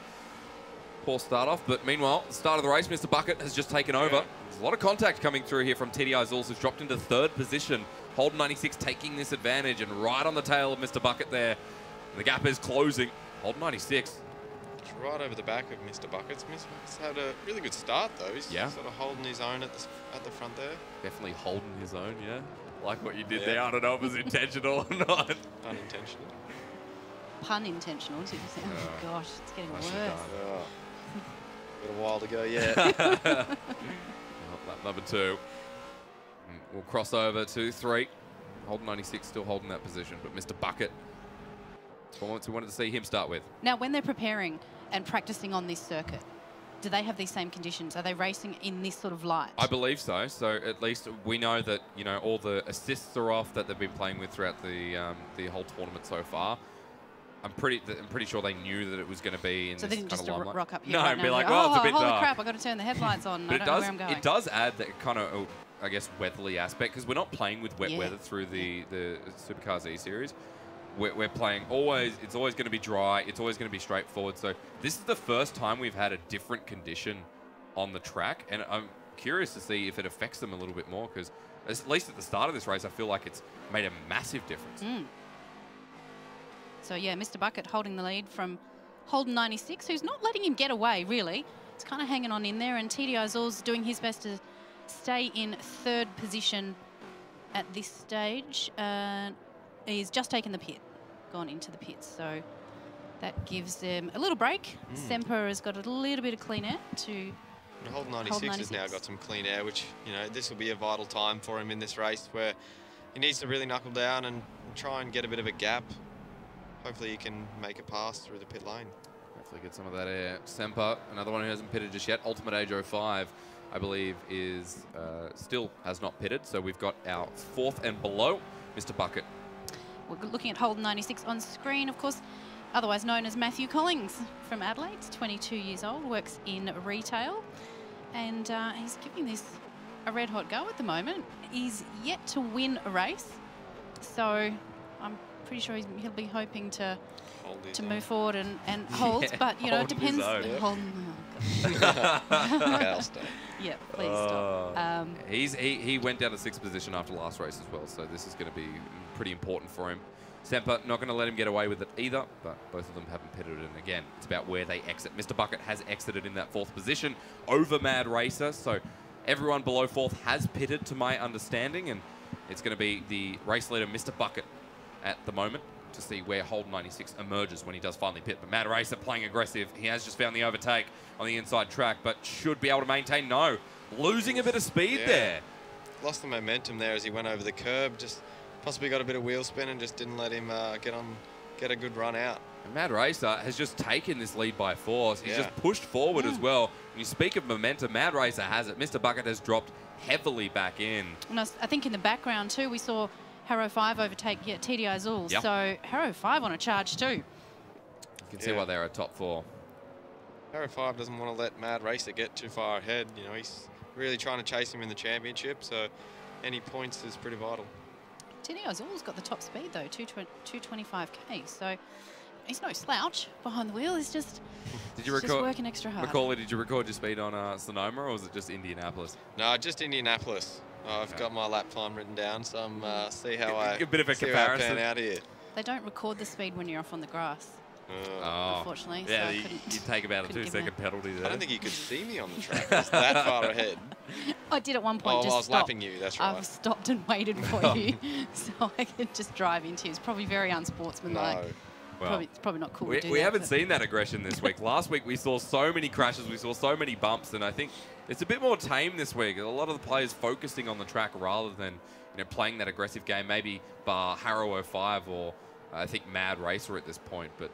start off, but meanwhile, the start of the race, Mr. Bucket has just taken over. There's a lot of contact coming through here from TDI Zools, who's dropped into 3rd position. Holden 96 taking this advantage and right on the tail of Mr. Bucket there. And the gap is closing. Holden 96. It's right over the back of Mr. Bucket's. Mr. Bucket's had a really good start though. He's sort of holding his own at the front there. Definitely holding his own, yeah. Like what you did there. I don't know if it was intentional or not. Unintentional. Pun intentional, too. Oh gosh, it's getting worse. Got a while to go yet. Lap number 2. We'll cross over to 3. Holden 96 still holding that position, but Mr. Bucket, performance we wanted to see him start with. Now, when they're preparing and practicing on this circuit, do they have these same conditions? Are they racing in this sort of light? I believe so. So at least we know that, you know, all the assists are off that they've been playing with throughout the whole tournament so far. I'm pretty sure they knew that it was going to be in so this kind of limelight. So they didn't just rock up here right and be like, oh, it's a bit dark. Holy crap, I've got to turn the headlights on. But I don't know where I'm going. It does add that kind of, I guess, weatherly aspect, because we're not playing with wet weather through the Supercars E-Series. We're playing always, it's always going to be dry, it's always going to be straightforward. So this is the first time we've had a different condition on the track, and I'm curious to see if it affects them a little bit more, because at least at the start of this race, I feel like it's made a massive difference. Mm. So, yeah, Mr. Bucket holding the lead from Holden 96, who's not letting him get away, really. It's kind of hanging on in there, and TDI Zools doing his best to stay in 3rd position at this stage. He's just taken the pit, gone into the pits, so that gives them a little break. Mm. Semper has got a little bit of clean air to... And Holden 96 has now got some clean air, which, you know, this will be a vital time for him in this race, where he needs to really knuckle down and try and get a bit of a gap. Hopefully he can make a pass through the pit lane. Hopefully get some of that air. Semper, another one who hasn't pitted just yet. Ultimate H05, I believe, is still has not pitted. So we've got our 4th and below, Mr. Bucket. We're looking at Holden 96 on screen, of course, otherwise known as Matthew Collings from Adelaide. He's 22 years old, works in retail, and he's giving this a red-hot go at the moment. He's yet to win a race. So I'm pretty sure he'll be hoping to move forward and hold, yeah, but you know, it depends. Yeah, please stop. He went down to 6th position after last race as well, so this is going to be pretty important for him. Semper not going to let him get away with it either, but both of them haven't pitted it in again. It's about where they exit. Mr. Bucket has exited in that 4th position over Mad Racer, so everyone below 4th has pitted, to my understanding, and it's going to be the race leader, Mr. Bucket, at the moment, to see where Holden 96 emerges when he does finally pit. But Mad Racer playing aggressive. He has just found the overtake on the inside track, but should be able to maintain. No, losing a bit of speed there. Lost the momentum there as he went over the curb. Just possibly got a bit of wheel spin and just didn't let him get a good run out. And Mad Racer has just taken this lead by force. He's just pushed forward as well. When you speak of momentum, Mad Racer has it. Mr. Bucket has dropped heavily back in. And I think in the background too, we saw Harrow 5 overtake TDI Zools. Yep. So Harrow 5 on a charge too. You can see why they're a top 4. Harrow 5 doesn't want to let Mad Racer get too far ahead. You know, he's really trying to chase him in the championship, so any points is pretty vital. TDI Zools got the top speed though, 225k. So he's no slouch behind the wheel. He's just, just working extra hard. Macaulay, did you record your speed on Sonoma, or was it just Indianapolis? No, just Indianapolis. Oh, I've got my lap time written down, so I'm see how a bit of a comparison out here. They don't record the speed when you're off on the grass, unfortunately. Yeah, so you take about a 2-second penalty there. I don't think you could see me on the track. I was that far ahead. I did at one point. Oh, just I was stopped. Lapping you. That's right. I've stopped and waited for you, so I could just drive into you. It's probably very unsportsmanlike. No. Well, it's probably not cool to do. We haven't seen that aggression this week. Last week we saw so many crashes, we saw so many bumps, and I think it's a bit more tame this week. A lot of the players focusing on the track rather than playing that aggressive game, maybe bar Harrow 05 or I think Mad Racer at this point, but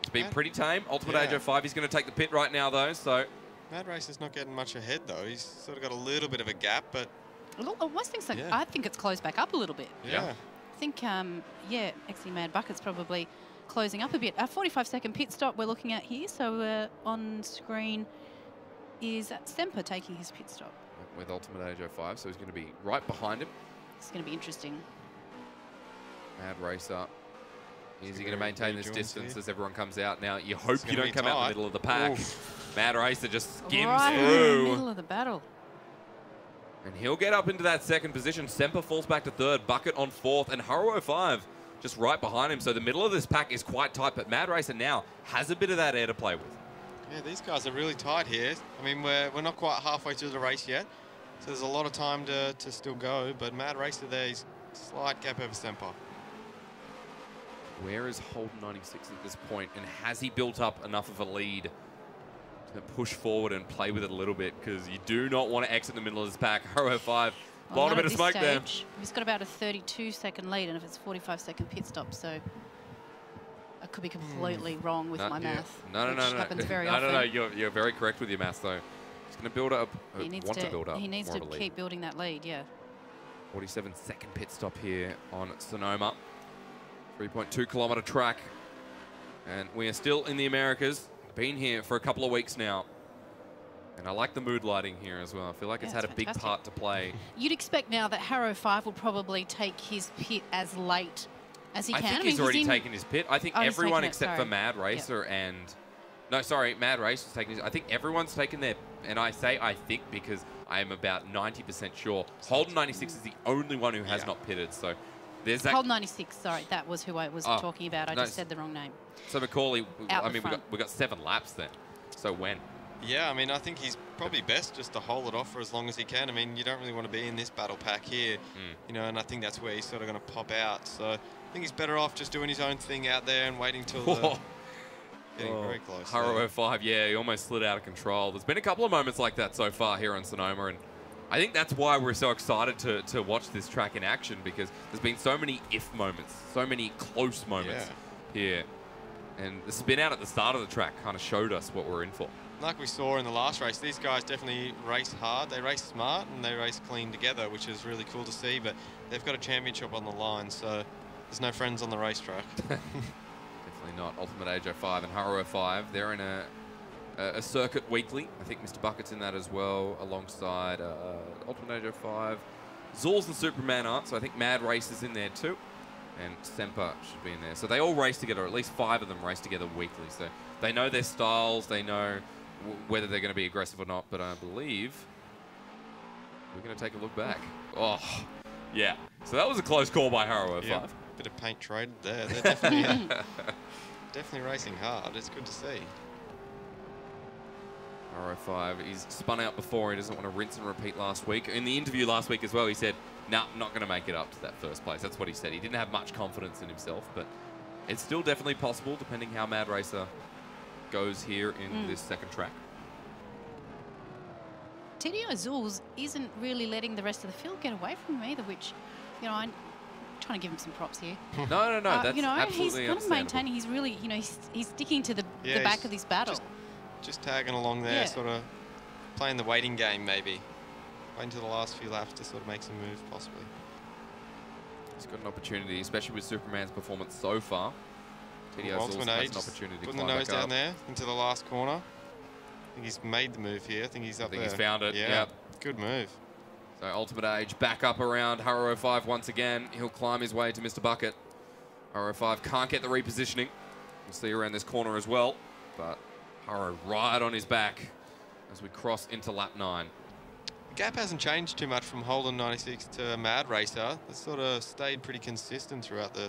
it's been pretty tame. Ultimate H05, he's going to take the pit right now though, so... Mad Racer's not getting much ahead though. He's sort of got a little bit of a gap, but... I think it's closed back up a little bit. Yeah. I think, XC Mad Bucket's probably... closing up a bit. A 45-second pit stop we're looking at here. So on screen is Semper taking his pit stop. With Ultimate H05, so he's going to be right behind him. It's going to be interesting. Mad Racer. Is he going to maintain this distance as everyone comes out? Now, you hope you don't come out in the middle of the pack. Oof. Mad Racer just skims through. In the middle of the battle. And he'll get up into that 2nd position. Semper falls back to 3rd. Bucket on 4th. And Harrow 5 just right behind him. So the middle of this pack is quite tight, but Mad Racer now has a bit of that air to play with. Yeah, these guys are really tight here. I mean, we're not quite halfway through the race yet, so there's a lot of time to still go, but Mad Racer there, he's slight gap over Semper. Where is Holden 96 at this point, and has he built up enough of a lead to push forward and play with it a little bit? Because you do not want to exit the middle of this pack. 005. Well, a bit of smoke there. He's got about a 32-second lead, and if it's 45-second pit stop, so I could be completely wrong with my math. No. Happens very often. No. You're very correct with your math, though. He's going to build up. He needs to keep building that lead. Yeah. 47-second pit stop here on Sonoma. 3.2-kilometer track, and we are still in the Americas. Been here for a couple of weeks now. And I like the mood lighting here as well. I feel like it's had a big part to play. You'd expect now that Harrow 5 will probably take his pit as late as he can. I think he's already taken his pit. I think everyone except for Mad Racer and... No, sorry, Mad Racer's taken his... I think everyone's taken their... And I say I think because I am about 90% sure. Holden 96 is the only one who has not pitted, so... Holden 96, sorry, that was who I was talking about. I just said the wrong name. So Macaulay, I mean, we got 7 laps then. So when... Yeah, I mean, I think he's probably best just to hold it off for as long as he can. I mean, you don't really want to be in this battle pack here, and I think that's where he's sort of going to pop out. So I think he's better off just doing his own thing out there and waiting till getting very close. Harrow 05, he almost slid out of control. There's been a couple of moments like that so far here on Sonoma, and I think that's why we're so excited to watch this track in action, because there's been so many if moments, so many close moments here. And the spin out at the start of the track kind of showed us what we're in for. Like we saw in the last race, these guys definitely race hard, they race smart, and they race clean together, which is really cool to see, but they've got a championship on the line, so there's no friends on the racetrack. Definitely not. Ultimate H05 and Harrow 05, they're in a circuit weekly. I think Mr. Bucket's in that as well, alongside Ultimate H05, Zools and Superman aren't, so I think Mad Racer's in there too. And Semper should be in there. So they all race together, or at least 5 of them race together weekly. So they know their styles, they know whether they're going to be aggressive or not. But I believe we're going to take a look back. Oh, yeah. So that was a close call by Harrow 5. Yeah, bit of paint trade there. They're definitely, definitely racing hard. It's good to see. Harrow 5, he's spun out before. He doesn't want to rinse and repeat last week. In the interview last week as well, he said, nah, not going to make it up to that first place. That's what he said. He didn't have much confidence in himself, but it's still definitely possible depending how Mad Racer goes here in this second track. TDI Zools isn't really letting the rest of the field get away from him either, which, you know, I'm trying to give him some props here. No, that's, you know, absolutely, he's kind of maintaining. He's really, you know, he's sticking to the back of this battle. Just tagging along there, sort of playing the waiting game maybe. Waiting to the last few laps to sort of make some moves possibly. He's got an opportunity, especially with Superman's performance so far. TDI Zools has an opportunity to climb back up. Putting the nose down there into the last corner. I think he's made the move here. I think he's up there. I think he's found it. Yeah. Good move. So Ultimate Age back up around Harrow 5 once again. He'll climb his way to Mr. Bucket. Harrow 5 can't get the repositioning. We'll see around this corner as well. But Harrow right on his back as we cross into lap 9. The gap hasn't changed too much from Holden 96 to Mad Racer. It's sort of stayed pretty consistent throughout the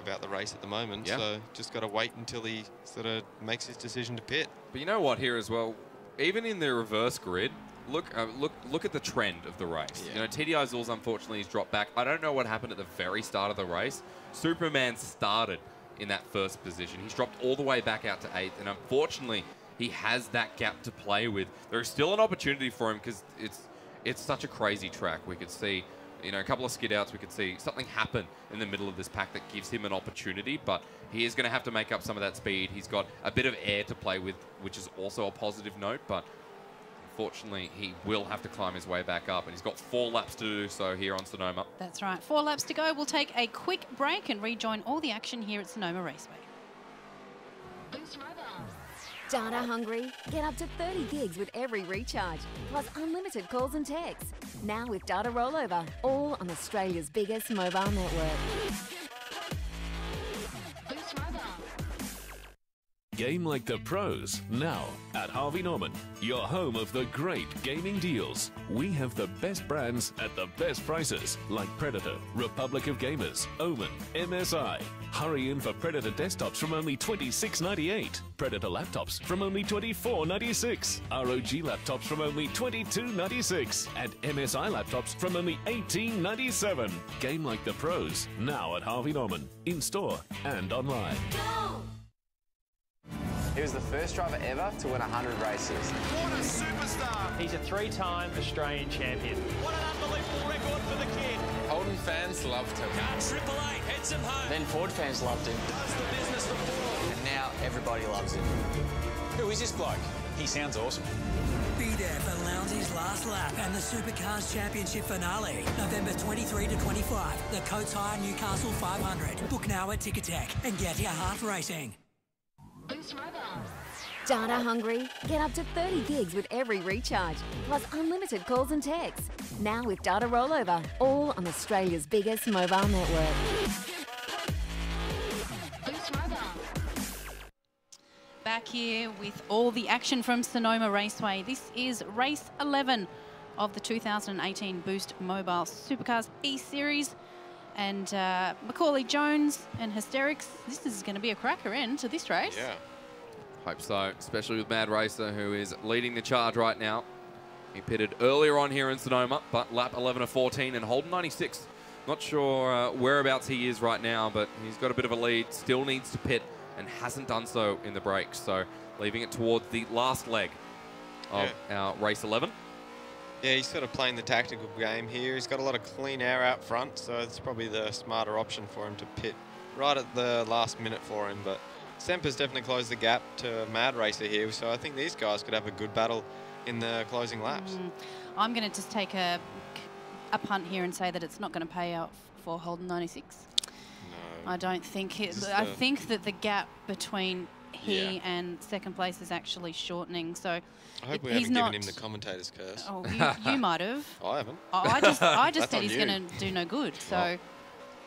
about the race at the moment, so just got to wait until he sort of makes his decision to pit. But you know what, here as well, even in the reverse grid, look at the trend of the race. You know, TDI Zools unfortunately has dropped back. I don't know what happened at the very start of the race. Superman started in that first position. He's dropped all the way back out to 8th, and unfortunately, he has that gap to play with. There is still an opportunity for him because it's such a crazy track. We could see, you know, a couple of skid outs, we could see something happen in the middle of this pack that gives him an opportunity, but he is going to have to make up some of that speed. He's got a bit of air to play with, which is also a positive note, but unfortunately, he will have to climb his way back up, and he's got 4 laps to do so here on Sonoma. That's right. 4 laps to go. We'll take a quick break and rejoin all the action here at Sonoma Raceway. Data hungry? Get up to 30 gigs with every recharge, plus unlimited calls and texts. Now with data rollover, all on Australia's biggest mobile network. Game like the pros, now at Harvey Norman, your home of the great gaming deals. We have the best brands at the best prices, like Predator, Republic of Gamers, Omen, MSI. Hurry in for Predator desktops from only $26.98, Predator laptops from only $24.96, ROG laptops from only $22.96, and MSI laptops from only $18.97. Game like the pros, now at Harvey Norman, in store and online. Go! He was the first driver ever to win 100 races. What a superstar! He's a 3-time Australian champion. What an unbelievable record for the kid. Holden fans loved him. Car Triple Eight heads him home. Then Ford fans loved him. Does the business for Ford. And now everybody loves him. Who is this bloke? He sounds awesome. Be there for Lounsey's last lap and the Supercars Championship finale, November 23 to 25. The Coates Hire Newcastle 500. Book now at Ticketek and get your heart racing. Data hungry? Get up to 30 gigs with every recharge, plus unlimited calls and texts. Now with data rollover, all on Australia's biggest mobile network. Back here with all the action from Sonoma Raceway. This is race 11 of the 2018 Boost Mobile Supercars E-Series. And Macaulay Jones and Hysterics, this is going to be a cracker end to this race. Yeah, hope so, especially with Mad Racer, who is leading the charge right now. He pitted earlier on here in Sonoma, but lap 11 of 14 and Holden 96. Not sure whereabouts he is right now, but he's got a bit of a lead, still needs to pit and hasn't done so in the breaks. So leaving it towards the last leg of our race 11. Yeah, he's sort of playing the tactical game here. He's got a lot of clean air out front, so it's probably the smarter option for him to pit right at the last minute for him. But Semper's definitely closed the gap to Mad Racer here, so I think these guys could have a good battle in the closing laps. I'm going to just take a punt here and say that it's not going to pay out for Holden 96. No. I don't think. I think that the gap between here, yeah. And second place is actually shortening. So I hope we haven't given him the commentator's curse. Oh, you might have. I haven't. Oh, I just said he's going to do no good. So well,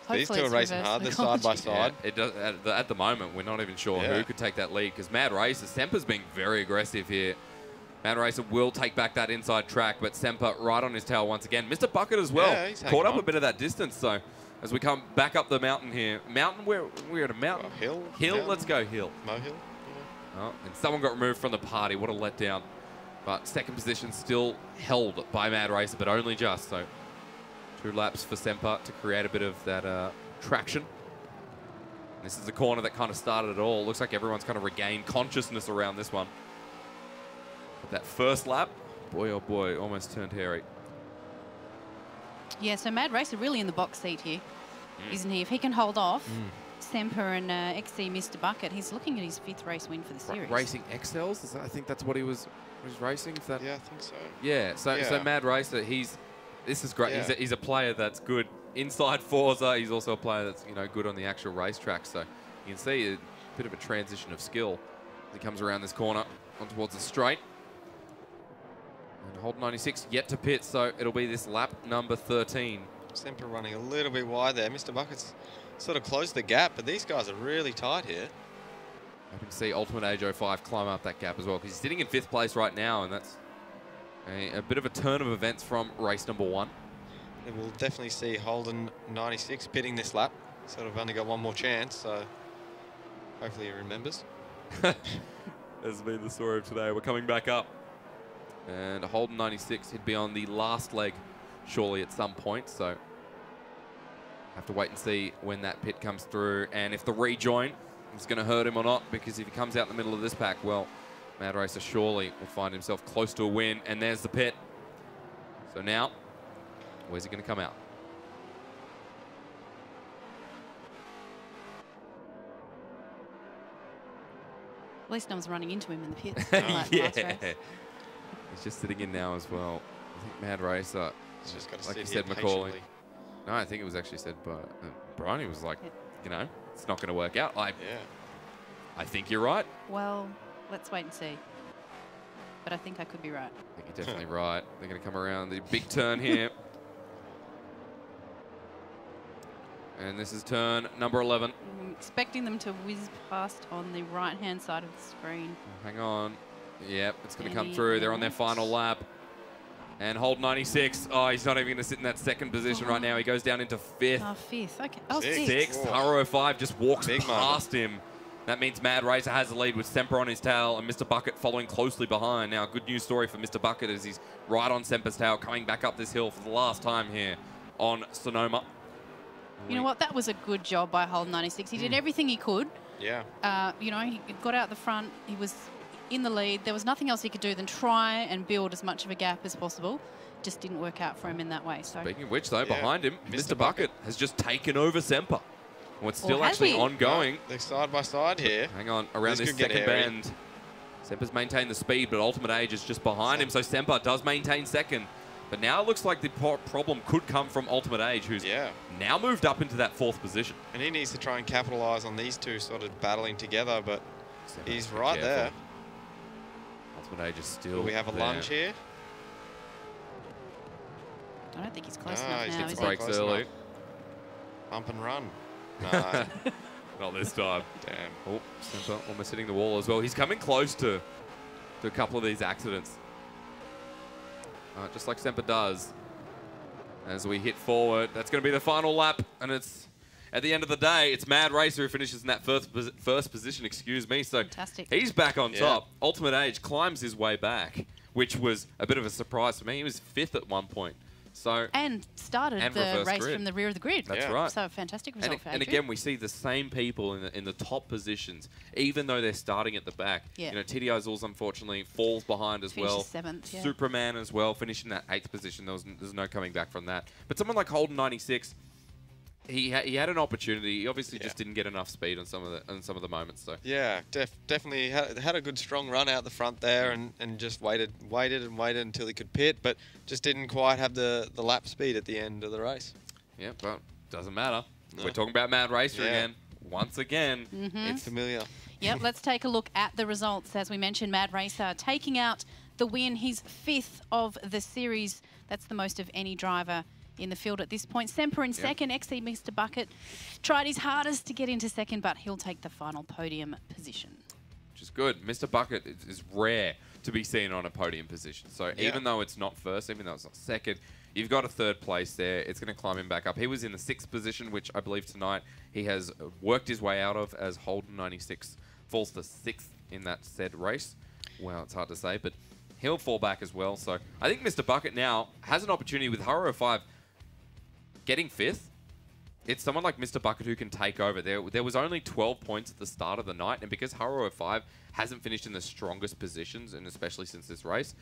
hopefully these two are racing hard. They're side by side. Yeah, it does, at the moment, we're not even sure who could take that lead because Mad Racer, Semper's being very aggressive here. Mad Racer will take back that inside track, but Semper right on his tail once again. Mr. Bucket as well. Yeah, he's caught up a bit of that distance, so as we come back up the mountain here. Mountain, we're at a mountain. Oh, hill. Hill, mountain. Let's go hill. Mohill. Yeah. Oh, and someone got removed from the party. What a letdown. But second position still held by Mad Racer, but only just. So 2 laps for Semper to create a bit of that traction. This is the corner that kind of started it all. Looks like everyone's kind of regained consciousness around this one. That first lap, boy oh boy, almost turned hairy. Yeah, so Mad Racer really in the box seat here, isn't he? If he can hold off Semper and XC Mr. Bucket, he's looking at his 5th race win for the series. Racing XLs, I think that's what he was racing. Is that? Yeah, I think so. Yeah, so Mad Racer, this is great. Yeah. He's a player that's good inside Forza. He's also a player that's good on the actual racetrack. So you can see a bit of a transition of skill as he comes around this corner on towards the straight. And Holden 96 yet to pit, so it'll be this lap number 13. Semper running a little bit wide there. Mr. Bucket's sort of closed the gap, but these guys are really tight here. I can see Ultimate H05 climb up that gap as well, because he's sitting in 5th place right now, and that's a bit of a turn of events from race number 1. And we'll definitely see Holden 96 pitting this lap. Sort of only got one more chance, so hopefully he remembers. That's been the story of today. We're coming back up. And Holden 96, he'd be on the last leg surely at some point, so have to wait and see when that pit comes through and if the rejoin is going to hurt him or not, because if he comes out in the middle of this pack, well, Mad Racer surely will find himself close to a win. And there's the pit. So now, where's he going to come out? At least no one's running into him in the pit. Yeah. He's just sitting in now as well. I think Mad Racer, he's just got to, like you said, Macaulay. No, I think it was actually said by Brian. He was like, it's not going to work out. I think you're right. Well, let's wait and see. But I think I could be right. I think you're definitely right. They're going to come around the big turn here. And this is turn number 11. I'm expecting them to whiz past on the right-hand side of the screen. Oh, hang on. Yep, it's going to come through. They're on their final lap. And Holden 96. Oh, he's not even going to sit in that second position right now. He goes down into 5th. Oh, 5th. Okay. Oh, 6th. Harrow 5 just walks past him. That means Mad Racer has the lead with Semper on his tail and Mr. Bucket following closely behind. Now, good news story for Mr. Bucket as he's right on Semper's tail, coming back up this hill for the last time here on Sonoma. You know what? That was a good job by Holden 96. He did everything he could. Yeah. He got out the front. He was in the lead. There was nothing else he could do than try and build as much of a gap as possible. Just didn't work out for him in that way. So. Speaking of which, though, behind him, Mr. Bucket has just taken over Semper. Well, it's still actually ongoing. Yeah, they're side by side here. Hang on, around this second bend. Semper's maintained the speed, but Ultimate Age is just behind him, so Semper does maintain second. But now it looks like the problem could come from Ultimate Age, who's now moved up into that 4th position. And he needs to try and capitalise on these two sort of battling together, but Semper's he's right there. Ultimate Age is still there. We have a lunge here. I don't think he's close enough now. He breaks early. Bump and run. No. Not this time. Damn. Oh, Semper almost hitting the wall as well. He's coming close to a couple of these accidents. Just like Semper does. As we hit forward, that's going to be the final lap. And it's, at the end of the day, it's Mad Racer who finishes in that first position, excuse me. So fantastic. He's back on top. Ultimate Age climbs his way back, which was a bit of a surprise for me. He was 5th at one point. So started the race from the rear of the grid. That's right. So a fantastic result for Adrian. And again, we see the same people in the top positions, even though they're starting at the back. Yeah. You know, TDI Zools unfortunately falls behind as well. Finishes 7th. Yeah. Superman as well, finishing that 8th position. There's no coming back from that. But someone like Holden 96. He had an opportunity. He obviously just didn't get enough speed on some of the moments. So definitely had a good strong run out the front there, and just waited until he could pit, but just didn't quite have the lap speed at the end of the race. Yeah, but doesn't matter. No. We're talking about Mad Racer again. Once again, it's familiar. Yep, let's take a look at the results. As we mentioned, Mad Racer taking out the win, his fifth of the series. That's the most of any driver in the field at this point. Semper in second, XC Mr Bucket tried his hardest to get into second, but he'll take the final podium position. Which is good. Mr Bucket is rare to be seen on a podium position. So even though it's not first, even though it's not second, you've got a third place there. It's going to climb him back up. He was in the sixth position, which I believe tonight he has worked his way out of, as Holden 96 falls to sixth in that said race. Well, it's hard to say, but he'll fall back as well. So I think Mr Bucket now has an opportunity with Harrow 5 getting fifth. It's someone like Mr Bucket who can take over. There was only 12 points at the start of the night, and because Harrow 5 hasn't finished in the strongest positions, and especially since this race,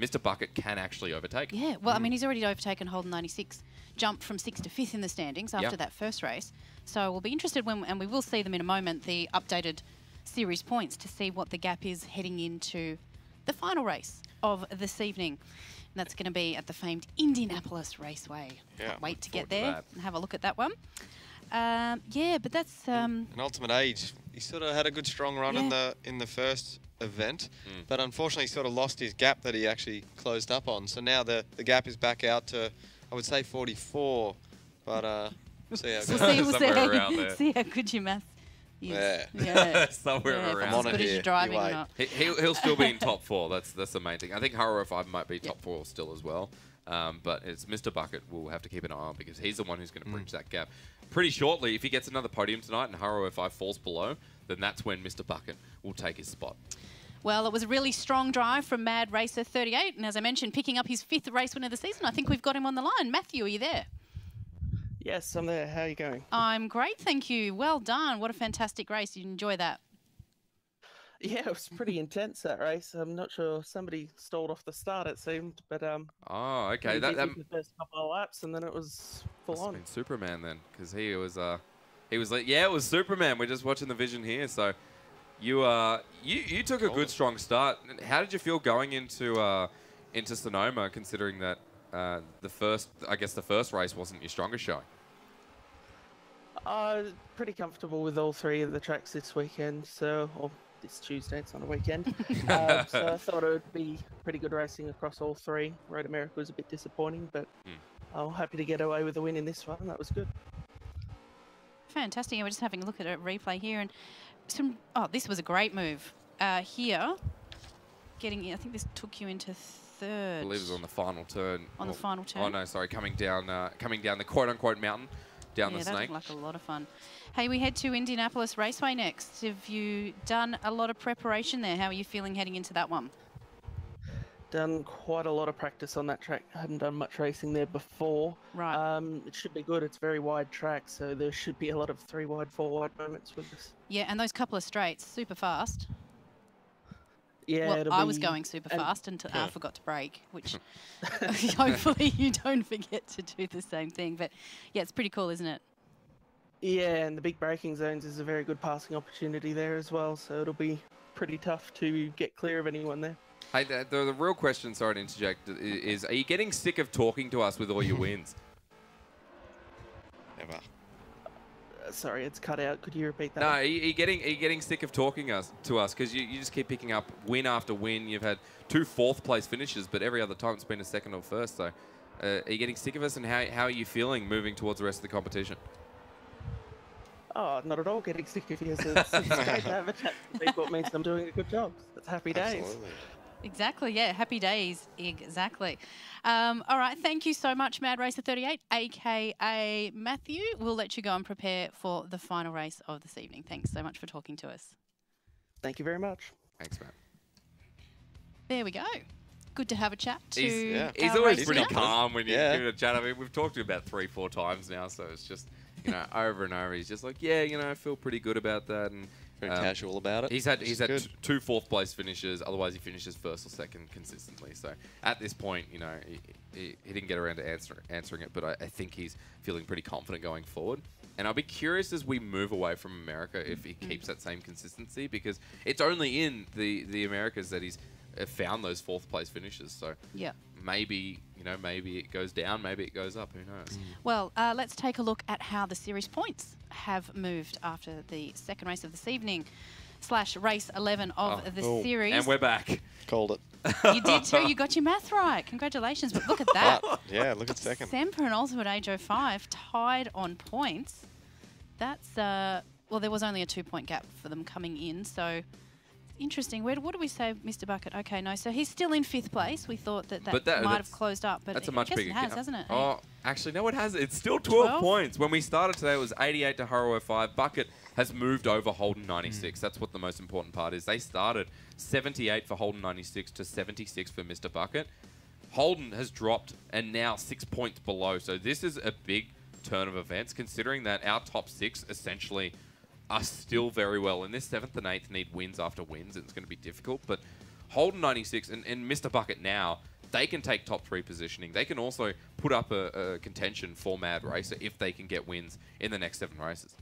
Mr Bucket can actually overtake. Yeah, well, I mean, he's already overtaken Holden 96, jumped from 6th to 5th in the standings after that first race. So we'll be interested when, and we will see them in a moment, the updated series points to see what the gap is heading into the final race of this evening. And that's going to be at the famed Indianapolis Raceway. Yeah, can't wait to get there and have a look at that one. Yeah, but that's... an Ultimate Age. He sort of had a good strong run in the first event, but unfortunately sort of lost his gap that he actually closed up on. So now the gap is back out to, I would say, 44. But see how good your math is. Yeah. Somewhere around. I'm on it here. Driving or not. He'll still be in top four. That's the main thing. I think Harrow 5 might be top four still as well. But it's Mr Bucket we'll have to keep an eye on, because he's the one who's going to bridge that gap. Pretty shortly, if he gets another podium tonight and Harrow 5 falls below, then that's when Mr Bucket will take his spot. Well, it was a really strong drive from Mad Racer 38. And as I mentioned, picking up his fifth race win of the season. I think we've got him on the line. Matthew, are you there? Yes, I'm there. How are you going? I'm great, thank you. Well done. What a fantastic race. You enjoy that? Yeah, it was pretty intense, that race. I'm not sure, somebody stalled off the start, it seemed, but oh, okay, that the first couple of laps, and then it was full on. Superman then, because he was like, yeah, it was Superman. We're just watching the vision here. So you took a good strong start. How did you feel going into Sonoma, considering that the first race wasn't your strongest showing? Pretty comfortable with all three of the tracks this weekend. So. It's Tuesday, it's on a weekend. So I thought it would be pretty good racing across all three. Road America was a bit disappointing, but I'm happy to get away with a win in this one. That was good. Fantastic. We're just having a look at a replay here. And this was a great move here. I think this took you into third. I believe it was on the final turn. On the final turn. Oh, no, sorry. Coming down the quote-unquote mountain. Down the snake. That looked like a lot of fun. Hey, we head to Indianapolis Raceway next. Have you done a lot of preparation there? How are you feeling heading into that one? Done quite a lot of practice on that track. I hadn't done much racing there before. Right. It should be good. It's a very wide track, so there should be a lot of three wide, four wide moments with us. Yeah, and those couple of straights, super fast. Yeah, well, I was going super fast until I forgot to brake, which hopefully you don't forget to do the same thing. But, yeah, it's pretty cool, isn't it? Yeah, and the big braking zones is a very good passing opportunity there as well. So it'll be pretty tough to get clear of anyone there. Hey, the real question, sorry to interject, is are you getting sick of talking to us with all your wins? Never. Sorry, it's cut out. Could you repeat that? No, are you getting sick of talking to us? Because you just keep picking up win after win. You've had two fourth-place finishes, but every other time it's been a second or first. So are you getting sick of us, and how are you feeling moving towards the rest of the competition? Oh, not at all getting sick of you. It's great to have a chat with people. It means I'm doing a good job. It's happy days. Absolutely. Exactly, yeah. Happy days. Exactly. All right. Thank you so much, Mad Racer 38, a.k.a. Matthew. We'll let you go and prepare for the final race of this evening. Thanks so much for talking to us. Thank you very much. Thanks, Matt. There we go. Good to have a chat to He's always pretty calm when you give it a chat. I mean, we've talked to him about 3-4 times now, so it's just, you know, over and over. He's just like, yeah, you know, I feel pretty good about that. And very casual about it. He's had two fourth-place finishes. Otherwise, he finishes first or second consistently. So at this point, you know, he didn't get around to answering it, but I think he's feeling pretty confident going forward. And I'll be curious as we move away from America if he keeps that same consistency, because it's only in the Americas that he's found those fourth-place finishes. So maybe, you know, maybe it goes down, maybe it goes up. Who knows? Well, let's take a look at how the series points have moved after the second race of this evening. slash race 11 of the series. And we're back. Called it. You did too. You got your math right. Congratulations. But look at that. Yeah, look at second. Semper and Ultimate H05 tied on points. That's, well, there was only a 2-point gap for them coming in. So interesting. Where, what do we say, Mr. Bucket? Okay, no. So he's still in fifth place. We thought that that might have closed up. But that's a much bigger gap, hasn't it? Oh, actually, no, it hasn't. It's still 12 points. When we started today, it was 88 to Harrow 5. Bucket has moved over Holden 96. That's what the most important part is. They started 78 for Holden 96 to 76 for Mr. Bucket. Holden has dropped and now 6 points below. So this is a big turn of events, considering that our top six essentially are still very well. And this seventh and eighth need wins after wins, and it's going to be difficult. But Holden 96 and Mr. Bucket now, they can take top three positioning. They can also put up a contention for Mad Racer if they can get wins in the next 7 races.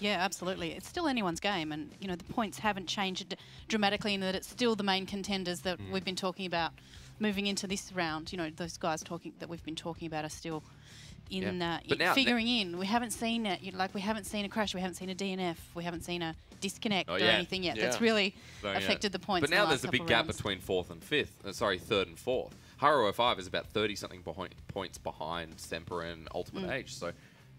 Yeah, absolutely. It's still anyone's game, and you know the points haven't changed dramatically in that it's still the main contenders that we've been talking about moving into this round. You know, those guys that we've been talking about are still in figuring in. We haven't seen it. Like, we haven't seen a crash. We haven't seen a DNF. We haven't seen a disconnect or anything yet. That's really affected the points. But now there's a big gap between third and fourth. Harrow 05 is about 30-something points behind Semper and Ultimate H. So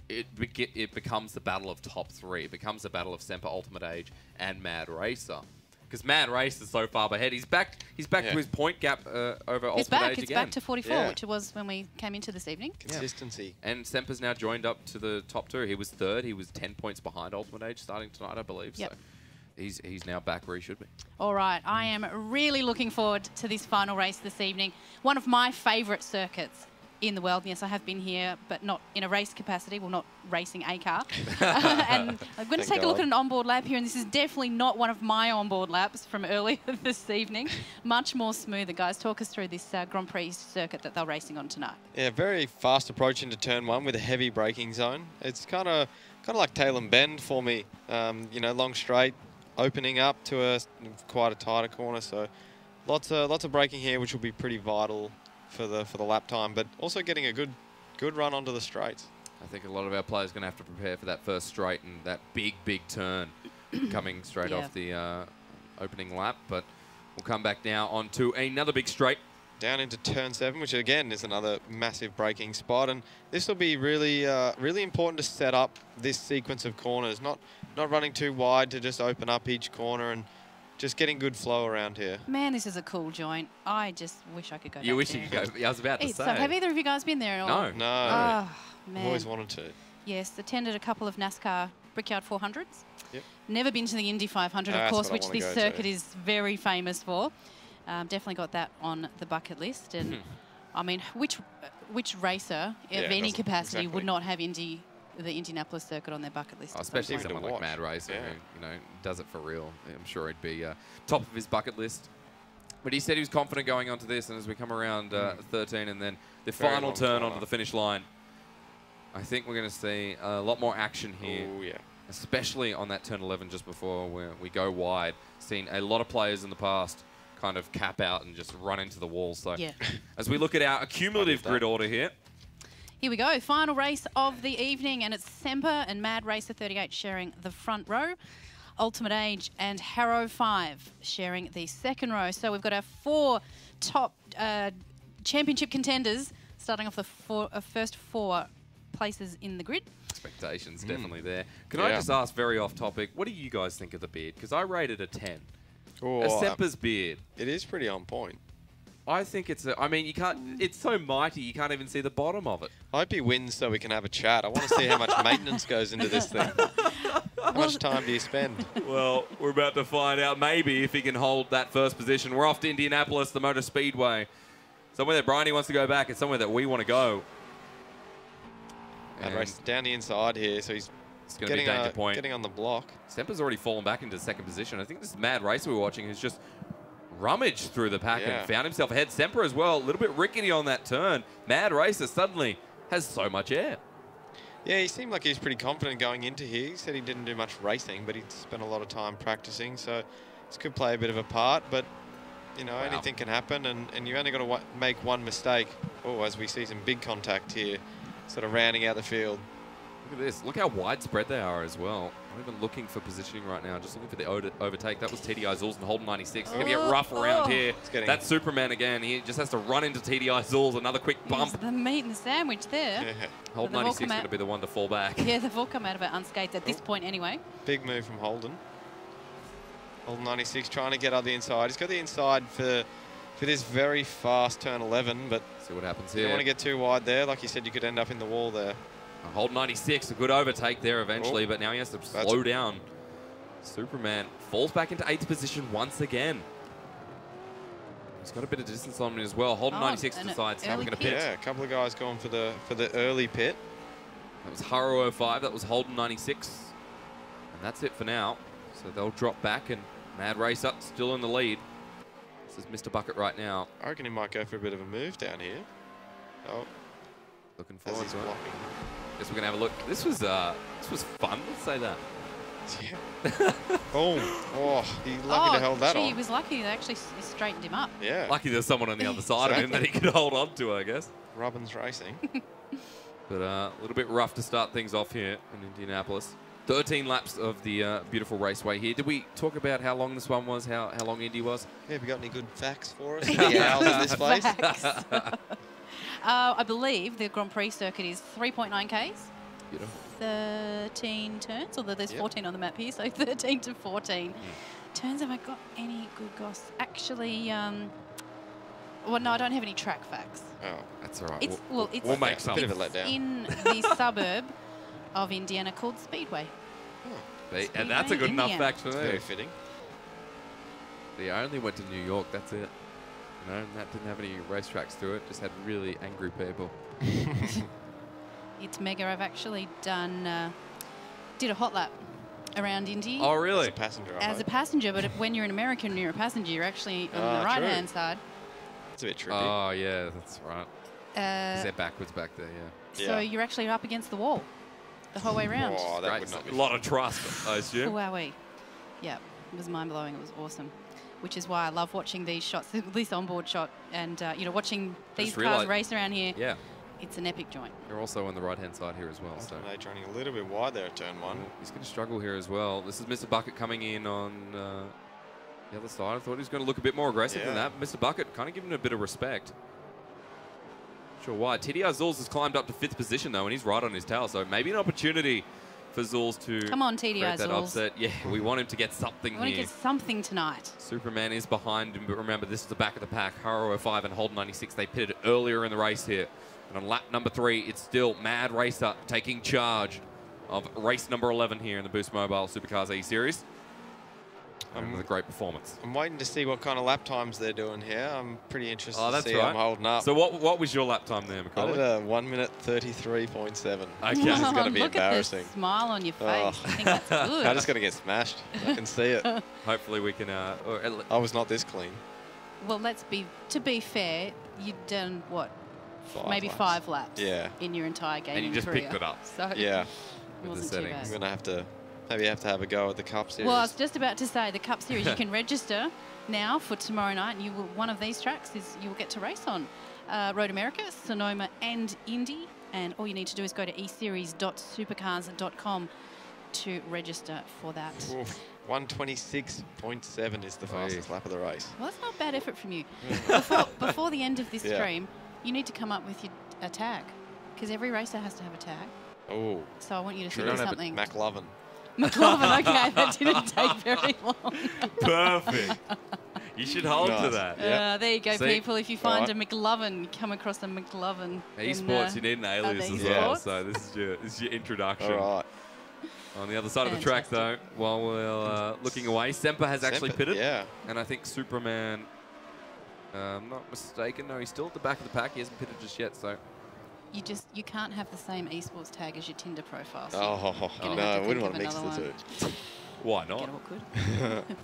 it becomes the battle of top three. It becomes the battle of Semper, Ultimate Age, and Mad Racer. Because Mad Racer's so far ahead. He's back to his point gap over Ultimate Age again. It's back to 44, which it was when we came into this evening. Consistency. Yeah. And Semper's now joined up to the top two. He was third. He was 10 points behind Ultimate Age starting tonight, I believe. Yep. So he's now back where he should be. All right. I am really looking forward to this final race this evening. One of my favourite circuits in the world. Yes, I have been here, but not in a race capacity. Well, not racing a car. And I'm going to take a look at an onboard lap here, and this is definitely not one of my onboard laps from earlier this evening. Much more smoother, guys. Talk us through this Grand Prix circuit that they're racing on tonight. Yeah, very fast approach into turn one with a heavy braking zone. It's kind of like tail and bend for me. You know, long straight, opening up to quite a tighter corner. So lots of braking here, which will be pretty vital for the lap time, but also getting a good run onto the straights. I think a lot of our players are going to have to prepare for that first straight and that big turn coming straight off the opening lap. But we'll come back now onto another big straight. Down into turn 7, which again is another massive braking spot, and this will be really really important to set up this sequence of corners. Not running too wide to just open up each corner and just getting good flow around here. Man, this is a cool joint. I just wish I could go. You wish you could go. I was about to say. So have either of you guys been there at all? No. No. Oh, man. Always wanted to. Yes, attended a couple of NASCAR Brickyard 400s. Yep. Never been to the Indy 500, of course, which this circuit is very famous for. Definitely got that on the bucket list. And I mean, which racer of any capacity would not have the Indianapolis circuit on their bucket list. Oh, especially someone like Mad Racer, who does it for real. I'm sure he'd be top of his bucket list. But he said he was confident going onto this, and as we come around 13 and then the final turn onto the finish line, I think we're going to see a lot more action here. Ooh, yeah. Especially on that turn 11 just before we go wide. Seen a lot of players in the past kind of cap out and just run into the wall. So as we look at our accumulative grid order here, here we go, final race of the evening, and it's Semper and Mad Racer 38 sharing the front row. Ultimate Age and Harrow 5 sharing the second row. So we've got our 4 top championship contenders starting off the first 4 places in the grid. Expectations definitely there. Can I just ask, very off topic, what do you guys think of the beard? Because I rated a 10. Oh, a Semper's beard. It is pretty on point. I think it's I mean, you can't. It's so mighty, you can't even see the bottom of it. I hope he wins so we can have a chat. I want to see how much maintenance goes into this thing. How much time do you spend? Well, we're about to find out maybe if he can hold that first position. We're off to Indianapolis, the Motor Speedway. Somewhere that Bryony wants to go back and somewhere that we want to go. And race down the inside here, so it's going to be a danger point. Getting on the block. Semper's already fallen back into second position. I think this Mad Racer we're watching is just rummaged through the pack and found himself ahead. Semper as well, a little bit rickety on that turn. Mad Racer suddenly has so much air. Yeah, he seemed like he was pretty confident going into here. He said he didn't do much racing, but he'd spent a lot of time practicing, so this could play a bit of a part, but you know, anything can happen, and you only got to make one mistake. Oh, as we see some big contact here, sort of rounding out the field. Look at this. Look how widespread they are as well. Not even looking for positioning right now. Just looking for the overtake. That was TDI Zools and Holden 96. It's going to be a rough round here. That's Superman again. He just has to run into TDI Zools. Another quick bump. There's the meat and the sandwich there. Yeah. Holden 96 is going to be the one to fall back. Yeah, they've all come out of it unscathed at this point anyway. Big move from Holden. Holden 96 trying to get up the inside. He's got the inside for this very fast turn 11, but see what happens here. You don't want to get too wide there. Like you said, you could end up in the wall there. Hold 96, a good overtake there eventually, but now he has to slow down. Superman falls back into 8th position once again. He's got a bit of distance on him as well. Holden 96 decides how we're going to pit. Yeah, a couple of guys going for the early pit. That was Harrow 5, that was Holden 96. And that's it for now. So they'll drop back and Mad Racer still in the lead. This is Mr. Bucket right now. I reckon he might go for a bit of a move down here. Oh. Looking forward to it. Guess we're going to have a look. This was fun, let's say that. Yeah. Oh, he lucky to hold that on. He was lucky they actually straightened him up. Yeah. Lucky there's someone on the other side of him that he could hold on to, I guess. Robbins Racing. But a little bit rough to start things off here in Indianapolis. 13 laps of the beautiful raceway here. Did we talk about how long this one was, how long Indy was? Yeah, have you got any good facts for us? Yeah, in this place. I believe the Grand Prix circuit is 3.9 Ks. Beautiful. 13 turns, although there's 14 on the map here, so 13 to 14. Turns, have I got any good goss? Actually, well, no, I don't have any track facts. Oh, that's all right. It's, we'll make some. It's a bit of a letdown. In the suburb of Indiana called Speedway. Oh. Speedway, and that's a good enough fact for me. Very fitting. They only went to New York, that's it. You know, that didn't have any racetracks to it, just had really angry people. It's mega. I've actually done, did a hot lap around Indy. Oh, really? As a passenger. As a passenger, but when you're an American and you're a passenger, you're actually on the right-hand side. It's a bit tricky. Oh, yeah, that's right. Because they're backwards back there, yeah. So you're actually up against the wall the whole way around. Oh, that would not be a lot of trust, I assume. Wowee. Yeah, it was mind-blowing. It was awesome, which is why I love watching these shots, this onboard shot, and you know, watching these cars race around here. Yeah, it's an epic joint. You're also on the right-hand side here as well. So H running a little bit wide there at turn one. He's going to struggle here as well. This is Mr. Bucket coming in on the other side. I thought he was going to look a bit more aggressive than that. Mr. Bucket kind of giving him a bit of respect. Sure why. TDI Zools has climbed up to 5th position, though, and he's right on his tail, so maybe an opportunity for Zools to come on, TDI Zools. Yeah, we want him to get something here. We want to get something tonight. Superman is behind him, but remember, this is the back of the pack. Harrow 05 and Holden 96, they pitted earlier in the race here. And on lap number 3, it's still Mad Racer taking charge of race number 11 here in the Boost Mobile Supercars E-Series. With a great performance. I'm waiting to see what kind of lap times they're doing here. I'm pretty interested to see how I'm holding up. So what was your lap time there, Macaulay? I did a 1:33.7. Okay. It's going to be embarrassing. Look at the smile on your face. I think that's good. I'm just going to get smashed. I can see it. Hopefully we can... I was not this clean. Well, to be fair, you've done, what, maybe five laps in your entire game and you just picked it up. So yeah. With the settings. I'm going to have to... Maybe you have to have a go at the Cup Series. Well, I was just about to say, the Cup Series, you can register now for tomorrow night, and you will, one of these tracks is you'll get to race on. Road America, Sonoma and Indy, and all you need to do is go to eseries.supercars.com to register for that. 1:26.7 is the fastest lap of the race. Well, that's not bad effort from you. Before the end of this stream, you need to come up with a tag, because every racer has to have a tag. Oh. So I want you to think of something. McLovin. McLovin, okay, that didn't take very long. Perfect. You should hold to that. There you go, people. If you find a McLovin, come across a McLovin. Esports, you need an alias as well, so this is your introduction. All right. On the other side of the track, though, while we're looking away, Semper has actually pitted. Yeah. And I think Superman, I'm not mistaken, no, he's still at the back of the pack. He hasn't pitted just yet, so... You can't have the same esports tag as your Tinder profile. So no, I wouldn't want to mix the two. Why not?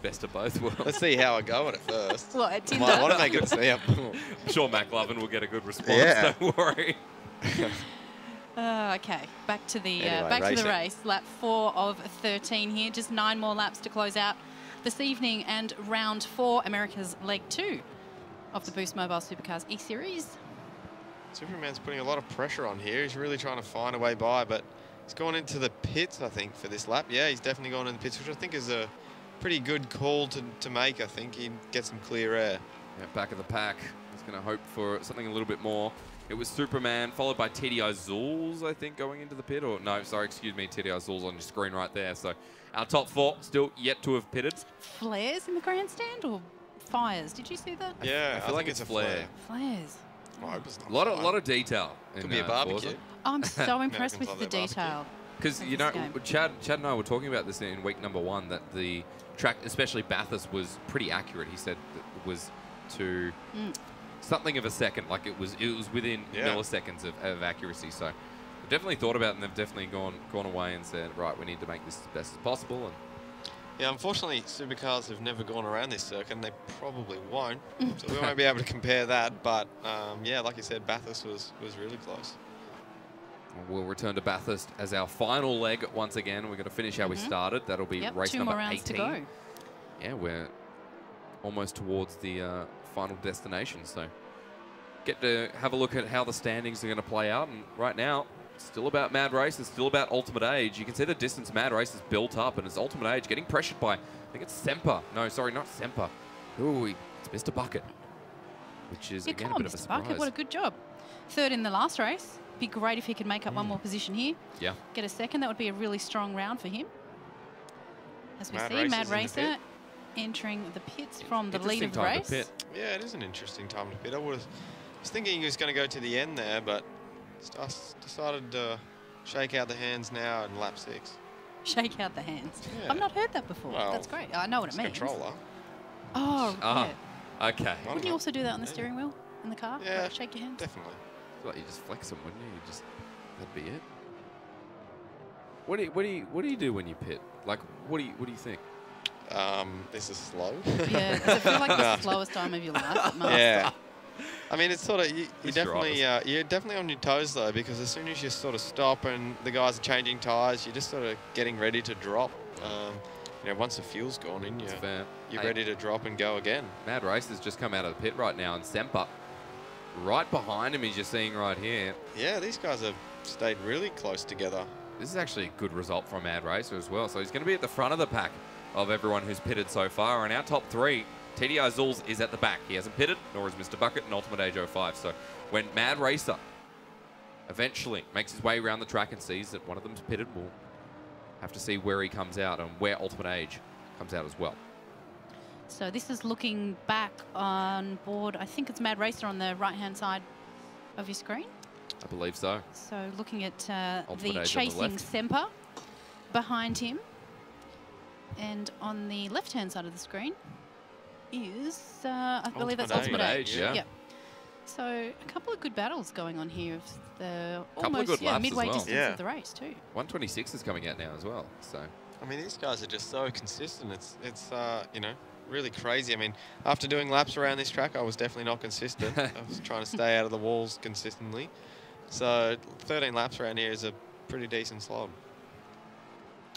Best of both worlds. Let's see how I go at it first. What, at Tinder? I want to make it snap. I'm sure McLovin will get a good response. Yeah. Don't worry. Okay, back to the race. Lap 4 of 13 here. Just 9 more laps to close out this evening and round 4, America's leg 2 of the Boost Mobile Supercars E-Series. Superman's putting a lot of pressure on here. He's really trying to find a way by, but He's gone into the pits, I think, for this lap. Yeah, he's definitely gone in the pits, which I think is a pretty good call to make, I think. He'd get some clear air. Yeah, back of the pack. He's going to hope for something a little bit more. It was Superman, followed by TDI Zools, I think, going into the pit. Or no, sorry, excuse me, TDI Zools on your screen right there. So our top four still yet to have pitted. Flares in the grandstand or fires? Did you see that? Yeah, I feel like it's a flare. Flares. Oh, I hope it's not a lot of detail. Could be a barbecue. Oh, I'm so impressed with the detail. Because, you know, Chad and I were talking about this in week number one, that the track, especially Bathurst, was pretty accurate. He said it was to something of a second, like it was within milliseconds of accuracy. So they've definitely thought about it, and they've definitely gone away and said, right, we need to make this as best as possible. And yeah, unfortunately, supercars have never gone around this circuit, and they probably won't. So we won't be able to compare that. But yeah, like you said, Bathurst was really close. We'll return to Bathurst as our final leg once again. We're going to finish how we started. That'll be race number 18. To go. Yeah, we're almost towards the final destination. So get to have a look at how the standings are going to play out. And right now, still about Mad Race. It's still about Ultimate Age. You can see the distance Mad Race has built up, and it's Ultimate Age getting pressured by, I think it's Semper. No, sorry, not Semper. Ooh, it's Mr. Bucket, which is, again, a bit of a surprise. Bucket, what a good job. Third in the last race. Be great if he could make up one more position here. Yeah. Get a second. That would be a really strong round for him. As we see, Mad Racer entering the pits from the lead of the race. Yeah, it is an interesting time to pit. I was thinking he was going to go to the end there, but decided to shake out the hands now in lap 6. Shake out the hands. Yeah. I've not heard that before. Well, that's great. I know what it means. Controller. Oh, yeah. Okay. Wouldn't you also do that on the steering wheel in the car? Yeah, like shake your hands. Definitely. Like you just flex them, wouldn't you? That'd be it. What do you do when you pit? Like, what do you think? This is slow. Yeah, does it feel like the slowest time of your life? Yeah. I mean, it's sort of you're definitely on your toes though, because as soon as you sort of stop and the guys are changing tires, you're just sort of getting ready to drop. You know, once the fuel's gone in, you're ready to drop and go again. Mad Race has just come out of the pit right now, and Semper right behind him, as you're seeing right here. Yeah, these guys have stayed really close together. This is actually a good result from Mad Racer as well. So he's going to be at the front of the pack of everyone who's pitted so far. And our top three, TDI Zools is at the back. He hasn't pitted, nor is Mr. Bucket and Ultimate Age 05. So when Mad Racer eventually makes his way around the track and sees that one of them's pitted, we'll have to see where he comes out and where Ultimate Age comes out as well. So this is looking back on board. I think it's Mad Racer on the right-hand side of your screen. I believe so. So looking at the chasing Semper behind him. And on the left-hand side of the screen is, I believe that's Ultimate Age. Yeah. Yep. So a couple of good battles going on here of the almost midway distance of the race too. 126 is coming out now as well. So I mean, these guys are just so consistent. It's you know, really crazy. I mean, after doing laps around this track, I was definitely not consistent. I was trying to stay out of the walls consistently. So 13 laps around here is a pretty decent slog.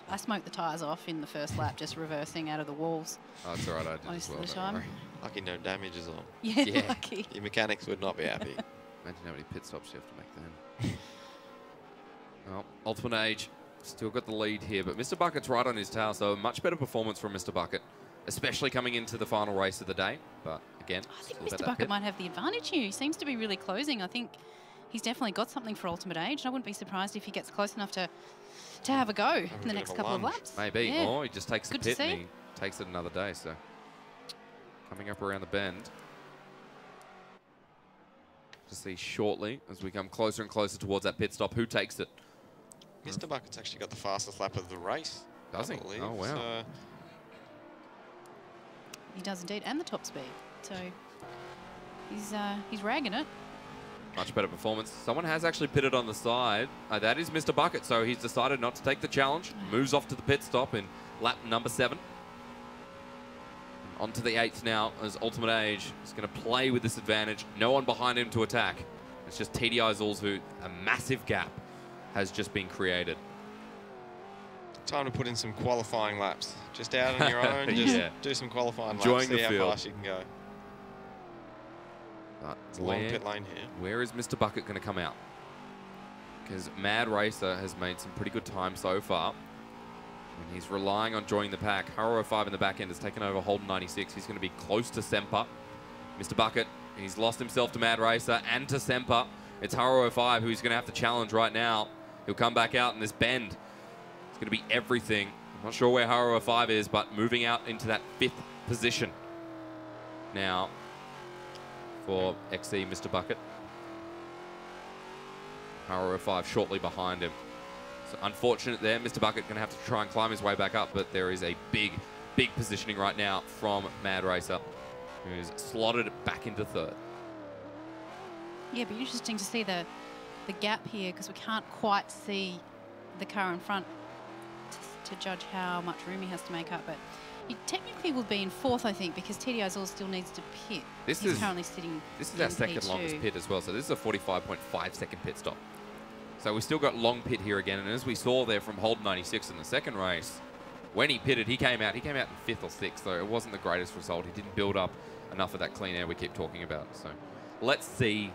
I smoked the tyres off in the first lap, just reversing out of the walls. Oh, it's all right. I did most as well, of the time. Lucky no damage is on. Yeah, yeah, lucky. Your mechanics would not be happy. Imagine how many pit stops you have to make then. Well, Ultimate Age still got the lead here, but Mr. Bucket's right on his tail, so a much better performance from Mr. Bucket, especially coming into the final race of the day. But again, I think Mr. Bucket might have the advantage here. He seems to be really closing. I think he's definitely got something for Ultimate Age. And I wouldn't be surprised if he gets close enough to have a go in the next couple of laps. Maybe, or he just takes a pit and he takes it another day. So coming up around the bend to see shortly as we come closer and closer towards that pit stop. Who takes it? Mr. Bucket's actually got the fastest lap of the race. Does he? Oh, wow. So he does indeed, and the top speed. So he's ragging it. Much better performance. Someone has actually pitted on the side. That is Mr. Bucket, so he's decided not to take the challenge. Moves off to the pit stop in lap number 7. And onto the 8th now, as Ultimate Age is going to play with this advantage. No one behind him to attack. It's just TDI Zools, who a massive gap has just been created. Time to put in some qualifying laps. Just out on your own, just do some qualifying laps, see how fast you can go. It's a long pit lane here. Where is Mr. Bucket going to come out? because Mad Racer has made some pretty good time so far. And he's relying on joining the pack. Harrow 5 in the back end has taken over Holden 96. He's going to be close to Semper. Mr. Bucket, he's lost himself to Mad Racer and to Semper. It's Harrow 5 who he's going to have to challenge right now. He'll come back out in this bend. It's going to be everything. I'm not sure where Harrow 5 is, but moving out into that fifth position now for XC Mr. Bucket. Harrow 5 shortly behind him. So unfortunate there. Mr. Bucket going to have to try and climb his way back up, but there is a big, big positioning right now from Mad Racer, who's slotted back into third. Yeah, be interesting to see the gap here, because we can't quite see the car in front to judge how much room he has to make up. But he technically will be in fourth, I think, because TDI Zools still needs to pit. He's currently sitting. This is our second longest pit as well. So this is a 45.5-second pit stop. So we've still got long pit here again. And as we saw there from Holden 96 in the second race, when he pitted, he came out in fifth or sixth, though it wasn't the greatest result. He didn't build up enough of that clean air we keep talking about. So let's see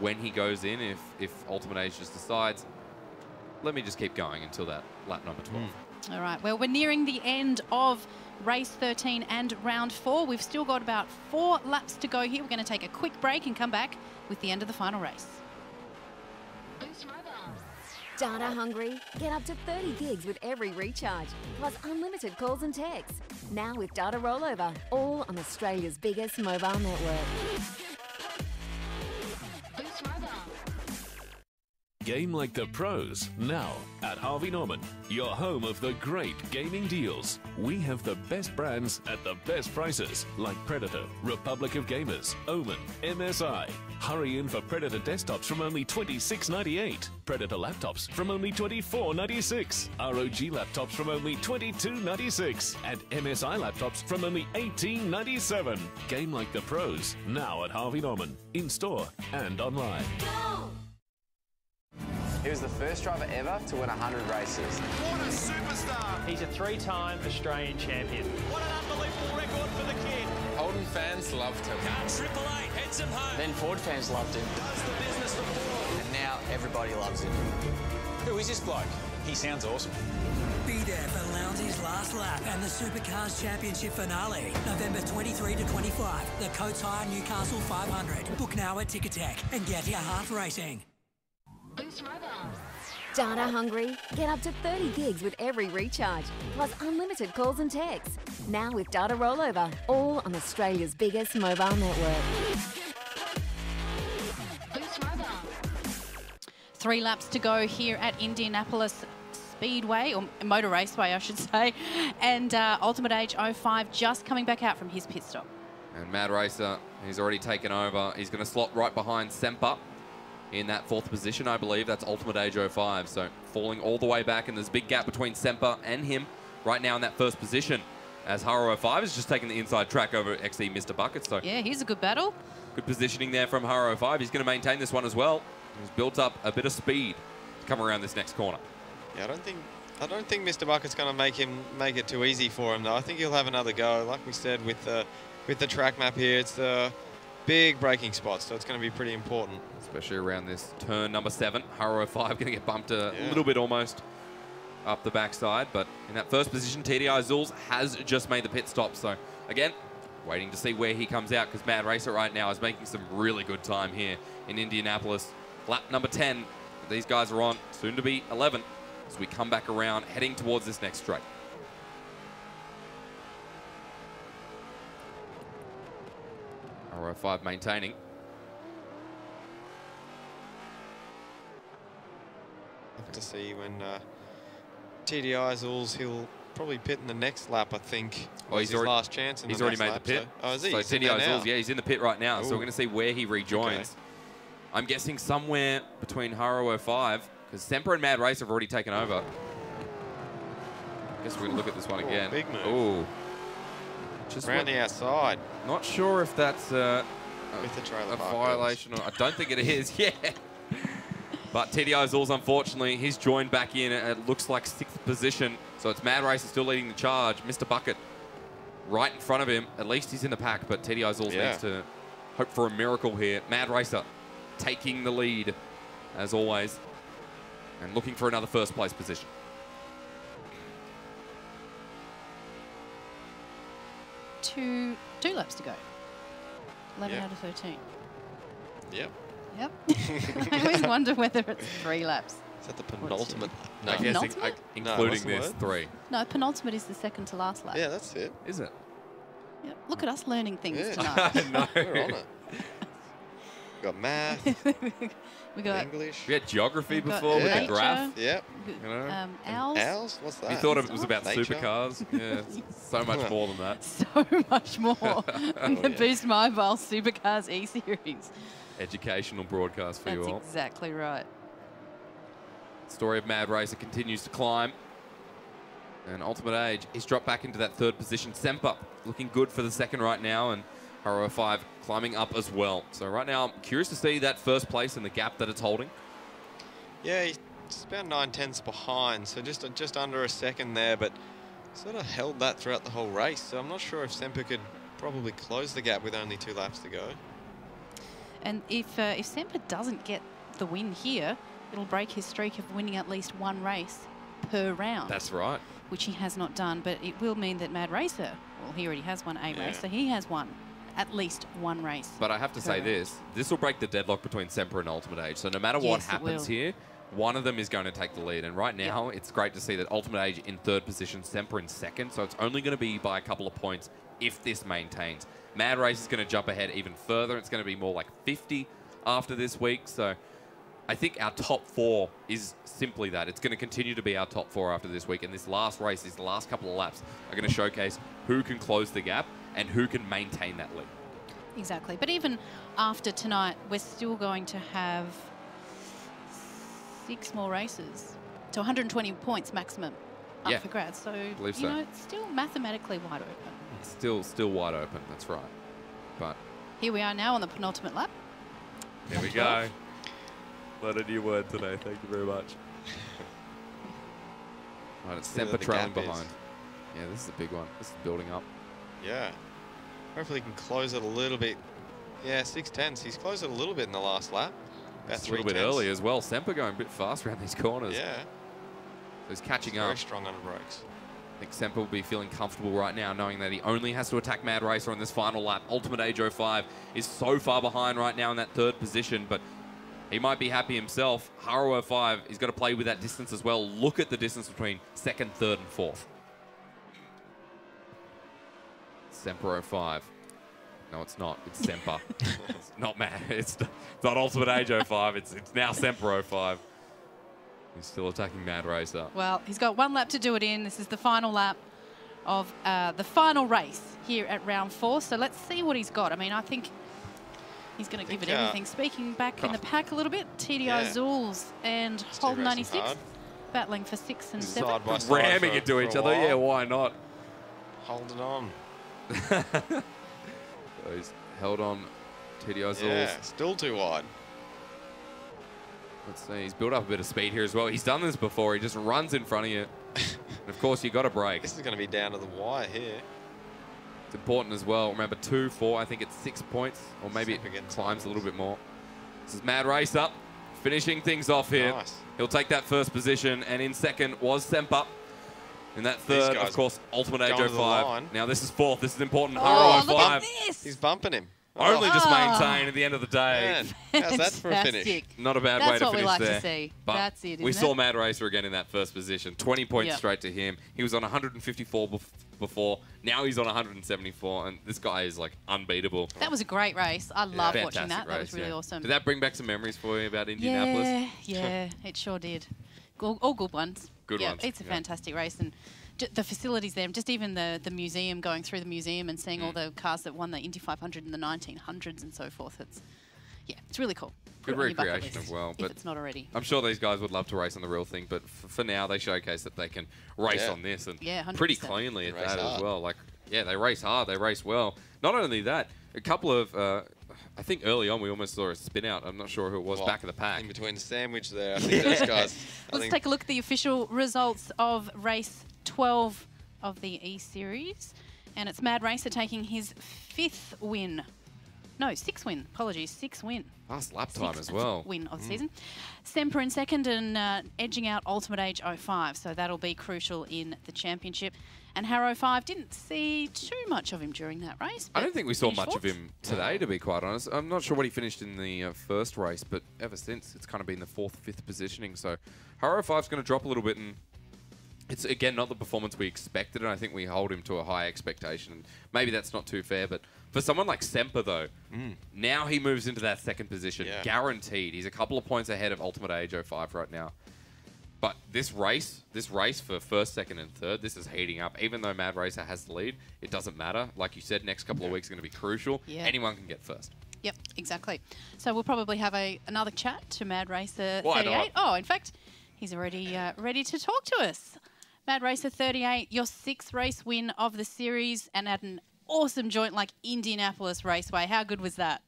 when he goes in, if Ultimate H just decides, let me just keep going until that lap number 12. All right, well, we're nearing the end of race 13 and round 4. We've still got about 4 laps to go here. We're going to take a quick break and come back with the end of the final race. Boost Mobile. Data hungry? Get up to 30 gigs with every recharge, plus unlimited calls and texts. Now with data rollover, all on Australia's biggest mobile network. Game like the pros, now at Harvey Norman, your home of the great gaming deals. We have the best brands at the best prices, like Predator, Republic of Gamers, Omen, MSI. Hurry in for Predator desktops from only $26.98, Predator laptops from only $24.96, ROG laptops from only $22.96, and MSI laptops from only $18.97. Game like the pros, now at Harvey Norman, in store and online. Go! He was the first driver ever to win 100 races. What a superstar! He's a 3-time Australian champion. What an unbelievable record for the kid. Holden fans loved him. Car Triple Eight heads him home. Then Ford fans loved him. Does the business for Ford. And now everybody loves him. Who is this bloke? He sounds awesome. Be there for Lounsey's last lap and the Supercars Championship finale, November 23 to 25. The Coates Hire Newcastle 500. Book now at Ticketek and get your heart racing. Data hungry? Get up to 30 gigs with every recharge, plus unlimited calls and texts. Now with data rollover, all on Australia's biggest mobile network. 3 laps to go here at Indianapolis Speedway, or Motor Raceway, I should say. And Ultimate H05 just coming back out from his pit stop. And Mad Racer, he's already taken over. He's going to slot right behind Semper in that fourth position, I believe. That's Ultimate H05. So falling all the way back, and there's a big gap between Semper and him right now in that first position, as Harrow 5 is just taking the inside track over XC Mr. Bucket. So yeah, he's a good battle. Good positioning there from Harrow 5. He's going to maintain this one as well. He's built up a bit of speed to come around this next corner. Yeah, I don't think Mr. Bucket's going to make it too easy for him, though. I think he'll have another go. Like we said, with the track map here, it's the big braking spots, so it's going to be pretty important. Especially around this turn number 7. Harrow 5 going to get bumped a little bit almost up the backside. But in that first position, TDI Zools has just made the pit stop. So again, waiting to see where he comes out, because Mad Racer right now is making some really good time here in Indianapolis. Lap number 10. These guys are on, soon to be 11. As we come back around, heading towards this next straight. Harrow 5 maintaining. Have to see when TDI Zools, he'll probably pit in the next lap, I think. Oh, he's already, his last chance. He's already made the pit. So, oh, is he? So TDI Zools, yeah, he's in the pit right now. Ooh. So we're going to see where he rejoins. Okay. I'm guessing somewhere between Harrow 5, because Semper and Mad Racer have already taken over. I guess we're going to look at this one again. Oh, big move. Ooh. Just around the outside. Not sure if that's a violation. Or, I don't think it is. Yeah. But TDI Zools, unfortunately, he's joined back in. It looks like 6th position. So it's Mad Racer still leading the charge. Mr. Bucket right in front of him. At least he's in the pack, but TDI Zools needs to hope for a miracle here. Mad Racer taking the lead, as always. and looking for another first place position. Two laps to go. 11 out of 13. Yep. Yep. I always wonder whether it's 3 laps. Is that the penultimate? No. I guess penultimate? Including no, there's 3. No, penultimate is the second to last lap. Yeah, that's it. Is it? Yep. Look at us learning things tonight. No. We're on it. We've got math. We got English. We had geography before with the graph. Yep. You know? Owls. Owls? What's that? You thought it was about nature. Supercars. Yeah, so much more than that. So much more than the Boost Mobile Supercars E-Series. Educational broadcast for you all. That's exactly right. The story of Mad Racer continues to climb. And Ultimate Age, he's dropped back into that third position. Semper looking good for the second right now, and Harrow 5 climbing up as well. So right now, I'm curious to see that first place and the gap that it's holding. Yeah, it's about 9/10 behind, so just under a second there, but sort of held that throughout the whole race. So I'm not sure if Semper could probably close the gap with only 2 laps to go. And if Semper doesn't get the win here, it'll break his streak of winning at least 1 race per round. That's right. Which he has not done, but it will mean that Mad Racer, well, he already has won a race, so he has won at least 1 race. But I have to say this will break the deadlock between Semper and Ultimate Age. So no matter what happens here, one of them is going to take the lead. And right now, it's great to see that Ultimate Age in third position, Semper in second. So it's only going to be by a couple of points if this maintains. Mad Race is going to jump ahead even further. It's going to be more like 50 after this week. So I think our top 4 is simply that. It's going to continue to be our top 4 after this week. And this last race, these last couple of laps, are going to showcase who can close the gap and who can maintain that lead. Exactly. But even after tonight, we're still going to have 6 more races to 120 points maximum up for grabs. So, you know, it's still mathematically wide open. Still wide open. That's right. But here we are now on the penultimate lap. There we go. Learn a new word today. Thank you very much. Right, it's Semper trailing behind. Yeah, this is a big one. This is building up. Yeah, hopefully he can close it a little bit. Yeah, 6/10. He's closed it a little bit in the last lap. That's a little bit early as well. Semper going a bit fast around these corners. Yeah, so he's catching up. Very strong under brakes. I think Semper will be feeling comfortable right now, knowing that he only has to attack Mad Racer on this final lap. Ultimate Age 05 is so far behind right now in that third position, but he might be happy himself. Harrow 05 is going to play with that distance as well. Look at the distance between second, third, and fourth. Semper 05. No, it's not. It's Semper. It's not Mad. It's not Ultimate Age 05. It's now Semper 05. He's still attacking Mad Racer. Well, he's got 1 lap to do it in. This is the final lap of the final race here at round 4. So let's see what he's got. I mean, I think he's going to give it everything. Speaking back in the pack a little bit, TDI Zools and Holden 96 battling for 6 and 7. Ramming into each other. Yeah, why not? Holding on. So he's held on TDI Zools. Yeah, still too wide. Let's see, he's built up a bit of speed here as well. He's done this before. He just runs in front of you. And of course, you got to brake. This is going to be down to the wire here. It's important as well. Remember, 2, 4, I think it's 6 points, or maybe it climbs a little bit more. This is Mad Race up, finishing things off here. Nice. He'll take that first position, and in second was Semper. In that third, of course, Ultimate Age 05. Now this is fourth. This is important. Oh, look at this. He's bumping him. Oh. Only just maintain at the end of the day. Man, how's that for a finish? Not a bad way to finish there. That's what we like to see. But that's it, we saw Mad Racer again in that first position. 20 points straight to him. He was on 154 before. Now he's on 174, and this guy is, like, unbeatable. That was a great race. I loved watching that. That was really awesome. Did that bring back some memories for you about Indianapolis? Yeah, it sure did. All good ones. Good ones. It's a fantastic race, and the facilities there, just even the museum, going through the museum and seeing all the cars that won the Indy 500 in the 1900s and so forth. It's it's really cool. Good recreation as well. But if it's not already. I'm sure these guys would love to race on the real thing, but for now they showcase that they can race on this, and pretty cleanly at that as well. Like, yeah, they race hard, they race well. Not only that, a couple of I think early on we almost saw a spin out. I'm not sure who it was back of the pack. In between the sandwich there, I think those guys. Let's take a look at the official results of race 12 of the E-Series. And it's Mad Racer taking his 5th win No, sixth win. Apologies, sixth win. Last lap time as well. Win of the season. Semper in second and edging out Ultimate H05, so that'll be crucial in the championship. And Harrow 5, didn't see too much of him during that race. I don't think we saw much of him today, to be quite honest. I'm not sure what he finished in the first race, but ever since, it's kind of been the fourth, fifth positioning. So Harrow 5's going to drop a little bit, and it's, again, not the performance we expected, and I think we hold him to a high expectation. Maybe that's not too fair, but for someone like Semper, though, now he moves into that second position, guaranteed. He's a couple of points ahead of Ultimate H05 right now. But this race for first, second, and third, this is heating up. Even though Mad Racer has the lead, it doesn't matter. Like you said, next couple of weeks are going to be crucial. Yeah. Anyone can get first. Yep, exactly. So we'll probably have another chat to Mad Racer 38. Oh, in fact, he's already ready to talk to us. Mad Racer 38, your sixth race win of the series and at an awesome joint like Indianapolis Raceway. How good was that?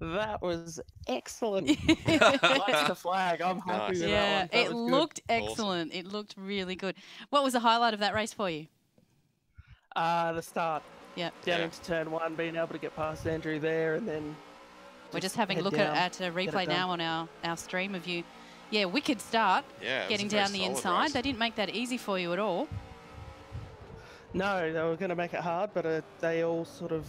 That was excellent. That's the flag. I'm happy with that one. It looked excellent. Awesome. It looked really good. What was the highlight of that race for you? The start. Yep. Down into turn one, being able to get past Andrew there, and then we're just having a look at a replay now on our stream of you. Yeah, wicked start. Yeah, getting down the inside. Race. They didn't make that easy for you at all. No, they were going to make it hard, but they all sort of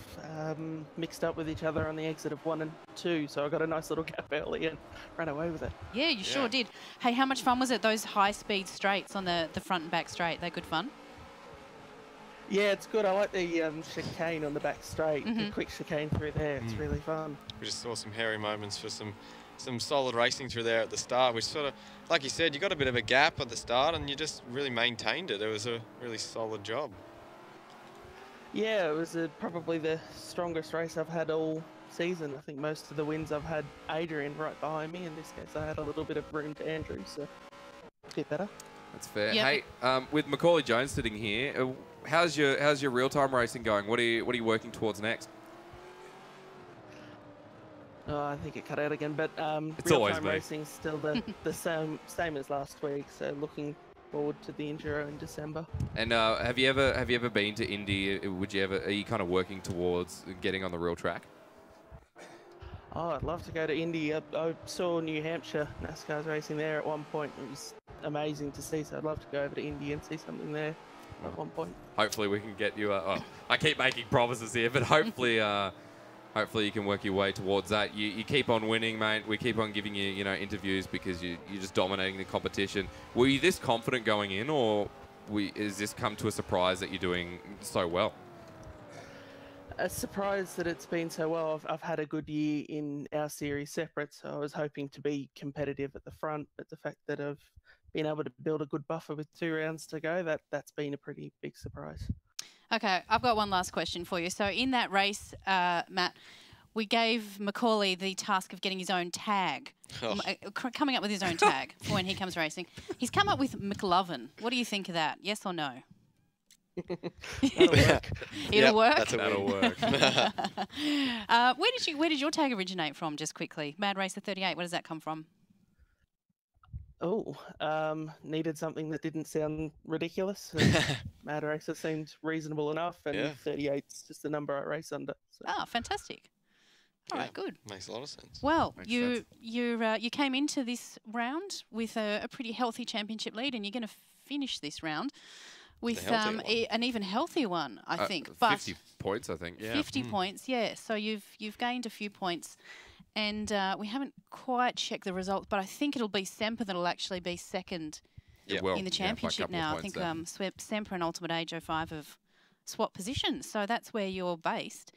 mixed up with each other on the exit of 1 and 2, so I got a nice little gap early and ran away with it. Yeah, you sure did. Hey, how much fun was it, those high-speed straights on the front and back straight? They're good fun? Yeah, it's good. I like the chicane on the back straight, the quick chicane through there. It's really fun. We just saw some hairy moments for some solid racing through there at the start, which sort of, like you said, you got a bit of a gap at the start and you just really maintained it. It was a really solid job. Yeah, it was probably the strongest race I've had all season. I think most of the wins I've had Adrian right behind me. In this case, I had a little bit of room to Andrew, so a bit better. That's fair. Yep. Hey, with Macaulay Jones sitting here, how's your real-time racing going? What are you working towards next? Oh, I think it cut out again, but real-time racing's still the same as last week. So looking forward to the Enduro in December. And have you ever been to Indy? Are you kind of working towards getting on the real track? Oh, I'd love to go to Indy. I saw New Hampshire NASCAR's racing there at one point. It was amazing to see. So I'd love to go over to Indy and see something there at one point. Hopefully we can get you. I keep making promises here, but hopefully. Hopefully you can work your way towards that. You keep on winning, mate. We keep on giving you, interviews because you're just dominating the competition. Were you this confident going in, or is this come to a surprise that you're doing so well? A surprise that it's been so well. I've had a good year in our series separate, so I was hoping to be competitive at the front, but the fact that I've been able to build a good buffer with 2 rounds to go, that's been a pretty big surprise. Okay, I've got one last question for you. So in that race, Matt, we gave Macaulay the task of getting his own tag, coming up with his own tag for when he comes racing. He's come up with McLovin. What do you think of that? Yes or no? That'll work. It'll work? That'll work. Where did your tag originate from, just quickly? Mad Racer 38, where does that come from? Oh, needed something that didn't sound ridiculous. Mad Racer seemed reasonable enough, and 38's just the number I race under. So. Oh, fantastic. All right, good. Makes a lot of sense. Well, you came into this round with a pretty healthy championship lead, and you're going to finish this round with an even healthier one, I think. But 50 points, I think. Yeah. 50 points, yeah. So you've gained a few points. And we haven't quite checked the results, but I think it'll be Semper that'll actually be second in the championship now. I think Semper and Ultimate H05 have swapped positions, so that's where you're based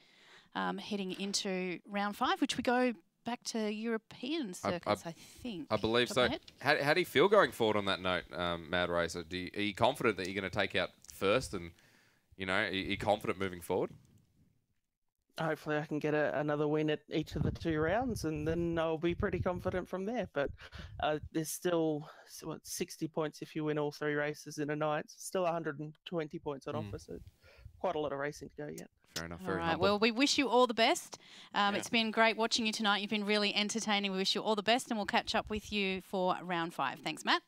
heading into round 5, which we go back to European circuits, I think. I believe so. How do you feel going forward on that note, Mad Racer? Are you confident that you're going to take out first, and are you confident moving forward? Hopefully I can get another win at each of the 2 rounds, and then I'll be pretty confident from there. But there's still 60 points if you win all 3 races in a night. It's still 120 points on offer, so quite a lot of racing to go yet. Fair enough. All right. Well, we wish you all the best. It's been great watching you tonight. You've been really entertaining. We wish you all the best, and we'll catch up with you for round 5. Thanks, Matt.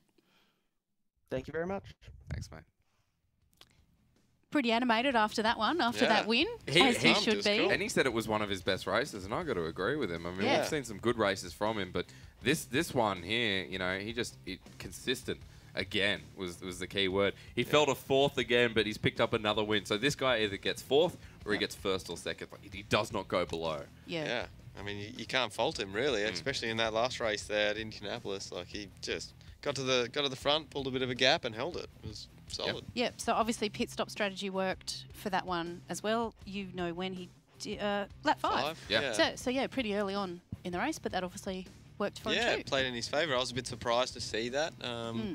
Thank you very much. Thanks, mate. pretty animated after that one, after that win, as he should be. Cool. And he said it was one of his best races, and I got to agree with him. I mean, we've seen some good races from him, but this one here, you know, he just consistent again was the key word. He fell to fourth again, but he's picked up another win. So this guy either gets fourth or he gets first or second. Like, he does not go below. Yeah. I mean, you can't fault him really, especially in that last race there at Indianapolis. Like, he just got to the front, pulled a bit of a gap, and held it. It was solid. Yep. So obviously pit stop strategy worked for that one as well. You know, when he lap five. Yeah. So yeah, pretty early on in the race, but that obviously worked for him too. Yeah, it played in his favour. I was a bit surprised to see that,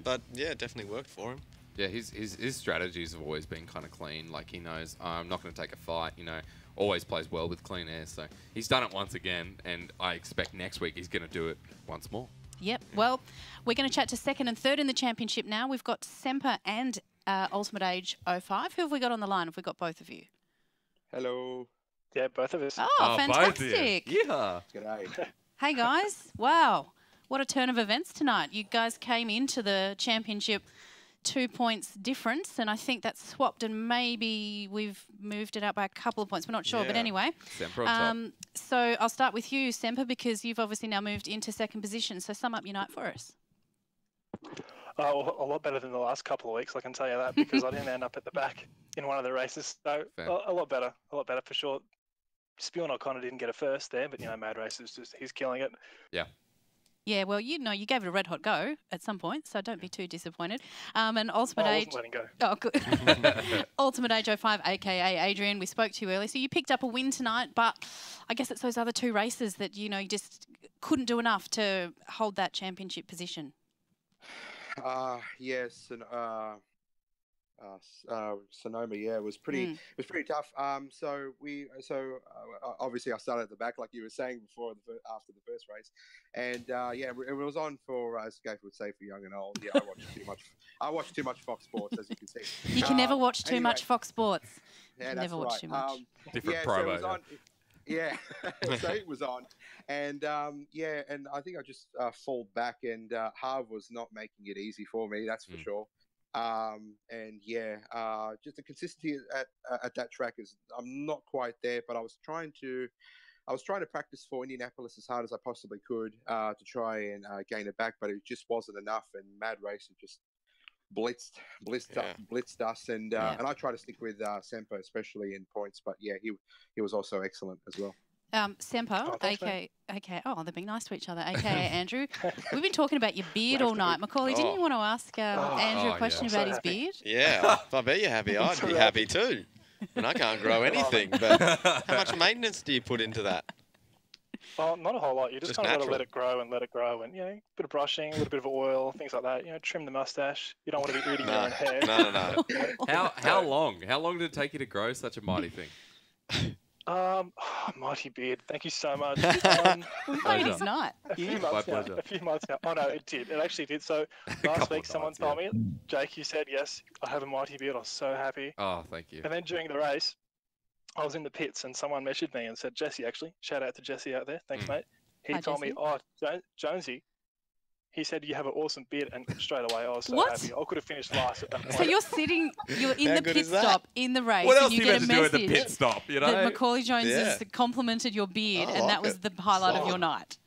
but yeah, it definitely worked for him. Yeah, his strategies have always been kind of clean. Like, he knows, I'm not going to take a fight, you know. Always plays well with clean air. So he's done it once again, and I expect next week he's going to do it once more. Yep. Well, we're going to chat to second and third in the championship now. We've got Semper and Ultimate H05. Who have we got on the line? Have we got both of you? Hello. Yeah, both of us. Oh, fantastic. Yeah. G'day. Hey, guys. Wow. What a turn of events tonight. You guys came into the championship 2 points difference, and I think that's swapped, and maybe we've moved it out by a couple of points. We're not sure, but anyway. Semper on top. So I'll start with you, Semper, because you've obviously now moved into second position. So sum up your night for us. Oh, a lot better than the last couple of weeks, I can tell you that, because I didn't end up at the back in one of the races. So a lot better for sure. Spion O'Connor didn't get a first there, but you know, Mad Racer, he's killing it. Yeah. Yeah, well, you know, you gave it a red-hot go at some point, so don't be too disappointed. And Ultimate Age... I wasn't letting go. Oh, good. Ultimate Age 05, a.k.a. Adrian, we spoke to you earlier. So you picked up a win tonight, but I guess it's those other two races that, you know, you just couldn't do enough to hold that championship position. Yes, and Sonoma, yeah, was pretty. It was pretty tough. So obviously I started at the back, like you were saying before, after the first race, and yeah, it was on for Scaffold would say for young and old. Yeah, I watched too much. I watch too much Fox Sports, as you can see. You can never watch too much Fox Sports. Yeah, you never watch too much. Different promo. So yeah, so it was on, and yeah, and I think I just fall back, and Harv was not making it easy for me. That's for sure. And yeah, just the consistency at that track is, I'm not quite there, but I was trying to practice for Indianapolis as hard as I possibly could to try and gain it back, but it just wasn't enough. And Mad Racer just blitzed us, and and I try to stick with Semper, especially in points, but yeah, he was also excellent as well. Semper, they're being nice to each other, aka Andrew. We've been talking about your beard all night. Macaulay, didn't you want to ask Andrew a question about his beard? Yeah, I bet you're happy. I'd be happy too. And I can't grow anything, but how much maintenance do you put into that? Well, not a whole lot. You just kind of got to let it grow, and, you know, a bit of brushing, a little bit of oil, things like that. You know, trim the mustache. You don't want to be rooting your own hair. No. How long did it take you to grow such a mighty thing? Mighty beard. Thank you so much. A few months now. Oh no, it did. It actually did. So last week someone told me, Jake, you said, yes, I have a mighty beard. I was so happy. Oh, thank you. And then during the race, I was in the pits and someone messaged me and said, Jesse, actually, shout out to Jesse out there. Thanks, mate. He told me, oh, Jonesy, he said, you have an awesome beard, and straight away I was so happy. I could have finished last at that point. So you're in the pit stop in the race. What else and you get a message do at the pit stop, you know? That Macaulay Jones has complimented your beard, and that was the highlight of your night. A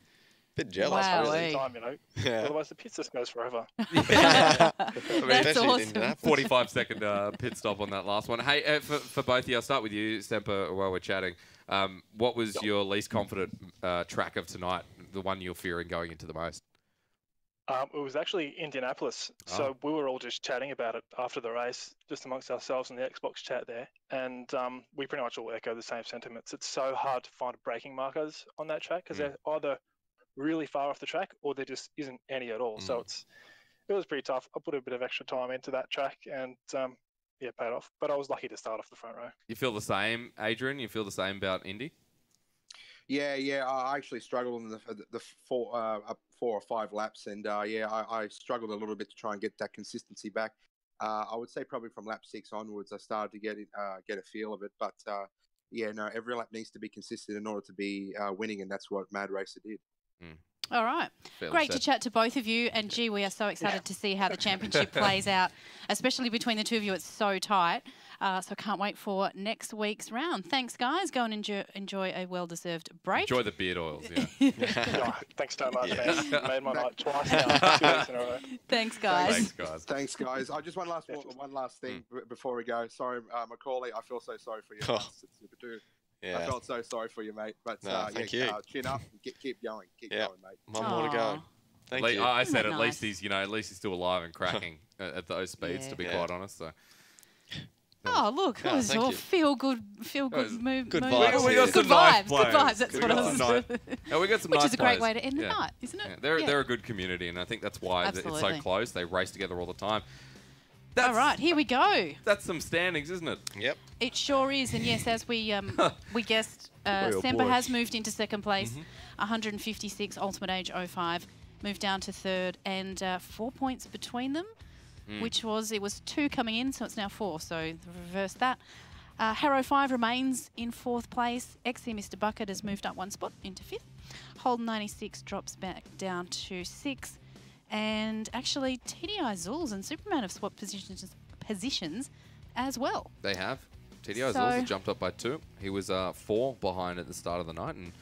bit jealous. Wow. Really. Time, you know? Otherwise the pit just goes forever. I mean, that's awesome. 45-second pit stop on that last one. Hey, for both of you, I'll start with you, Semper, while we're chatting. What was your least confident track of tonight, the one you're fearing going into the most? It was actually Indianapolis. Oh. So we were all just chatting about it after the race, just amongst ourselves in the Xbox chat there. And we pretty much all echo the same sentiments. It's so hard to find braking markers on that track because they're either really far off the track or there just isn't any at all. So it was pretty tough. I put a bit of extra time into that track and paid off. But I was lucky to start off the front row. You feel the same, Adrian? You feel the same about Indy? Yeah. I actually struggled in the four or five laps, and I struggled a little bit to try and get that consistency back. I would say probably from lap 6 onwards, I started to get a feel of it. But every lap needs to be consistent in order to be winning, and that's what Mad Racer did. All right. Great to chat to both of you. And, gee, we are so excited to see how the championship plays out, especially between the two of you. It's so tight. So can't wait for next week's round. Thanks, guys. Go and enjoy a well-deserved break. Enjoy the beard oils, yeah. Oh, thanks so much, man. You made my night twice now, 2 weeks in a row. Thanks, guys. Thanks, guys. Thanks, guys. I just one last thing before we go. Sorry, Macaulay, I feel so sorry for you. Yeah. I felt so sorry for you, mate. But no, thank you. Chin up and keep going. Keep going, mate. One more to go. Thank you. I said at least he's, you know, at least he's still alive and cracking at those speeds, to be quite honest. So. Oh, look, it was all feel good movement. Good vibes. Good vibes. That's what I was saying. We got some nice players. Which is a great way to end the night, isn't it? They're a good community, and I think that's why it's so close. They race together all the time. All right, here we go. That's some standings, isn't it? Yep. It sure is. And yes, as we guessed, Semper has moved into second place, 156, Ultimate H05 moved down to third, and 4 points between them. Which was, it was two coming in, so it's now four, so reverse that. Harrow 5 remains in fourth place. XC Mr Bucket has moved up one spot into fifth. Holden 96 drops back down to sixth. And actually, TDI Zools and Superman have swapped positions as well. They have. TDI Zools jumped up by 2. He was 4 behind at the start of the night. And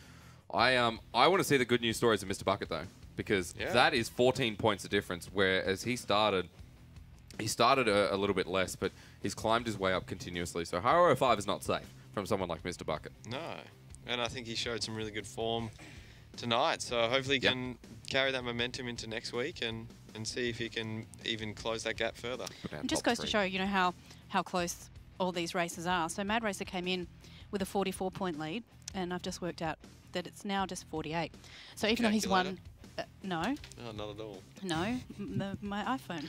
I want to see the good news stories of Mr Bucket, though, because that is 14 points of difference, whereas he started... He started a little bit less, but he's climbed his way up continuously. So Harrow 5 is not safe from someone like Mr Bucket. No. And I think he showed some really good form tonight. So hopefully he can carry that momentum into next week and see if he can even close that gap further. It just goes to show, you know, how close all these races are. So Mad Racer came in with a 44-point lead, and I've just worked out that it's now just 48. So even though he's won... no. No, not at all. No, my iPhone.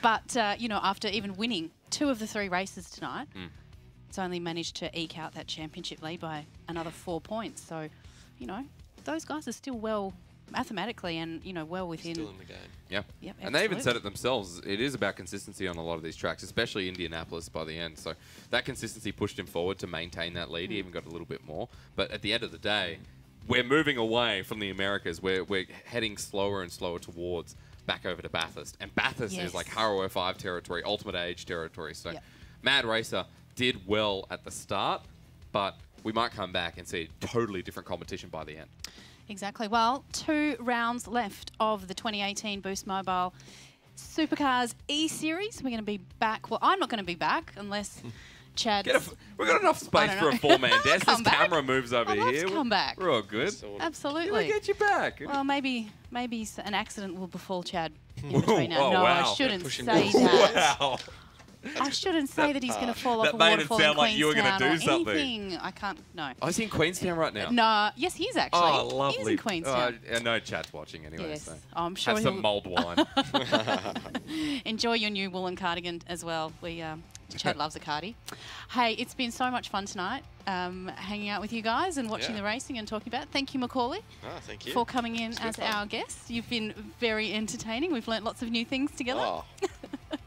But, you know, after even winning 2 of the 3 races tonight, it's only managed to eke out that championship lead by another 4 points. So, you know, those guys are still well, mathematically and, you know, well within. Still in the game. Yeah. Yep, and they even said it themselves. It is about consistency on a lot of these tracks, especially Indianapolis by the end. So that consistency pushed him forward to maintain that lead. He even got a little bit more. But at the end of the day... We're moving away from the Americas. We're heading slower and slower towards back over to Bathurst. And Bathurst is like Harrow 5 territory, Ultimate Age territory. So Mad Racer did well at the start, but we might come back and see a totally different competition by the end. Exactly. Well, 2 rounds left of the 2018 Boost Mobile Supercars E-Series. We're going to be back. Well, I'm not going to be back unless... We've got enough space for a 4-man desk. This camera moves over here. Come back. We're all good. Absolutely. We'll get you back. Well, maybe an accident will befall Chad in between now. No, I shouldn't say that. Wow. I shouldn't say that he's going to fall off a waterfall in Queenstown. That made it sound like you were going to do something. Anything. I can't, no. Oh, is he in Queenstown right now? No. Yes, he is actually. Oh, lovely. He is in Queenstown. I know Chad's watching anyway. Yes. So. Oh, I'm sure he'll... Have some mulled wine. Enjoy your new woolen cardigan as well. We... Chad loves a cardi. Hey, it's been so much fun tonight hanging out with you guys and watching the racing and talking about it. Thank you, Macaulay, thank you for coming in as our guest. You've been very entertaining. We've learnt lots of new things together. Oh.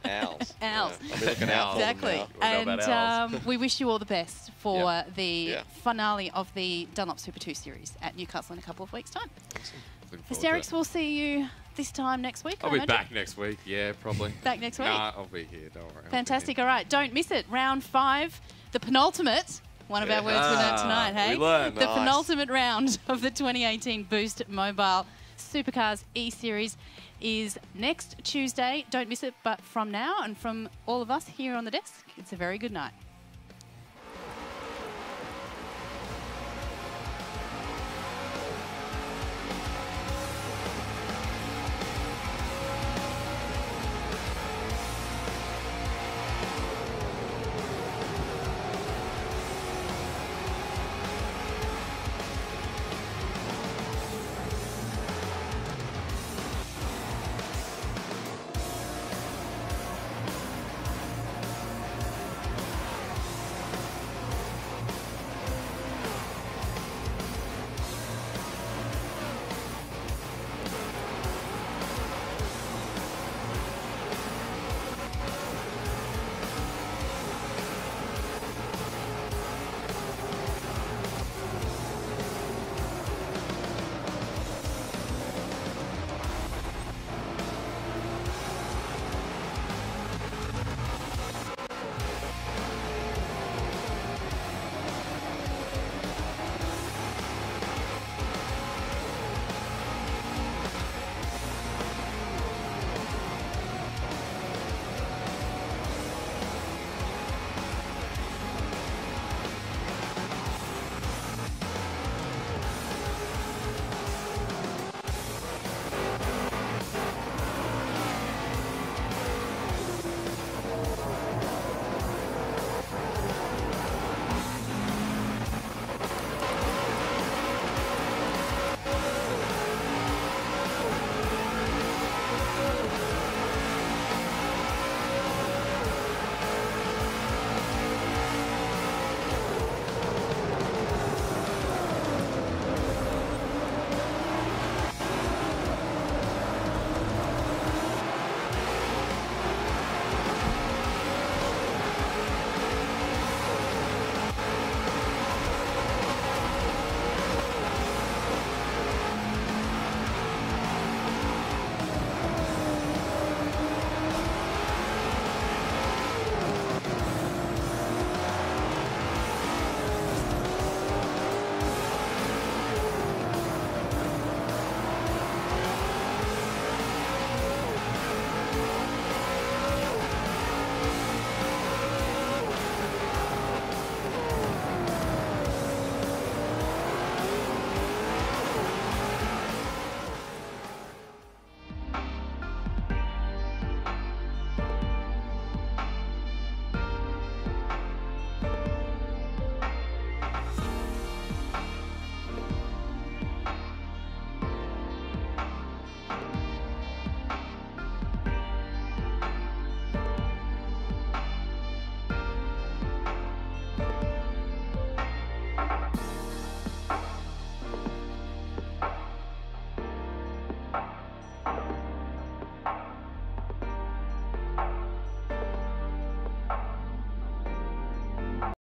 Owls. Owls. Yeah. I'll be looking owls. Exactly. And we wish you all the best for the finale of the Dunlop Super 2 Series at Newcastle in a couple of weeks' time. Awesome. Hysterics, we'll see you this time next week. I'll be back next week. Yeah, probably. Back next week? Nah, I'll be here. Don't worry. Fantastic. All right. Don't miss it. Round 5, the penultimate. One of our words we learned tonight, hey? We learned. The penultimate round of the 2018 Boost Mobile Supercars E-Series is next Tuesday. Don't miss it. But from now and from all of us here on the desk, it's a very good night.